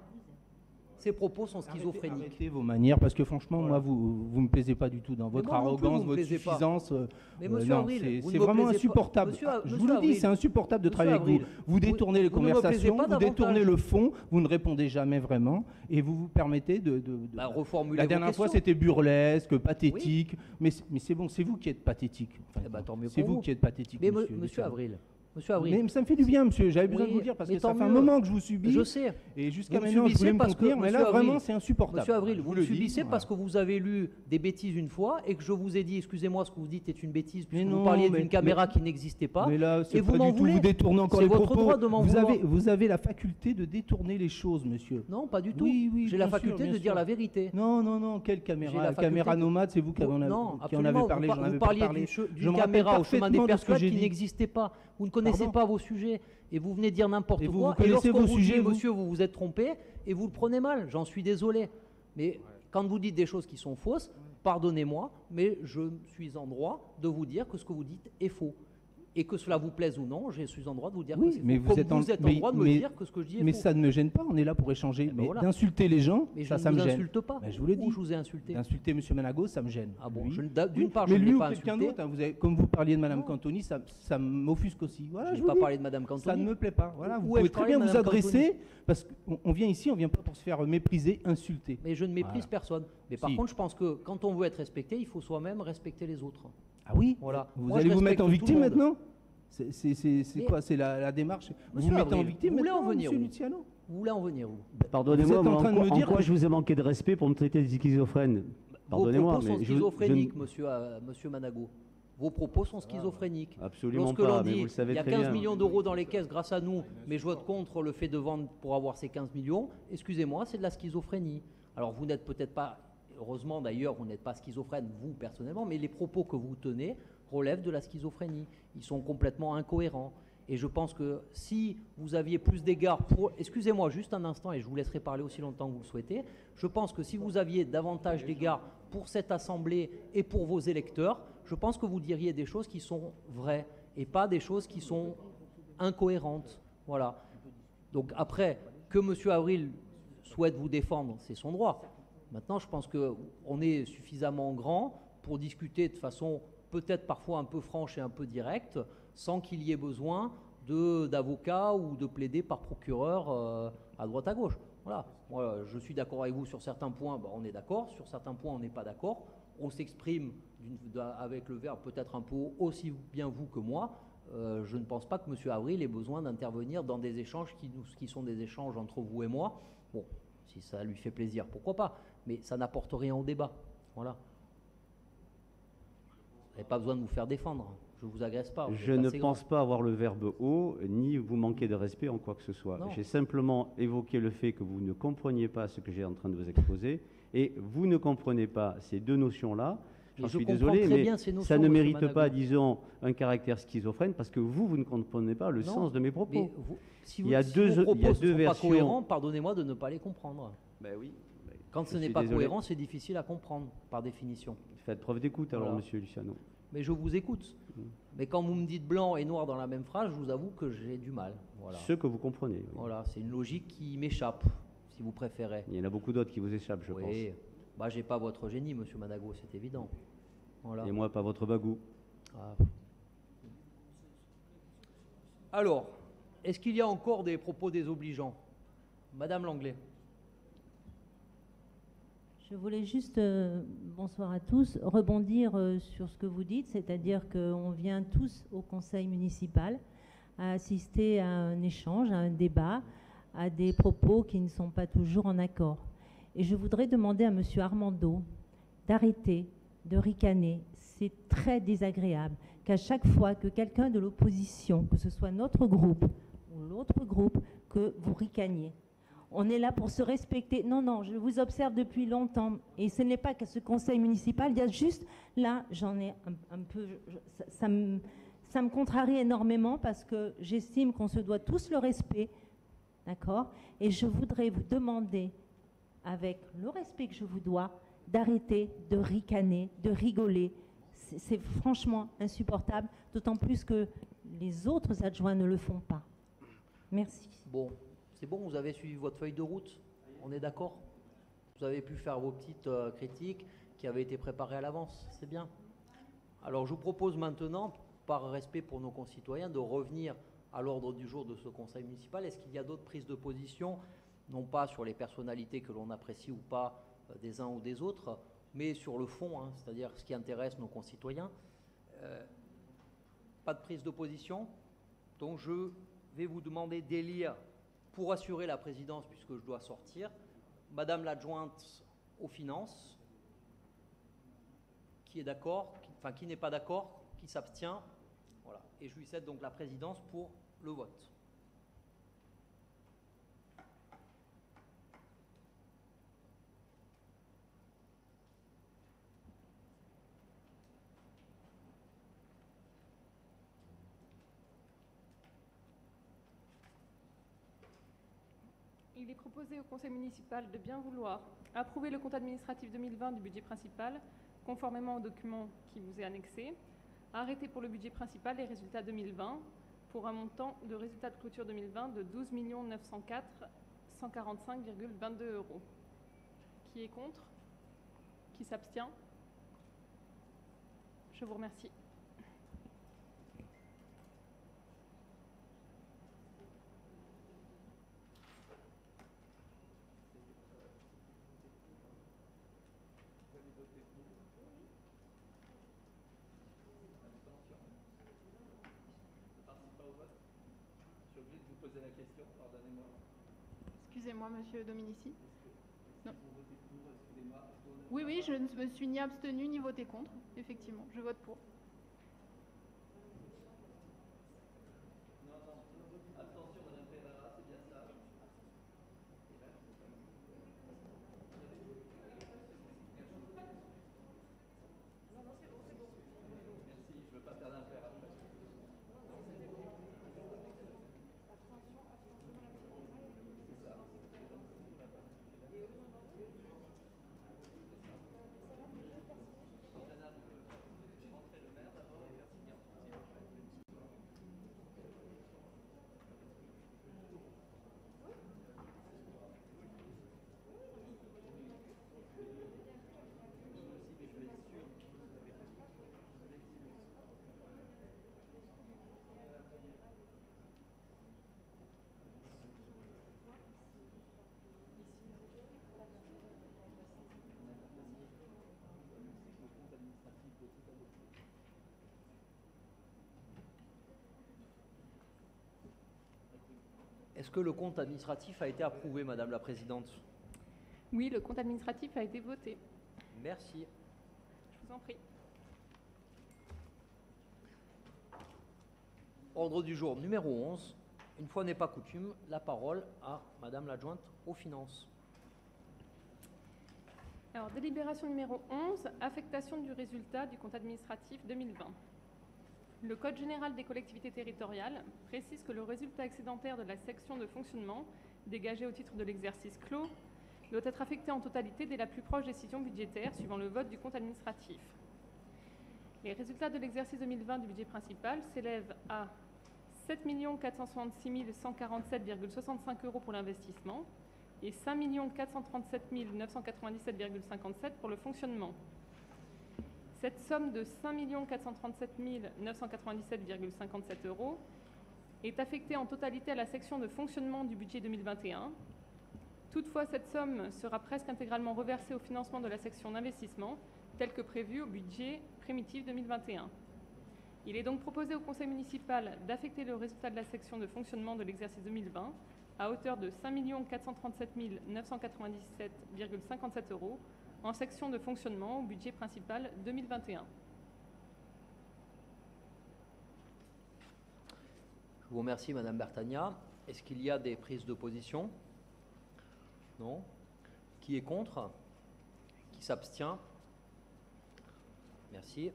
Ces propos sont schizophréniques. Arrêtez, arrêtez vos manières, parce que franchement, voilà. moi, vous ne me plaisez pas du tout dans votre arrogance, plus, votre suffisance. Euh, mais monsieur euh, Avril, c'est vraiment insupportable. Monsieur, ah, je vous le dis, c'est insupportable de monsieur travailler Avril, avec vous. Vous détournez vous, les vous conversations, vous détournez le fond, vous ne répondez jamais vraiment, et vous vous permettez de... de, de bah, reformuler la dernière fois, c'était burlesque, pathétique, oui. mais, mais c'est bon, c'est vous qui êtes pathétique. Enfin, eh bah, c'est vous, vous qui êtes pathétique, mais monsieur, monsieur Avril. Monsieur Avril. Mais ça me fait du bien, monsieur. J'avais besoin oui, de vous dire parce que ça fait mieux. un moment que je vous subis. Je sais. Et jusqu'à maintenant, je voulais me contenir, mais là, Avril, vraiment, c'est insupportable. Monsieur Avril, vous, vous le subissez dis, parce voilà. que vous avez lu des bêtises une fois et que je vous ai dit, excusez-moi, ce que vous dites est une bêtise, puisque vous parliez d'une caméra mais, qui n'existait pas. Mais là, c'est pas vous du tout. Voulez. Vous détournez encore les propos. Droit de vous, avez, vous avez la faculté de détourner les choses, monsieur. Non, pas du tout. Oui, oui, j'ai la faculté de dire la vérité. Non, non, non. Quelle caméra? La caméra nomade, c'est vous qui en avez parlé. Vous parliez d'une caméra au chemin des persuades qui n'existait pas. Vous ne connaissez pas vos sujets et vous venez dire n'importe quoi. Vous et lorsqu'on vous dit, monsieur, vous vous êtes trompé et vous le prenez mal. J'en suis désolé. Mais ouais. quand vous dites des choses qui sont fausses, pardonnez-moi, mais je suis en droit de vous dire que ce que vous dites est faux. Et que cela vous plaise ou non, je suis en droit de vous dire oui, que c'est faux. Mais vous, êtes, vous en, êtes en mais, droit de mais, me dire que ce que je dis est mais faux. Mais ça ne me gêne pas, on est là pour échanger. Eh ben mais voilà. d'insulter les gens, mais ça, ça me gêne. Mais je ne vous insulte pas. Ben je vous le dis. Je vous ai insulté. D'insulter M. Manago, ça me gêne. Ah bon, d'une part, je ne l'ai pas insulté. Mais lui ou quelqu'un d'autre, hein, comme vous parliez de Mme non. Cantoni, ça, ça m'offusque aussi. Voilà, je ne vais pas parler de Mme Cantoni. Ça ne me plaît pas. Voilà, vous pouvez très bien vous adresser, parce qu'on vient ici, on ne vient pas pour se faire mépriser, insulter. Mais je ne méprise personne. Mais par contre, je pense que quand on veut être respecté, il faut soi-même respecter les autres. Ah oui, voilà. Vous Moi, allez vous mettre en victime maintenant? C'est quoi? C'est la, la démarche? Monsieur vous mettez en victime vous maintenant, en venir, monsieur vous. Luciano Vous voulez en venir où? Pardonnez-moi, en, en, en, en quoi que... je vous ai manqué de respect pour me traiter de schizophrène? Pardonnez-moi, mais... Vos propos sont schizophréniques, je... monsieur, euh, monsieur Manago. Vos propos sont schizophréniques. Ah, absolument Lorsque pas, dit, mais vous le savez très bien. Il y a quinze millions d'euros dans les caisses grâce à nous, mais je vote contre le fait de vendre pour avoir ces quinze millions. Excusez-moi, c'est de la schizophrénie. Alors, vous n'êtes peut-être pas... Heureusement d'ailleurs, vous n'êtes pas schizophrène, vous personnellement, mais les propos que vous tenez relèvent de la schizophrénie. Ils sont complètement incohérents. Et je pense que si vous aviez plus d'égards pour... Excusez-moi juste un instant et je vous laisserai parler aussi longtemps que vous le souhaitez. Je pense que si vous aviez davantage d'égards pour cette assemblée et pour vos électeurs, je pense que vous diriez des choses qui sont vraies et pas des choses qui sont incohérentes. Voilà. Donc après, que M. Avril souhaite vous défendre, c'est son droit. Maintenant, je pense qu'on est suffisamment grand pour discuter de façon peut-être parfois un peu franche et un peu directe, sans qu'il y ait besoin d'avocats ou de plaider par procureur euh, à droite à gauche. Voilà. Moi, je suis d'accord avec vous sur certains points, bah, on est d'accord. Sur certains points, on n'est pas d'accord. On s'exprime avec le verbe peut-être un peu aussi bien vous que moi. Euh, je ne pense pas que M. Avril ait besoin d'intervenir dans des échanges qui, qui sont des échanges entre vous et moi. Bon, si ça lui fait plaisir, pourquoi pas ? Mais ça n'apporte rien au débat. Voilà. Vous n'avez pas besoin de vous faire défendre. Je ne vous agresse pas. Je ne pense pas avoir le verbe « haut » ni vous manquer de respect en quoi que ce soit. J'ai simplement évoqué le fait que vous ne compreniez pas ce que j'ai en train de vous exposer. Et vous ne comprenez pas ces deux notions-là. J'en suis désolé, mais ça ne mérite pas, disons, un caractère schizophrène parce que vous, vous ne comprenez pas le sens de mes propos. Il y a deux versions. Si vos propos ne sont pas cohérents, pardonnez-moi de ne pas les comprendre. Ben oui. Quand ce n'est pas désolé. cohérent, c'est difficile à comprendre, par définition. Faites preuve d'écoute, alors, voilà. monsieur Luciano. Mais je vous écoute. Mmh. Mais quand vous me dites blanc et noir dans la même phrase, je vous avoue que j'ai du mal. Voilà. Ce que vous comprenez. Oui. Voilà, c'est une logique qui m'échappe, si vous préférez. Il y en a beaucoup d'autres qui vous échappent, je oui. pense. Bah, j'ai pas votre génie, monsieur Madago, c'est évident. Voilà. Et moi, pas votre bagou. Ah. Alors, est-ce qu'il y a encore des propos désobligeants? Madame Langlais. Je voulais juste, euh, bonsoir à tous, rebondir euh, sur ce que vous dites, c'est-à-dire qu'on vient tous au conseil municipal à assister à un échange, à un débat, à des propos qui ne sont pas toujours en accord. Et je voudrais demander à M. Armando d'arrêter de ricaner. C'est très désagréable qu'à chaque fois que quelqu'un de l'opposition, que ce soit notre groupe ou l'autre groupe, que vous ricaniez. On est là pour se respecter. Non, non, je vous observe depuis longtemps. Et ce n'est pas qu'à ce conseil municipal. Il y a juste, là, j'en ai un, un peu... Je, ça, ça, me, ça me contrarie énormément parce que j'estime qu'on se doit tous le respect. D'accord? Et je voudrais vous demander, avec le respect que je vous dois, d'arrêter de ricaner, de rigoler. C'est franchement insupportable, d'autant plus que les autres adjoints ne le font pas. Merci. Bon, c'est bon, vous avez suivi votre feuille de route, on est d'accord? Vous avez pu faire vos petites euh, critiques qui avaient été préparées à l'avance, c'est bien. Alors je vous propose maintenant, par respect pour nos concitoyens, de revenir à l'ordre du jour de ce conseil municipal. Est-ce qu'il y a d'autres prises de position, non pas sur les personnalités que l'on apprécie ou pas euh, des uns ou des autres, mais sur le fond, hein, c'est-à-dire ce qui intéresse nos concitoyens? Euh, pas de prise de position, donc je vais vous demander d'élire, pour assurer la présidence, puisque je dois sortir, Madame l'adjointe aux finances, qui est d'accord, enfin qui n'est pas d'accord, qui s'abstient, voilà. Et je lui cède donc la présidence pour le vote. Il est proposé au Conseil municipal de bien vouloir approuver le compte administratif deux mille vingt du budget principal, conformément au document qui vous est annexé, arrêter pour le budget principal les résultats deux mille vingt, pour un montant de résultat de clôture deux mille vingt de douze millions neuf cent quatre mille cent quarante-cinq virgule vingt-deux euros. Qui est contre? Qui s'abstient? Je vous remercie. Excusez-moi, monsieur Dominici. Non. Oui, oui, je ne me suis ni abstenue ni votée contre. Effectivement, je vote pour. Est-ce que le compte administratif a été approuvé, Madame la Présidente? Oui, le compte administratif a été voté. Merci. Je vous en prie. Ordre du jour numéro onze. Une fois n'est pas coutume, la parole à Madame l'adjointe aux finances. Alors, délibération numéro onze, affectation du résultat du compte administratif deux mille vingt. Le Code général des collectivités territoriales précise que le résultat excédentaire de la section de fonctionnement, dégagé au titre de l'exercice clos, doit être affecté en totalité dès la plus proche décision budgétaire suivant le vote du compte administratif. Les résultats de l'exercice deux mille vingt du budget principal s'élèvent à sept millions quatre cent soixante-six mille cent quarante-sept virgule soixante-cinq euros pour l'investissement et cinq millions quatre cent trente-sept mille neuf cent quatre-vingt-dix-sept virgule cinquante-sept pour le fonctionnement. Cette somme de cinq millions quatre cent trente-sept mille neuf cent quatre-vingt-dix-sept virgule cinquante-sept euros est affectée en totalité à la section de fonctionnement du budget deux mille vingt et un. Toutefois, cette somme sera presque intégralement reversée au financement de la section d'investissement, tel que prévu au budget primitif deux mille vingt et un. Il est donc proposé au Conseil municipal d'affecter le résultat de la section de fonctionnement de l'exercice deux mille vingt à hauteur de cinq millions quatre cent trente-sept mille neuf cent quatre-vingt-dix-sept virgule cinquante-sept euros en section de fonctionnement au budget principal deux mille vingt et un. Je vous remercie, Madame Bertagna. Est-ce qu'il y a des prises d'opposition? Non. Qui est contre? Qui s'abstient? Merci.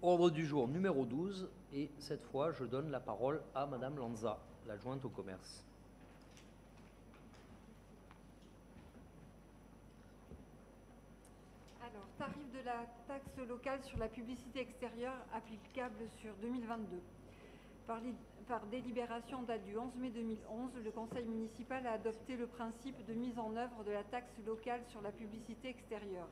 Ordre du jour numéro douze, et cette fois, je donne la parole à Madame Lanza, l'adjointe au commerce. Alors, tarif de la taxe locale sur la publicité extérieure applicable sur deux mille vingt-deux. Par, par délibération en date du onze mai deux mille onze, le Conseil municipal a adopté le principe de mise en œuvre de la taxe locale sur la publicité extérieure.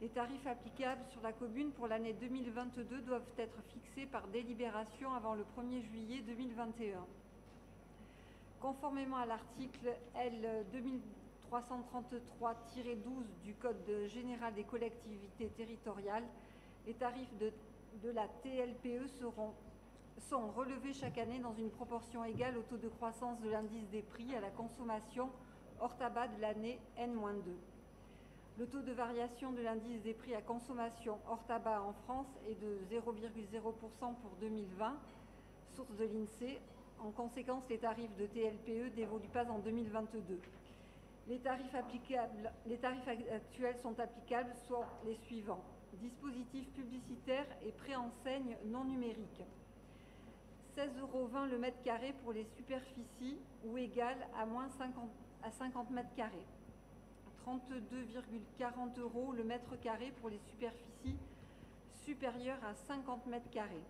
Les tarifs applicables sur la commune pour l'année deux mille vingt-deux doivent être fixés par délibération avant le premier juillet deux mille vingt et un. Conformément à l'article L deux mille trois cent trente-trois tiret douze du Code général des collectivités territoriales, les tarifs de, de la T L P E seront, sont relevés chaque année dans une proportion égale au taux de croissance de l'indice des prix à la consommation hors tabac de l'année N moins deux. Le taux de variation de l'indice des prix à consommation hors tabac en France est de zéro virgule zéro pour cent pour deux mille vingt, source de l'INSEE. En conséquence, les tarifs de T L P E n'évoluent pas en deux mille vingt-deux. Les tarifs, applicables, les tarifs actuels sont applicables, soit les suivants. Dispositifs publicitaires et préenseignes non numériques. seize euros vingt le mètre carré pour les superficies ou égales à moins cinquante, à cinquante mètres carrés. trente-deux virgule quarante euros le mètre carré pour les superficies supérieures à cinquante mètres carrés.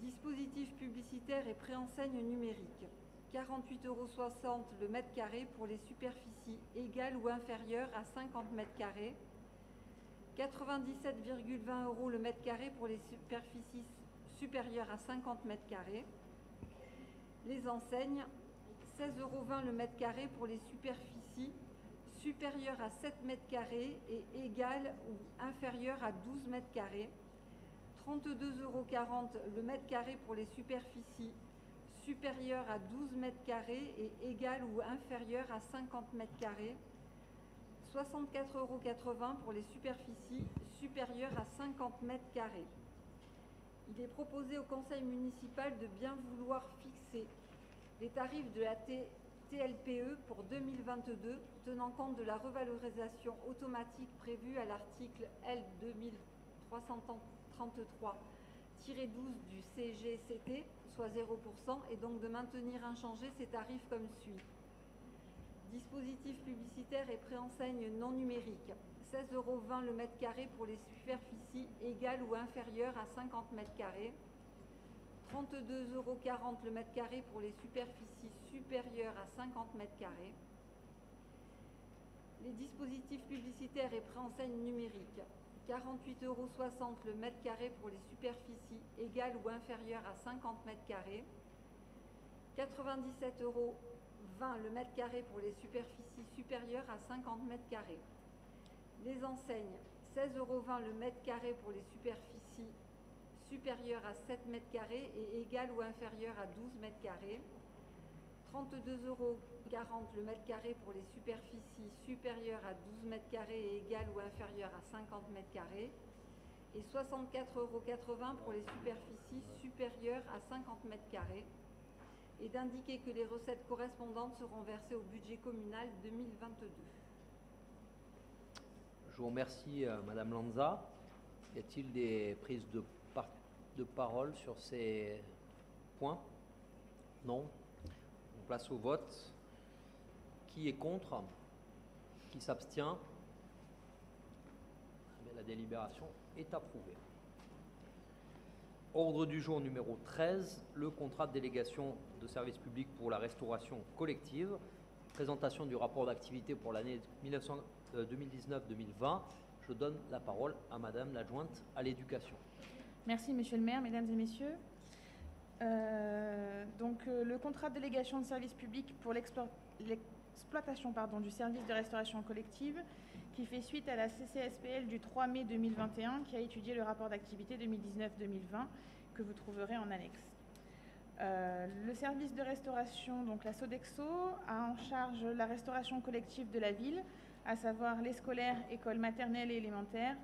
Dispositifs publicitaires et préenseignes numériques. quarante-huit virgule soixante euros le mètre carré pour les superficies égales ou inférieures à cinquante mètres carrés. quatre-vingt-dix-sept virgule vingt euros le mètre carré pour les superficies supérieures à cinquante mètres carrés. Les enseignes, seize virgule vingt euros le mètre carré pour les superficies supérieure à sept mètres carrés et égale ou inférieure à douze mètres carrés, trente-deux virgule quarante euros le mètre carré pour les superficies supérieures à douze mètres carrés et égale ou inférieure à cinquante mètres carrés, soixante-quatre virgule quatre-vingts euros pour les superficies supérieures à cinquante mètres carrés. Il est proposé au Conseil municipal de bien vouloir fixer les tarifs de la T. T L P E pour deux mille vingt-deux, tenant compte de la revalorisation automatique prévue à l'article L deux mille trois cent trente-trois tiret douze du C G C T, soit zéro pour cent, et donc de maintenir inchangés ces tarifs comme suit. Dispositifs publicitaires et préenseignes non numériques, seize virgule vingt euros le mètre carré pour les superficies égales ou inférieures à cinquante mètres carrés, trente-deux virgule quarante euros le mètre carré pour les superficies supérieures à cinquante mètres carrés. Les dispositifs publicitaires et préenseignes numériques, quarante-huit virgule soixante euros le mètre carré pour les superficies égales ou inférieures à cinquante mètres carrés. quatre-vingt-dix-sept virgule vingt euros le mètre carré pour les superficies supérieures à cinquante mètres carrés. Les enseignes, seize virgule vingt euros le mètre carré pour les superficies supérieure à sept mètres carrés et égale ou inférieure à douze mètres carrés, trente-deux virgule quarante euros le mètre carré pour les superficies supérieures à douze mètres carrés et égale ou inférieure à cinquante mètres carrés, et soixante-quatre virgule quatre-vingts euros pour les superficies supérieures à cinquante mètres carrés, et d'indiquer que les recettes correspondantes seront versées au budget communal deux mille vingt-deux. Je vous remercie, euh, Madame Lanza. Y a-t-il des prises de de parole sur ces points? Non. On place au vote. Qui est contre? Qui s'abstient? La délibération est approuvée. Ordre du jour numéro treize, le contrat de délégation de service public pour la restauration collective, présentation du rapport d'activité pour l'année deux mille dix-neuf deux mille vingt. Je donne la parole à Madame l'adjointe à l'éducation. Merci Monsieur le maire, Mesdames et Messieurs. Euh, donc euh, le contrat de délégation de service public pour l'exploitation du service de restauration collective qui fait suite à la C C S P L du trois mai deux mille vingt et un qui a étudié le rapport d'activité deux mille dix-neuf deux mille vingt que vous trouverez en annexe. Euh, le service de restauration, donc la Sodexo, a en charge la restauration collective de la ville, à savoir les scolaires, écoles maternelles et élémentaires,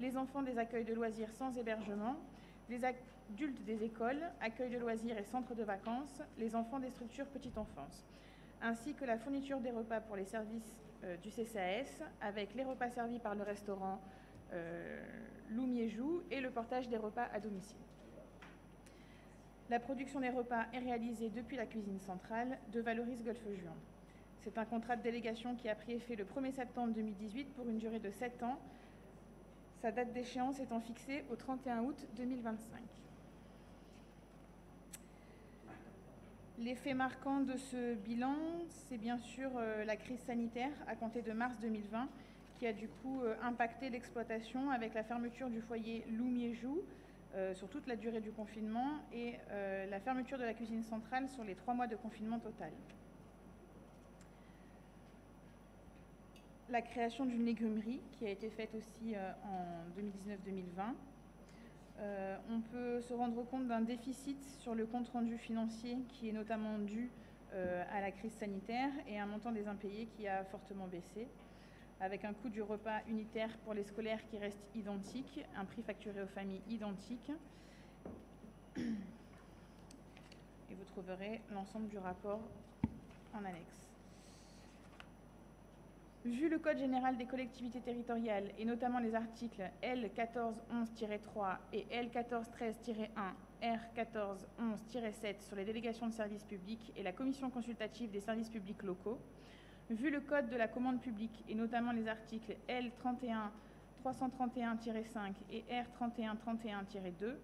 les enfants des accueils de loisirs sans hébergement, les adultes des écoles, accueils de loisirs et centres de vacances, les enfants des structures petite enfance, ainsi que la fourniture des repas pour les services euh, du C C A S, avec les repas servis par le restaurant euh, Lou Miejou et le portage des repas à domicile. La production des repas est réalisée depuis la cuisine centrale de Vallauris Golfe-Juan. C'est un contrat de délégation qui a pris effet le premier septembre deux mille dix-huit pour une durée de sept ans, sa date d'échéance étant fixée au trente et un août deux mille vingt-cinq. L'effet marquant de ce bilan, c'est bien sûr la crise sanitaire à compter de mars deux mille vingt qui a du coup impacté l'exploitation avec la fermeture du foyer Lou Miejou euh, sur toute la durée du confinement et euh, la fermeture de la cuisine centrale sur les trois mois de confinement total. La création d'une légumerie qui a été faite aussi euh, en deux mille dix-neuf deux mille vingt. Euh, on peut se rendre compte d'un déficit sur le compte rendu financier qui est notamment dû euh, à la crise sanitaire et un montant des impayés qui a fortement baissé, avec un coût du repas unitaire pour les scolaires qui reste identique, un prix facturé aux familles identique. Et vous trouverez l'ensemble du rapport en annexe. Vu le Code général des collectivités territoriales et notamment les articles L quatorze onze tiret trois et L quatorze treize tiret un, R quatorze onze tiret sept sur les délégations de services publics et la commission consultative des services publics locaux, vu le Code de la commande publique et notamment les articles L trente et un trois cent trente et un tiret cinq et R trente et un trente et un tiret deux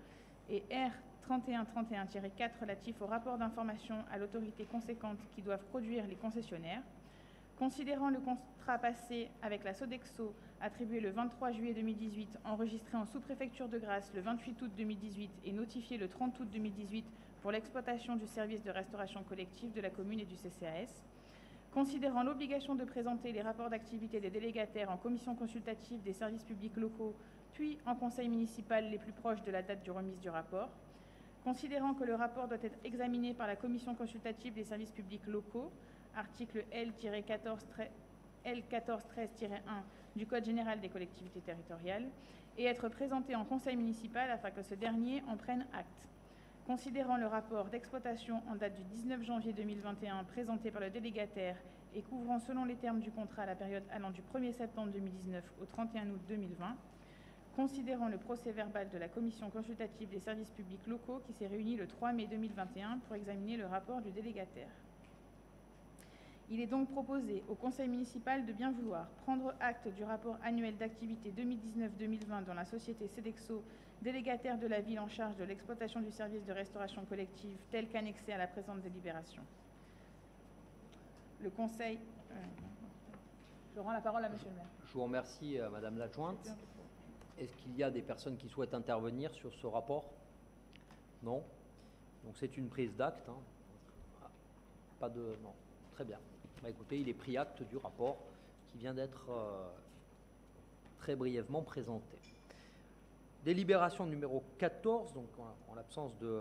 et R trente et un trente et un tiret quatre relatifs au rapport d'information à l'autorité conséquente qui doivent produire les concessionnaires, considérant le contrat passé avec la Sodexo attribué le vingt-trois juillet deux mille dix-huit, enregistré en sous-préfecture de Grasse le vingt-huit août deux mille dix-huit et notifié le trente août deux mille dix-huit pour l'exploitation du service de restauration collective de la commune et du C C A S, considérant l'obligation de présenter les rapports d'activité des délégataires en commission consultative des services publics locaux, puis en conseil municipal les plus proches de la date de remise du rapport, considérant que le rapport doit être examiné par la commission consultative des services publics locaux, article L quatorze treize tiret un du Code général des collectivités territoriales et être présenté en conseil municipal afin que ce dernier en prenne acte. Considérant le rapport d'exploitation en date du dix-neuf janvier deux mille vingt et un présenté par le délégataire et couvrant selon les termes du contrat la période allant du premier septembre deux mille dix-neuf au trente et un août deux mille vingt, considérant le procès verbal de la commission consultative des services publics locaux qui s'est réunie le trois mai deux mille vingt et un pour examiner le rapport du délégataire. Il est donc proposé au Conseil municipal de bien vouloir prendre acte du rapport annuel d'activité deux mille dix-neuf deux mille vingt dans la société Sodexo, délégataire de la ville en charge de l'exploitation du service de restauration collective tel qu'annexé à la présente délibération. Le Conseil... Je rends la parole à Monsieur le maire. Je vous remercie, Madame l'adjointe. Est-ce qu'il y a des personnes qui souhaitent intervenir sur ce rapport? Non. Donc c'est une prise d'acte. Hein. Pas de... Non. Très bien. Bah écoutez, il est pris acte du rapport qui vient d'être euh, très brièvement présenté. Délibération numéro quatorze, donc en, en l'absence de,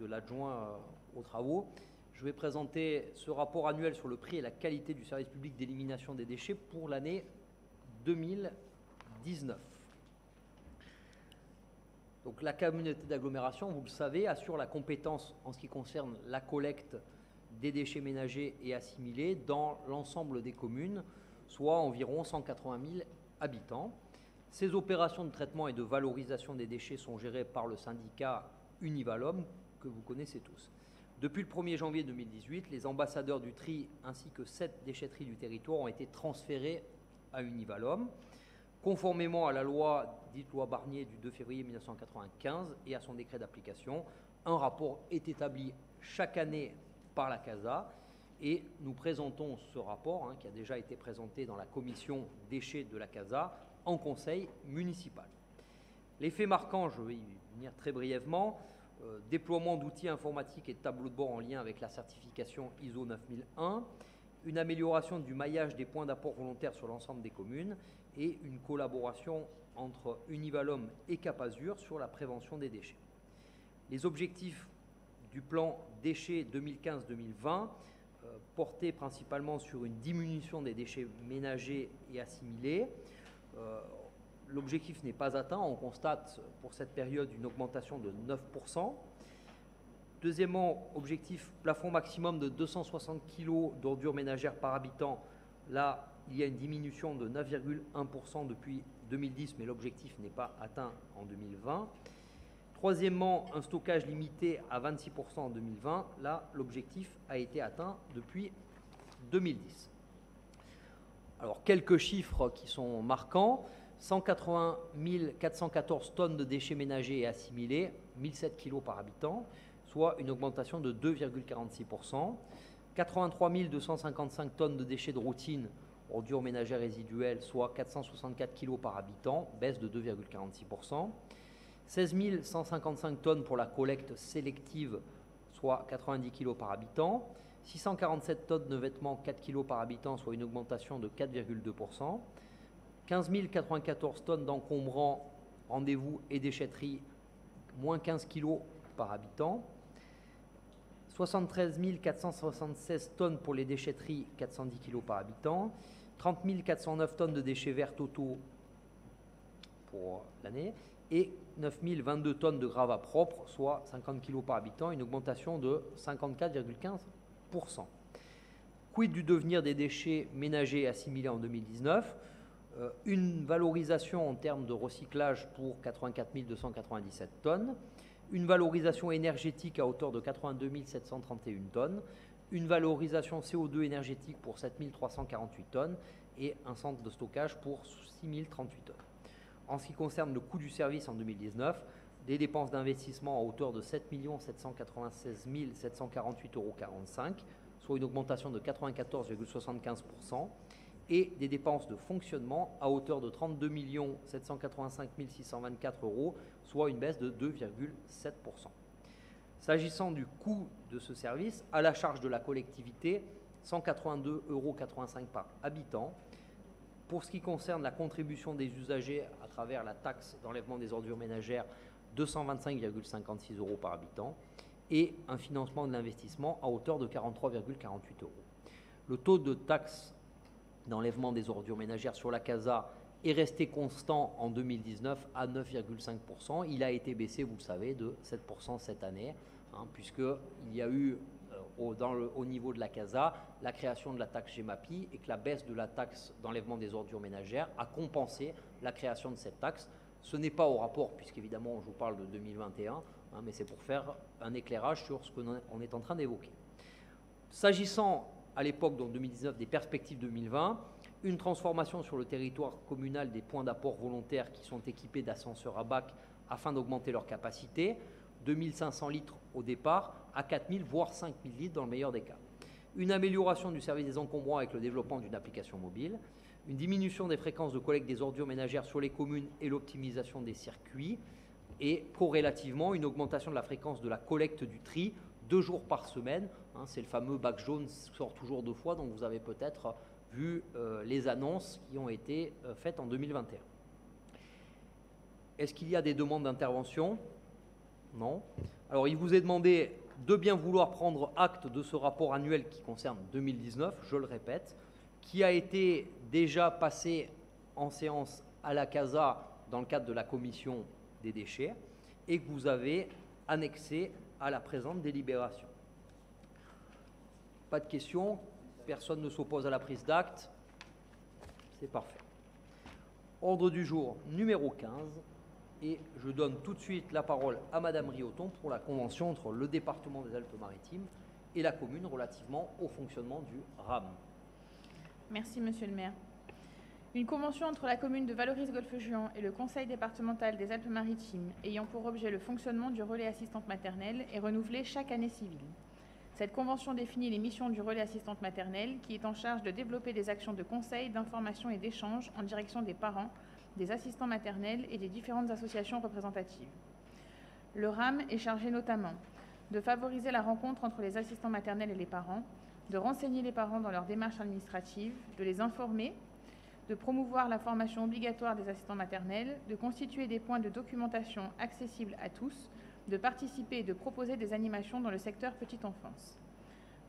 de l'adjoint euh, aux travaux, je vais présenter ce rapport annuel sur le prix et la qualité du service public d'élimination des déchets pour l'année deux mille dix-neuf. Donc la communauté d'agglomération, vous le savez, assure la compétence en ce qui concerne la collecte des déchets ménagers et assimilés dans l'ensemble des communes, soit environ cent quatre-vingt mille habitants. Ces opérations de traitement et de valorisation des déchets sont gérées par le syndicat Univalom, que vous connaissez tous. Depuis le premier janvier deux mille dix-huit, les ambassadeurs du tri ainsi que sept déchetteries du territoire ont été transférés à Univalom. conformément à la loi, dite loi Barnier du deux février mille neuf cent quatre-vingt-quinze et à son décret d'application, un rapport est établi chaque année par la Casa et nous présentons ce rapport hein, qui a déjà été présenté dans la commission déchets de la Casa en conseil municipal. Les faits marquants, je vais y venir très brièvement, euh, déploiement d'outils informatiques et de tableaux de bord en lien avec la certification I S O neuf mille un, une amélioration du maillage des points d'apport volontaires sur l'ensemble des communes et une collaboration entre Univalom et Capazur sur la prévention des déchets. Les objectifs du plan déchets deux mille quinze deux mille vingt euh, portaient principalement sur une diminution des déchets ménagers et assimilés. Euh, L'objectif n'est pas atteint, on constate pour cette période une augmentation de neuf pour cent. Deuxièmement, objectif plafond maximum de deux cent soixante kilos d'ordures ménagères par habitant. Là, il y a une diminution de neuf virgule un pour cent depuis deux mille dix, mais l'objectif n'est pas atteint en deux mille vingt. Troisièmement, un stockage limité à vingt-six pour cent en deux mille vingt. Là, l'objectif a été atteint depuis deux mille dix. Alors, quelques chiffres qui sont marquants. cent quatre-vingt mille quatre cent quatorze tonnes de déchets ménagers et assimilés, mille sept kilos par habitant, soit une augmentation de deux virgule quarante-six pour cent. quatre-vingt-trois mille deux cent cinquante-cinq tonnes de déchets de routine, ordures ménagères résiduelles, soit quatre cent soixante-quatre kilos par habitant, baisse de deux virgule quarante-six pour cent. seize mille cent cinquante-cinq tonnes pour la collecte sélective, soit quatre-vingt-dix kilos par habitant. six cent quarante-sept tonnes de vêtements, quatre kilos par habitant, soit une augmentation de quatre virgule deux pour cent. quinze mille quatre-vingt-quatorze tonnes d'encombrants, rendez-vous et déchetterie, moins quinze kilos par habitant. soixante-treize mille quatre cent soixante-seize tonnes pour les déchetteries, quatre cent dix kilos par habitant. trente mille quatre cent neuf tonnes de déchets verts totaux pour l'année. Et neuf mille vingt-deux tonnes de gravats propres, soit cinquante kilos par habitant, une augmentation de cinquante-quatre virgule quinze pour cent. Quid du devenir des déchets ménagers assimilés en deux mille dix-neuf ? Une valorisation en termes de recyclage pour quatre-vingt-quatre mille deux cent quatre-vingt-dix-sept tonnes, une valorisation énergétique à hauteur de quatre-vingt-deux mille sept cent trente et une tonnes, une valorisation C O deux énergétique pour sept mille trois cent quarante-huit tonnes et un centre de stockage pour six mille trente-huit tonnes. En ce qui concerne le coût du service en deux mille dix-neuf, des dépenses d'investissement à hauteur de sept millions sept cent quatre-vingt-seize mille sept cent quarante-huit euros quarante-cinq, soit une augmentation de quatre-vingt-quatorze virgule soixante-quinze pour cent. Et des dépenses de fonctionnement à hauteur de trente-deux millions sept cent quatre-vingt-cinq mille six cent vingt-quatre euros, soit une baisse de deux virgule sept pour cent. S'agissant du coût de ce service, à la charge de la collectivité, cent quatre-vingt-deux virgule quatre-vingt-cinq euros par habitant. Pour ce qui concerne la contribution des usagers à travers la taxe d'enlèvement des ordures ménagères, deux cent vingt-cinq virgule cinquante-six euros par habitant. Et un financement de l'investissement à hauteur de quarante-trois virgule quarante-huit euros. Le taux de taxe d'enlèvement des ordures ménagères sur la Casa est resté constant en deux mille dix-neuf à neuf virgule cinq pour cent. Il a été baissé, vous le savez, de sept pour cent cette année, hein, puisqu'il y a eu euh, au, dans le, au niveau de la Casa la création de la taxe Gemapi et que la baisse de la taxe d'enlèvement des ordures ménagères a compensé la création de cette taxe. Ce n'est pas au rapport, puisqu'évidemment je vous parle de deux mille vingt et un, hein, mais c'est pour faire un éclairage sur ce qu'on est en train d'évoquer. S'agissant à l'époque, donc deux mille dix-neuf, des perspectives deux mille vingt, une transformation sur le territoire communal des points d'apport volontaires qui sont équipés d'ascenseurs à bac afin d'augmenter leur capacité, deux mille cinq cents litres au départ à quatre mille voire cinq mille litres dans le meilleur des cas. Une amélioration du service des encombrants avec le développement d'une application mobile, une diminution des fréquences de collecte des ordures ménagères sur les communes et l'optimisation des circuits et corrélativement une augmentation de la fréquence de la collecte du tri deux jours par semaine, hein, c'est le fameux bac jaune qui sort toujours deux fois, donc vous avez peut-être vu euh, les annonces qui ont été euh, faites en deux mille vingt et un. Est-ce qu'il y a des demandes d'intervention? Non. Alors il vous est demandé de bien vouloir prendre acte de ce rapport annuel qui concerne deux mille dix-neuf, je le répète, qui a été déjà passé en séance à la Casa dans le cadre de la commission des déchets et que vous avez annexé à la présente délibération. Pas de questions, personne ne s'oppose à la prise d'acte, c'est parfait. Ordre du jour numéro quinze, et je donne tout de suite la parole à Madame Rioton pour la convention entre le département des Alpes-Maritimes et la commune relativement au fonctionnement du RAM. Merci Monsieur le maire. Une convention entre la commune de Vallauris Golfe-Juan et le conseil départemental des Alpes-Maritimes ayant pour objet le fonctionnement du relais assistante maternelle est renouvelée chaque année civile. Cette convention définit les missions du relais assistante maternelle qui est en charge de développer des actions de conseil, d'information et d'échange en direction des parents, des assistants maternels et des différentes associations représentatives. Le RAM est chargé notamment de favoriser la rencontre entre les assistants maternels et les parents, de renseigner les parents dans leur démarche administrative, de les informer, de promouvoir la formation obligatoire des assistants maternels, de constituer des points de documentation accessibles à tous, de participer et de proposer des animations dans le secteur petite enfance.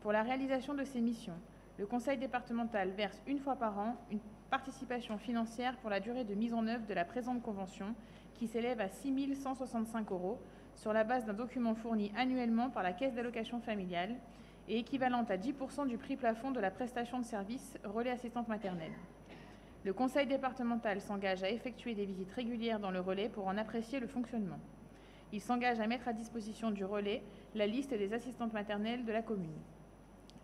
Pour la réalisation de ces missions, le Conseil départemental verse une fois par an une participation financière pour la durée de mise en œuvre de la présente convention qui s'élève à six mille cent soixante-cinq euros sur la base d'un document fourni annuellement par la Caisse d'allocation familiale et équivalente à dix pour cent du prix plafond de la prestation de service relais assistante maternelle. Le Conseil départemental s'engage à effectuer des visites régulières dans le relais pour en apprécier le fonctionnement. Il s'engage à mettre à disposition du relais la liste des assistantes maternelles de la commune.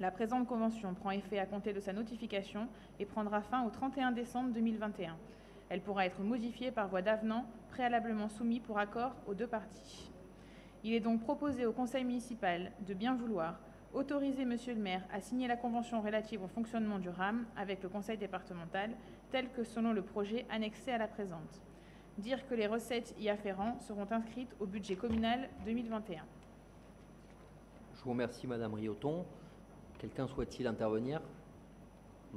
La présente convention prend effet à compter de sa notification et prendra fin au trente et un décembre deux mille vingt et un. Elle pourra être modifiée par voie d'avenant, préalablement soumis pour accord aux deux parties. Il est donc proposé au Conseil municipal de bien vouloir autoriser Monsieur le maire à signer la convention relative au fonctionnement du RAM avec le Conseil départemental, tel que selon le projet annexé à la présente. Dire que les recettes y afférentes seront inscrites au budget communal deux mille vingt et un. Je vous remercie, Madame Rioton. Quelqu'un souhaite-t-il intervenir?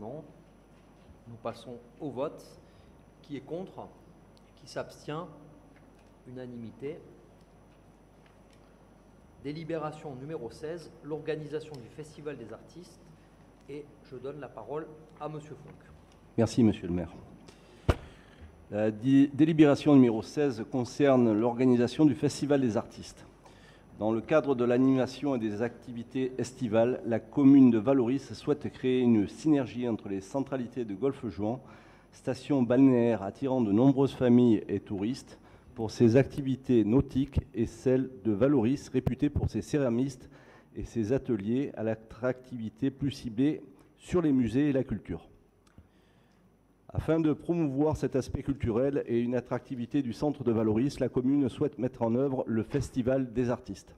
Non. Nous passons au vote. Qui est contre? Qui s'abstient? Unanimité. Délibération numéro seize, l'organisation du Festival des artistes. Et je donne la parole à M. Fonck. Merci, Monsieur le maire. La délibération numéro seize concerne l'organisation du Festival des artistes. Dans le cadre de l'animation et des activités estivales, la commune de Vallauris souhaite créer une synergie entre les centralités de Golfe-Juan, station balnéaire attirant de nombreuses familles et touristes, pour ses activités nautiques et celle de Vallauris, réputée pour ses céramistes et ses ateliers à l'attractivité plus ciblée sur les musées et la culture. Afin de promouvoir cet aspect culturel et une attractivité du centre de Vallauris, la commune souhaite mettre en œuvre le Festival des artistes.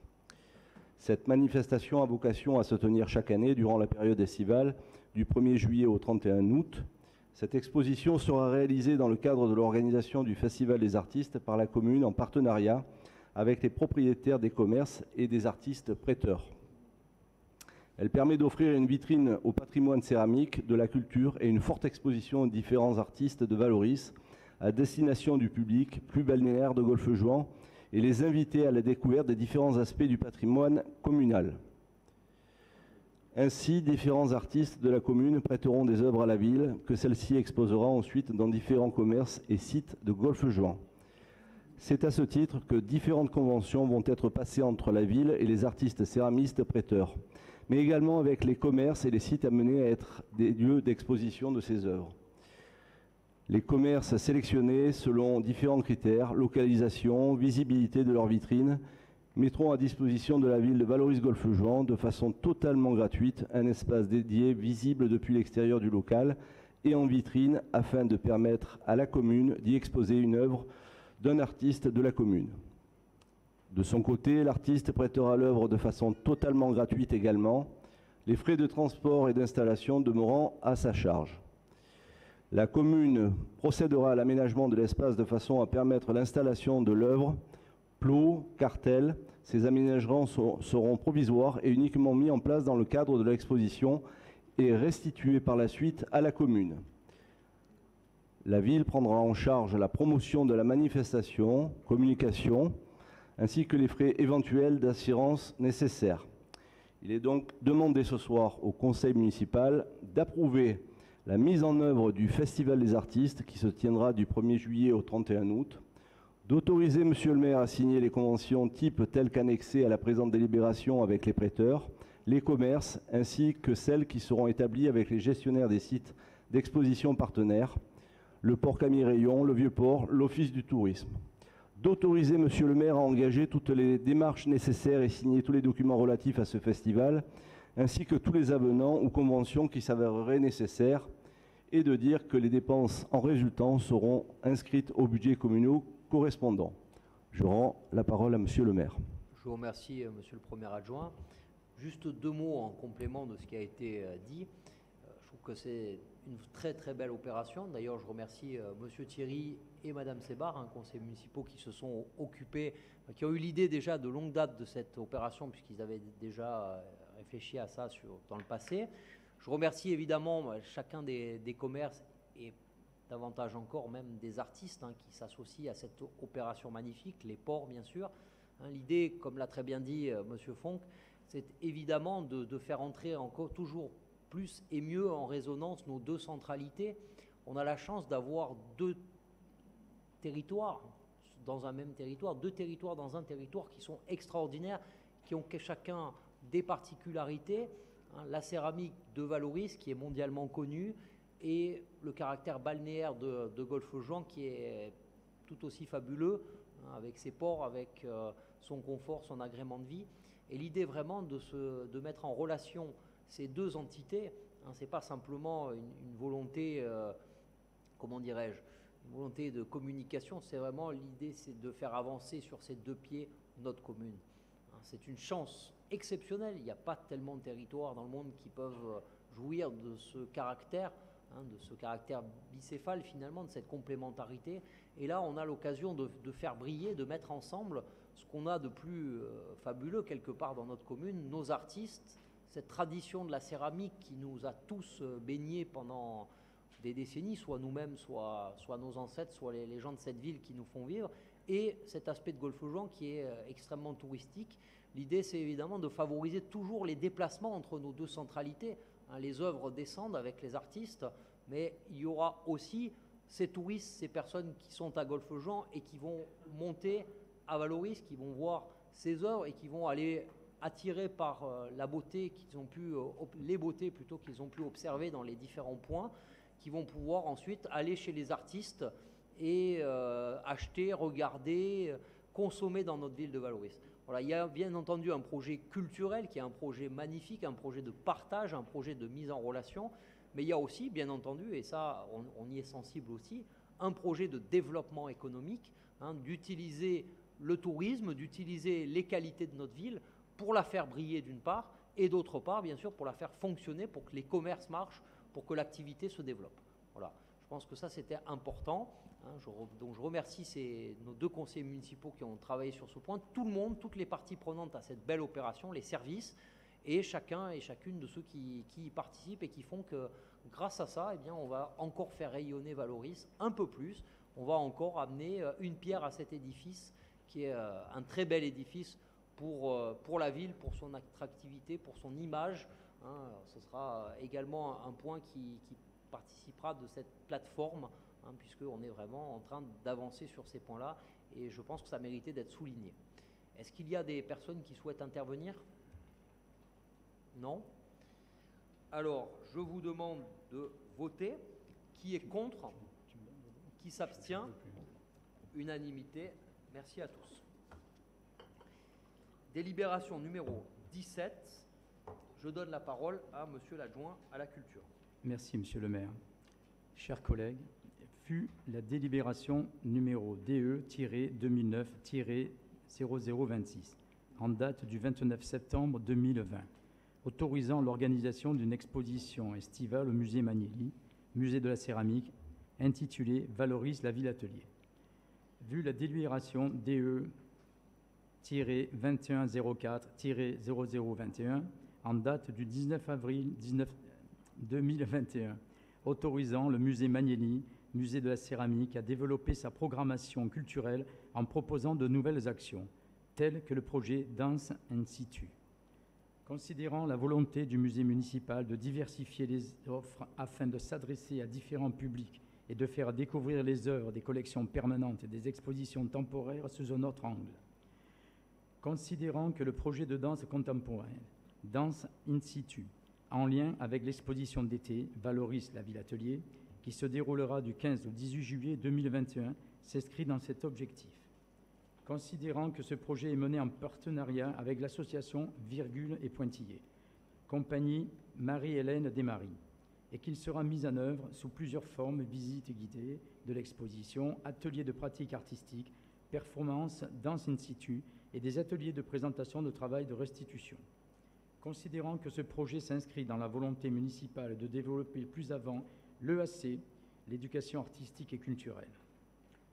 Cette manifestation a vocation à se tenir chaque année durant la période estivale du premier juillet au trente et un août. Cette exposition sera réalisée dans le cadre de l'organisation du Festival des artistes par la commune en partenariat avec les propriétaires des commerces et des artistes prêteurs. Elle permet d'offrir une vitrine au patrimoine céramique, de la culture et une forte exposition aux différents artistes de Vallauris à destination du public plus balnéaire de Golfe-Juan et les inviter à la découverte des différents aspects du patrimoine communal. Ainsi, différents artistes de la commune prêteront des œuvres à la ville, que celle-ci exposera ensuite dans différents commerces et sites de Golfe-Juan. C'est à ce titre que différentes conventions vont être passées entre la ville et les artistes céramistes prêteurs, mais également avec les commerces et les sites amenés à être des lieux d'exposition de ces œuvres. Les commerces sélectionnés selon différents critères, localisation, visibilité de leur vitrine, mettront à disposition de la ville de Vallauris-Golfe-Juan de façon totalement gratuite un espace dédié visible depuis l'extérieur du local et en vitrine afin de permettre à la commune d'y exposer une œuvre d'un artiste de la commune. De son côté, l'artiste prêtera l'œuvre de façon totalement gratuite également, les frais de transport et d'installation demeurant à sa charge. La commune procédera à l'aménagement de l'espace de façon à permettre l'installation de l'œuvre. Plots, cartels, ces aménagements sont, seront provisoires et uniquement mis en place dans le cadre de l'exposition et restitués par la suite à la commune. La ville prendra en charge la promotion de la manifestation, communication, ainsi que les frais éventuels d'assurance nécessaires. Il est donc demandé ce soir au Conseil municipal d'approuver la mise en œuvre du Festival des artistes qui se tiendra du premier juillet au trente et un août, d'autoriser Monsieur le maire à signer les conventions type telles qu'annexées à la présente délibération avec les prêteurs, les commerces, ainsi que celles qui seront établies avec les gestionnaires des sites d'exposition partenaires, le port Camille-Rayon, le Vieux-Port, l'Office du tourisme. D'autoriser Monsieur le maire à engager toutes les démarches nécessaires et signer tous les documents relatifs à ce festival, ainsi que tous les avenants ou conventions qui s'avéreraient nécessaires, et de dire que les dépenses en résultant seront inscrites aux budgets communaux correspondants. Je rends la parole à Monsieur le maire. Je vous remercie, Monsieur le Premier adjoint. Juste deux mots en complément de ce qui a été dit. Je trouve que c'est une très très belle opération. D'ailleurs, je remercie Monsieur Thierry et Madame Sébar, hein, conseillers municipaux, qui se sont occupés, qui ont eu l'idée déjà de longue date de cette opération, puisqu'ils avaient déjà réfléchi à ça sur, dans le passé. Je remercie évidemment chacun des, des commerces et davantage encore même des artistes hein, qui s'associent à cette opération magnifique, les ports bien sûr. Hein, l'idée, comme l'a très bien dit euh, Monsieur Fonck, c'est évidemment de, de faire entrer encore toujours plus et mieux en résonance nos deux centralités. On a la chance d'avoir deux territoires dans un même territoire, deux territoires dans un territoire qui sont extraordinaires, qui ont chacun des particularités. La céramique de Vallauris, qui est mondialement connue, et le caractère balnéaire de, de Golfe-Juan, qui est tout aussi fabuleux, hein, avec ses ports, avec euh, son confort, son agrément de vie. Et l'idée vraiment de, se, de mettre en relation ces deux entités, hein, ce n'est pas simplement une, une volonté, euh, comment dirais-je, une volonté de communication, c'est vraiment l'idée, c'est de faire avancer sur ces deux pieds notre commune. Hein, c'est une chance exceptionnel, il n'y a pas tellement de territoires dans le monde qui peuvent jouir de ce caractère, hein, de ce caractère bicéphale finalement, de cette complémentarité. Et là, on a l'occasion de, de faire briller, de mettre ensemble ce qu'on a de plus euh, fabuleux quelque part dans notre commune, nos artistes, cette tradition de la céramique qui nous a tous euh, baignés pendant des décennies, soit nous-mêmes, soit, soit nos ancêtres, soit les, les gens de cette ville qui nous font vivre, et cet aspect de Golfe-Juan qui est euh, extrêmement touristique. L'idée, c'est évidemment de favoriser toujours les déplacements entre nos deux centralités. Les œuvres descendent avec les artistes, mais il y aura aussi ces touristes, ces personnes qui sont à Golfe-Juan et qui vont monter à Vallauris, qui vont voir ces œuvres et qui vont aller attirés par la beauté qu'ils ont pu, les beautés plutôt qu'ils ont pu observer dans les différents points, qui vont pouvoir ensuite aller chez les artistes et euh, acheter, regarder, consommer dans notre ville de Vallauris. Voilà, il y a bien entendu un projet culturel qui est un projet magnifique, un projet de partage, un projet de mise en relation, mais il y a aussi, bien entendu, et ça on, on y est sensible aussi, un projet de développement économique, hein, d'utiliser le tourisme, d'utiliser les qualités de notre ville pour la faire briller d'une part, et d'autre part, bien sûr, pour la faire fonctionner, pour que les commerces marchent, pour que l'activité se développe. Voilà, je pense que ça c'était important. Donc je remercie ces, nos deux conseillers municipaux qui ont travaillé sur ce point, tout le monde, toutes les parties prenantes à cette belle opération, les services, et chacun et chacune de ceux qui, qui y participent et qui font que, grâce à ça, eh bien, on va encore faire rayonner Vallauris un peu plus, on va encore amener une pierre à cet édifice, qui est un très bel édifice pour, pour la ville, pour son attractivité, pour son image. Hein, ce sera également un point qui, qui participera de cette plateforme, Hein, puisqu'on est vraiment en train d'avancer sur ces points-là, et je pense que ça méritait d'être souligné. Est-ce qu'il y a des personnes qui souhaitent intervenir? Non? Alors, je vous demande de voter. Qui est contre? Qui s'abstient? Unanimité. Merci à tous. Délibération numéro dix-sept. Je donne la parole à Monsieur l'adjoint à la culture. Merci, Monsieur le maire. Chers collègues, fut la délibération numéro D E deux mille neuf zéro zéro vingt-six, en date du vingt-neuf septembre deux mille vingt, autorisant l'organisation d'une exposition estivale au musée Magnelli, musée de la céramique, intitulée « Vallauris la ville-atelier ». Vu la délibération D E vingt et un zéro quatre zéro zéro vingt et un, en date du dix-neuf avril deux mille vingt et un, autorisant le musée Magnelli, musée de la céramique, a développé sa programmation culturelle en proposant de nouvelles actions, telles que le projet Danse in situ. Considérant la volonté du musée municipal de diversifier les offres afin de s'adresser à différents publics et de faire découvrir les œuvres des collections permanentes et des expositions temporaires sous un autre angle. Considérant que le projet de danse contemporaine, Danse in situ, en lien avec l'exposition d'été Vallauris la ville-atelier, qui se déroulera du quinze au dix-huit juillet deux mille vingt et un, s'inscrit dans cet objectif. Considérant que ce projet est mené en partenariat avec l'association Virgule et Pointillé, compagnie Marie-Hélène Desmaris, et qu'il sera mis en œuvre sous plusieurs formes, visites guidées de l'exposition, ateliers de pratique artistique, performances, danse in situ et des ateliers de présentation de travail de restitution. Considérant que ce projet s'inscrit dans la volonté municipale de développer plus avant l'E A C, l'éducation artistique et culturelle.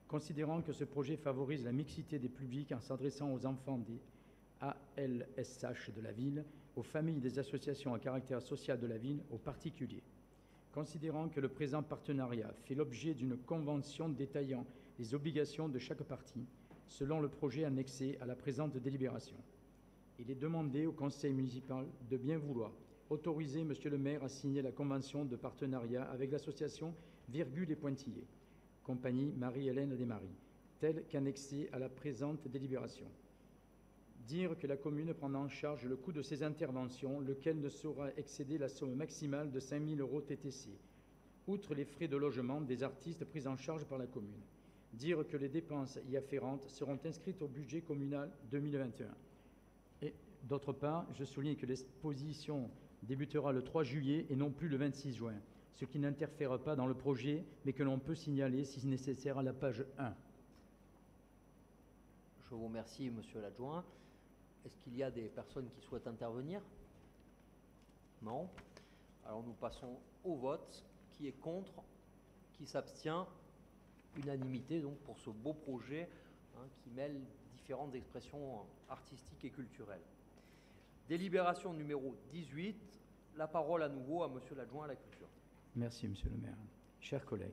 Considérant que ce projet favorise la mixité des publics en s'adressant aux enfants des A L S H de la ville, aux familles des associations à caractère social de la ville, aux particuliers. Considérant que le présent partenariat fait l'objet d'une convention détaillant les obligations de chaque partie, selon le projet annexé à la présente délibération. Il est demandé au Conseil municipal de bien vouloir autoriser Monsieur le maire à signer la convention de partenariat avec l'association Virgule et pointillé, compagnie Marie-Hélène Desmaris, telle qu'annexée à la présente délibération. Dire que la commune prend en charge le coût de ces interventions, lequel ne saura excéder la somme maximale de cinq mille euros T T C, outre les frais de logement des artistes pris en charge par la commune. Dire que les dépenses y afférentes seront inscrites au budget communal deux mille vingt et un. Et d'autre part, je souligne que l'exposition débutera le trois juillet et non plus le vingt-six juin, ce qui n'interfère pas dans le projet, mais que l'on peut signaler si nécessaire à la page un. Je vous remercie, Monsieur l'adjoint. Est-ce qu'il y a des personnes qui souhaitent intervenir? Non. Alors nous passons au vote. Qui est contre? Qui s'abstient? Unanimité donc pour ce beau projet hein, qui mêle différentes expressions artistiques et culturelles. Délibération numéro dix-huit. La parole à nouveau à Monsieur l'adjoint à la culture. Merci Monsieur le maire. Chers collègues,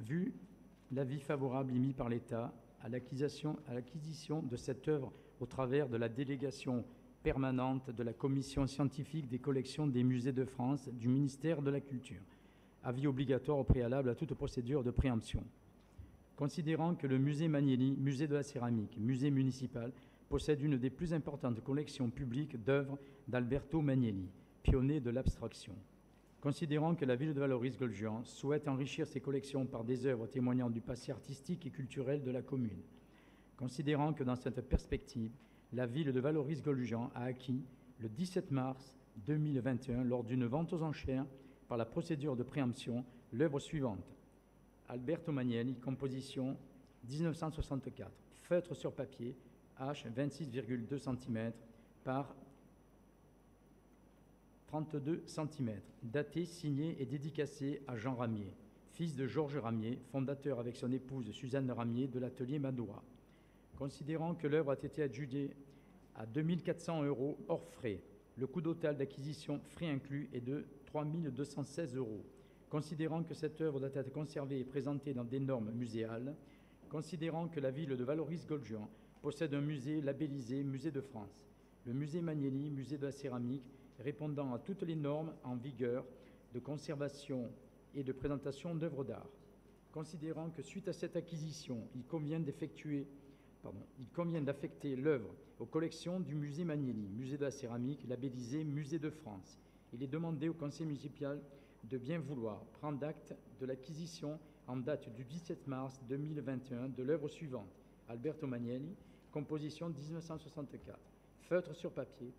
vu l'avis favorable émis par l'État à l'acquisition de cette œuvre au travers de la délégation permanente de la Commission scientifique des collections des musées de France du ministère de la Culture. Avis obligatoire au préalable à toute procédure de préemption. Considérant que le musée Magnelli, musée de la céramique, musée municipal, possède une des plus importantes collections publiques d'œuvres d'Alberto Magnelli, pionnier de l'abstraction. Considérant que la ville de Vallauris Golfe-Juan souhaite enrichir ses collections par des œuvres témoignant du passé artistique et culturel de la commune. Considérant que dans cette perspective, la ville de Vallauris Golfe-Juan a acquis, le dix-sept mars deux mille vingt et un, lors d'une vente aux enchères, par la procédure de préemption, l'œuvre suivante. Alberto Magnelli, composition mille neuf cent soixante-quatre, feutre sur papier, H vingt-six virgule deux centimètres par trente-deux centimètres, daté, signé et dédicacé à Jean Ramié, fils de Georges Ramié, fondateur avec son épouse Suzanne Ramié de l'atelier Madoura. Considérant que l'œuvre a été adjudée à deux mille quatre cents euros hors frais, le coût total d'acquisition frais inclus est de trois mille deux cent seize euros. Considérant que cette œuvre doit être conservée et présentée dans des normes muséales, considérant que la ville de Vallauris Golfe-Juan possède un musée labellisé Musée de France, le musée Magnelli, musée de la céramique, répondant à toutes les normes en vigueur de conservation et de présentation d'œuvres d'art. Considérant que suite à cette acquisition, il convient d'effectuer, pardon, il convient d'affecter l'œuvre aux collections du musée Magnelli, musée de la céramique, labellisé Musée de France. Il est demandé au conseil municipal de bien vouloir prendre acte de l'acquisition en date du dix-sept mars deux mille vingt et un de l'œuvre suivante, Alberto Magnelli, composition mille neuf cent soixante-quatre, feutre sur papier,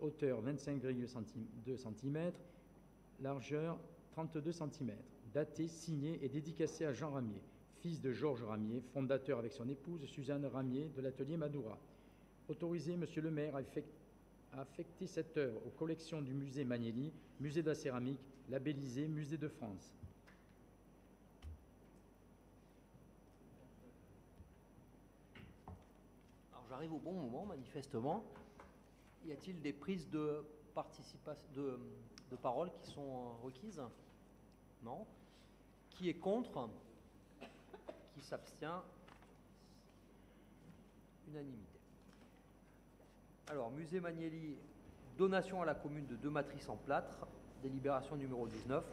hauteur vingt-cinq virgule deux centimètres, largeur trente-deux centimètres, daté, signé et dédicacé à Jean Ramié, fils de Georges Ramié, fondateur avec son épouse Suzanne Ramié de l'atelier Madoura. Autorisé Monsieur le maire à affecter cette œuvre aux collections du musée Magnelli, musée de la céramique, labellisé Musée de France. Alors j'arrive au bon moment, manifestement. Y a-t-il des prises de, de, de parole qui sont requises? Non. Qui est contre? Qui s'abstient? Unanimité. Alors, musée Magnelli, donation à la commune de deux matrices en plâtre, délibération numéro dix-neuf.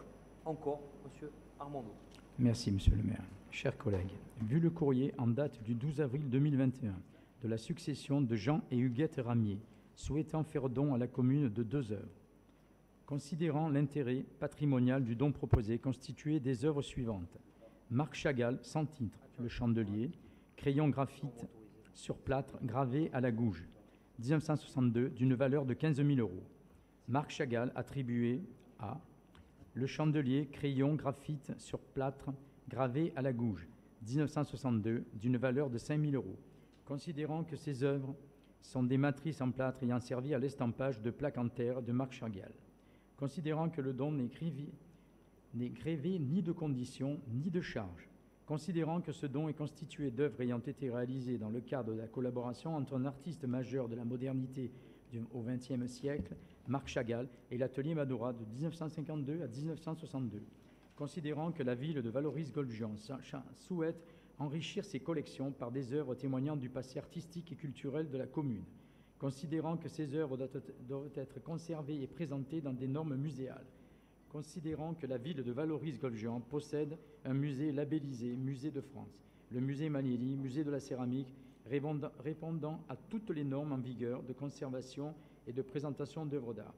Encore, Monsieur Armando. Merci, Monsieur le maire. Chers collègues, vu le courrier en date du douze avril deux mille vingt et un de la succession de Jean et Huguette Ramier, souhaitant faire don à la commune de deux œuvres. Considérant l'intérêt patrimonial du don proposé constitué des œuvres suivantes. Marc Chagall, sans titre, le chandelier, crayon graphite sur plâtre gravé à la gouge, mille neuf cent soixante-deux, d'une valeur de quinze mille euros. Marc Chagall attribué à le chandelier, crayon, graphite sur plâtre, gravé à la gouge, mille neuf cent soixante-deux, d'une valeur de cinq mille euros. Considérant que ces œuvres sont des matrices en plâtre ayant servi à l'estampage de plaques en terre de Marc Chagall. Considérant que le don n'est grévé ni de conditions ni de charges. Considérant que ce don est constitué d'œuvres ayant été réalisées dans le cadre de la collaboration entre un artiste majeur de la modernité au vingtième siècle, Marc Chagall, et l'atelier Madoura de mille neuf cent cinquante-deux à mille neuf cent soixante-deux. Considérant que la ville de Vallauris Golfe-Juan souhaite enrichir ses collections par des œuvres témoignant du passé artistique et culturel de la commune. Considérant que ces œuvres doivent être conservées et présentées dans des normes muséales. Considérant que la ville de Vallauris Golfe-Juan possède un musée labellisé Musée de France, le musée Magnelli, musée de la céramique, répondant à toutes les normes en vigueur de conservation et de présentation d'œuvres d'art.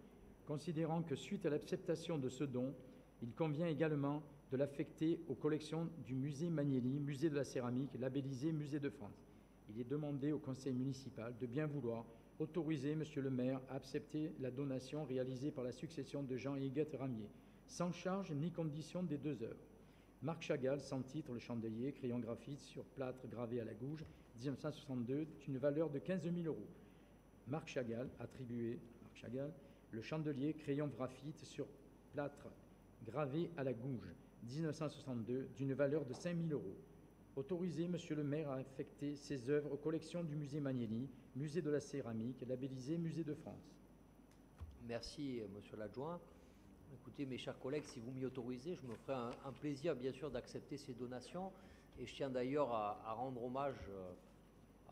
Considérant que suite à l'acceptation de ce don, il convient également de l'affecter aux collections du musée Magnelli, musée de la céramique, labellisé Musée de France. Il est demandé au conseil municipal de bien vouloir autoriser M. le maire à accepter la donation réalisée par la succession de Jean et Huguette Ramié, sans charge ni condition des deux œuvres. Marc Chagall, sans titre, le chandelier, crayon graphite sur plâtre gravé à la gouge, mille neuf cent soixante-deux, d'une valeur de quinze mille euros. Marc Chagall, attribué, Marc Chagall, le chandelier, crayon graphite sur plâtre gravé à la gouge, mille neuf cent soixante-deux, d'une valeur de cinq mille euros. Autorisé, Monsieur le maire, à affecter ses œuvres aux collections du musée Magnelli, musée de la céramique, labellisé Musée de France. Merci, Monsieur l'adjoint. Écoutez, mes chers collègues, si vous m'y autorisez, je me ferai un, un plaisir, bien sûr, d'accepter ces donations. Et je tiens d'ailleurs à, à rendre hommage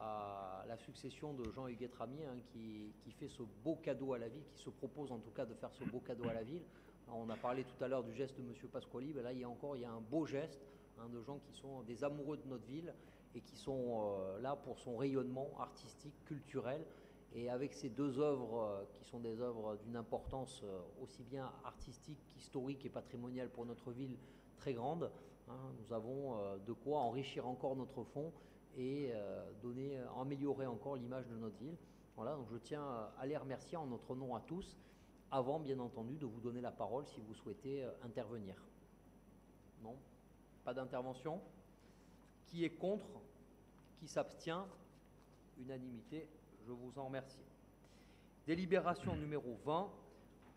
à la succession de Jean Huguette Ramié, hein, qui, qui fait ce beau cadeau à la ville, qui se propose en tout cas de faire ce beau cadeau à la ville. On a parlé tout à l'heure du geste de M. Pasquali, mais là, il y a encore il y a un beau geste hein, de gens qui sont des amoureux de notre ville et qui sont euh, là pour son rayonnement artistique, culturel. Et avec ces deux œuvres euh, qui sont des œuvres d'une importance euh, aussi bien artistique, historique et patrimoniale pour notre ville très grande, hein, nous avons euh, de quoi enrichir encore notre fonds et euh, donner, améliorer encore l'image de notre ville. Voilà, donc je tiens à les remercier en notre nom à tous, avant, bien entendu, de vous donner la parole si vous souhaitez euh, intervenir. Non ? Pas d'intervention ? Qui est contre ? Qui s'abstient ? Unanimité, je vous en remercie. Délibération numéro vingt,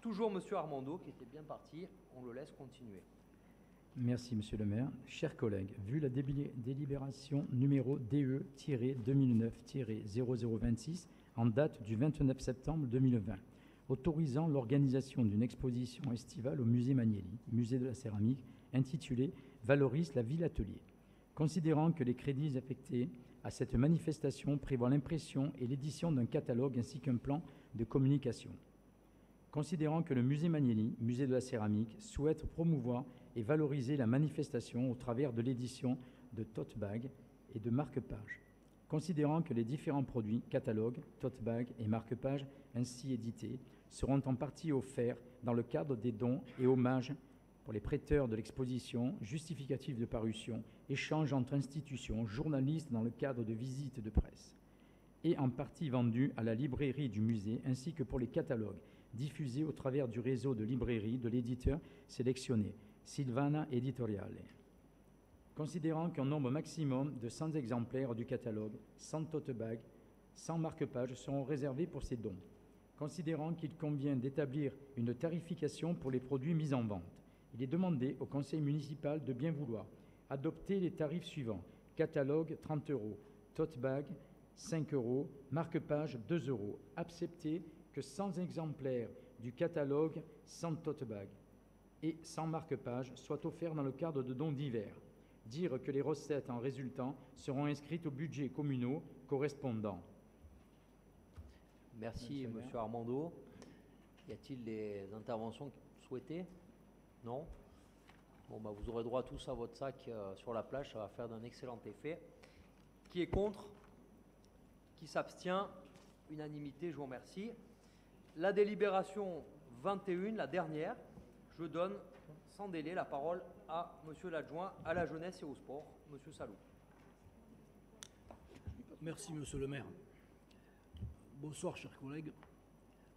toujours M. Armando qui était bien parti, on le laisse continuer. Merci M. le maire. Chers collègues, vu la délibération numéro D E deux mille neuf zéro zéro vingt-six en date du vingt-neuf septembre deux mille vingt, autorisant l'organisation d'une exposition estivale au musée Magnelli, musée de la céramique, intitulée « Vallauris la ville-atelier ». Considérant que les crédits affectés à cette manifestation prévoient l'impression et l'édition d'un catalogue ainsi qu'un plan de communication. Considérant que le musée Magnelli, musée de la céramique, souhaite promouvoir et valoriser la manifestation au travers de l'édition de tote bags et de marque-pages. Considérant que les différents produits, catalogues, tote bags et marque-pages ainsi édités seront en partie offerts dans le cadre des dons et hommages pour les prêteurs de l'exposition, justificatifs de parution, échanges entre institutions, journalistes dans le cadre de visites de presse, et en partie vendus à la librairie du musée, ainsi que pour les catalogues, diffusés au travers du réseau de librairies de l'éditeur sélectionné, Silvana Editoriale. Considérant qu'un nombre maximum de cent exemplaires du catalogue, cent tote bags, cent marque-pages seront réservés pour ces dons. Considérant qu'il convient d'établir une tarification pour les produits mis en vente, il est demandé au conseil municipal de bien vouloir adopter les tarifs suivants. Catalogue, trente euros. Tote bag, cinq euros. Marque-page, deux euros. Accepter que cent exemplaires du catalogue, cent tote bag et cent marque-page soient offerts dans le cadre de dons divers. Dire que les recettes en résultant seront inscrites au budget communaux correspondant. Merci, Monsieur Armando. Y a-t-il des interventions souhaitées ? Non. Bon, bah, vous aurez droit tous à votre sac euh, sur la plage, ça va faire d'un excellent effet. Qui est contre? Qui s'abstient? Unanimité, je vous remercie. La délibération vingt et un, la dernière, je donne sans délai la parole à Monsieur l'adjoint à la jeunesse et au sport, Monsieur Salou. Merci Monsieur le maire. Bonsoir chers collègues.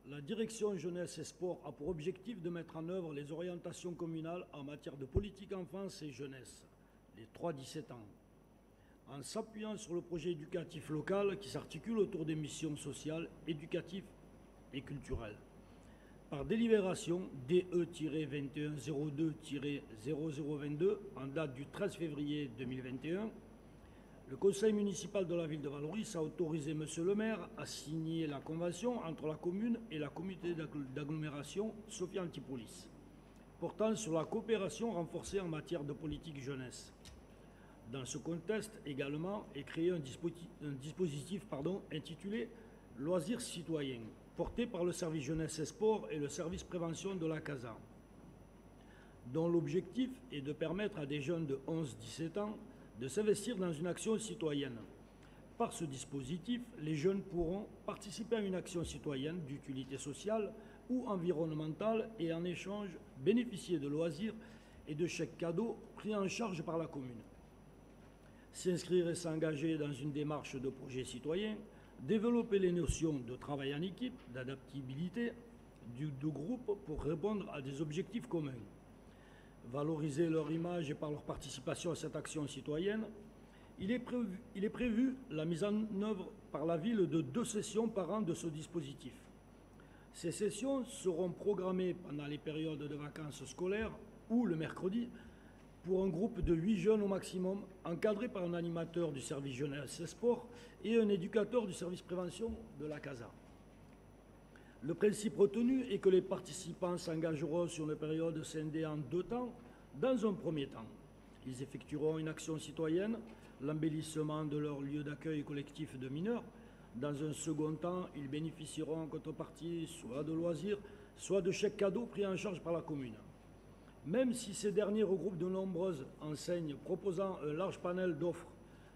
La direction jeunesse et sport a pour objectif de mettre en œuvre les orientations communales en matière de politique enfance et jeunesse, les trois à dix-sept ans, en s'appuyant sur le projet éducatif local qui s'articule autour des missions sociales, éducatives et culturelles. Par délibération D E vingt et un zéro deux zéro zéro vingt-deux en date du treize février deux mille vingt et un, le Conseil municipal de la ville de Vallauris a autorisé M. le maire à signer la convention entre la commune et la communauté d'agglomération Sophia Antipolis, portant sur la coopération renforcée en matière de politique jeunesse. Dans ce contexte également est créé un, dispositif, un dispositif pardon, intitulé « Loisirs citoyens », porté par le service jeunesse et sport et le service prévention de la Casa, dont l'objectif est de permettre à des jeunes de onze à dix-sept ans de s'investir dans une action citoyenne. Par ce dispositif, les jeunes pourront participer à une action citoyenne d'utilité sociale ou environnementale et en échange bénéficier de loisirs et de chèques cadeaux pris en charge par la commune. S'inscrire et s'engager dans une démarche de projet citoyen, développer les notions de travail en équipe, d'adaptabilité du groupe pour répondre à des objectifs communs. Valoriser leur image et par leur participation à cette action citoyenne, il est prévu, il est prévu la mise en œuvre par la ville de deux sessions par an de ce dispositif. Ces sessions seront programmées pendant les périodes de vacances scolaires ou le mercredi pour un groupe de huit jeunes au maximum, encadrés par un animateur du service jeunesse et sport et un éducateur du service prévention de la Casa. Le principe retenu est que les participants s'engageront sur une période scindée en deux temps. Dans un premier temps, ils effectueront une action citoyenne, l'embellissement de leur lieu d'accueil collectif de mineurs. Dans un second temps, ils bénéficieront en contrepartie soit de loisirs, soit de chèques cadeaux pris en charge par la commune. Même si ces derniers regroupent de nombreuses enseignes proposant un large panel d'offres,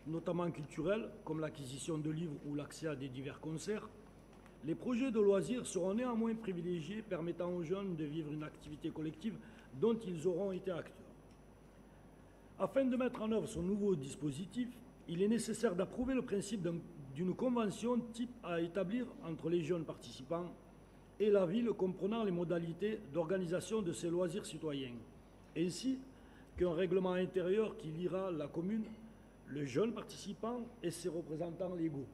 notamment culturelles, comme l'acquisition de livres ou l'accès à des divers concerts, les projets de loisirs seront néanmoins privilégiés, permettant aux jeunes de vivre une activité collective dont ils auront été acteurs. Afin de mettre en œuvre ce nouveau dispositif, il est nécessaire d'approuver le principe d'une convention type à établir entre les jeunes participants et la ville comprenant les modalités d'organisation de ces loisirs citoyens, ainsi qu'un règlement intérieur qui liera la commune, le jeune participant et ses représentants légaux.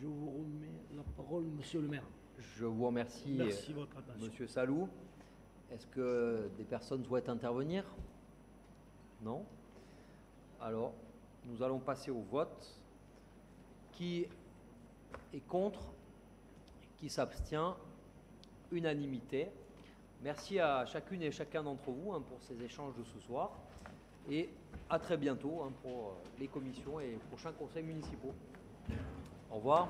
Je vous remets la parole, monsieur le maire. Je vous remercie, Merci votre attention. Monsieur Salou. Est-ce que des personnes souhaitent intervenir? Non? Alors, nous allons passer au vote. Qui est contre? Qui s'abstient? Unanimité. Merci à chacune et chacun d'entre vous hein, pour ces échanges de ce soir. Et à très bientôt hein, pour les commissions et les prochains conseils municipaux. Au revoir.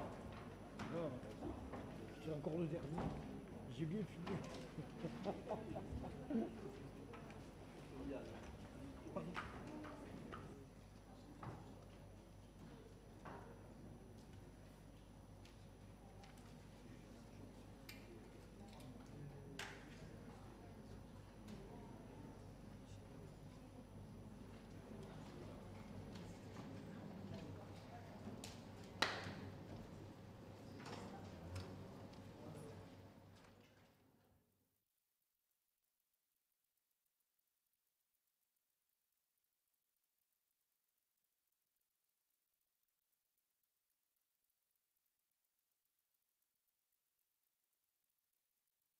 J'ai encore le dernier. J'ai bien fini.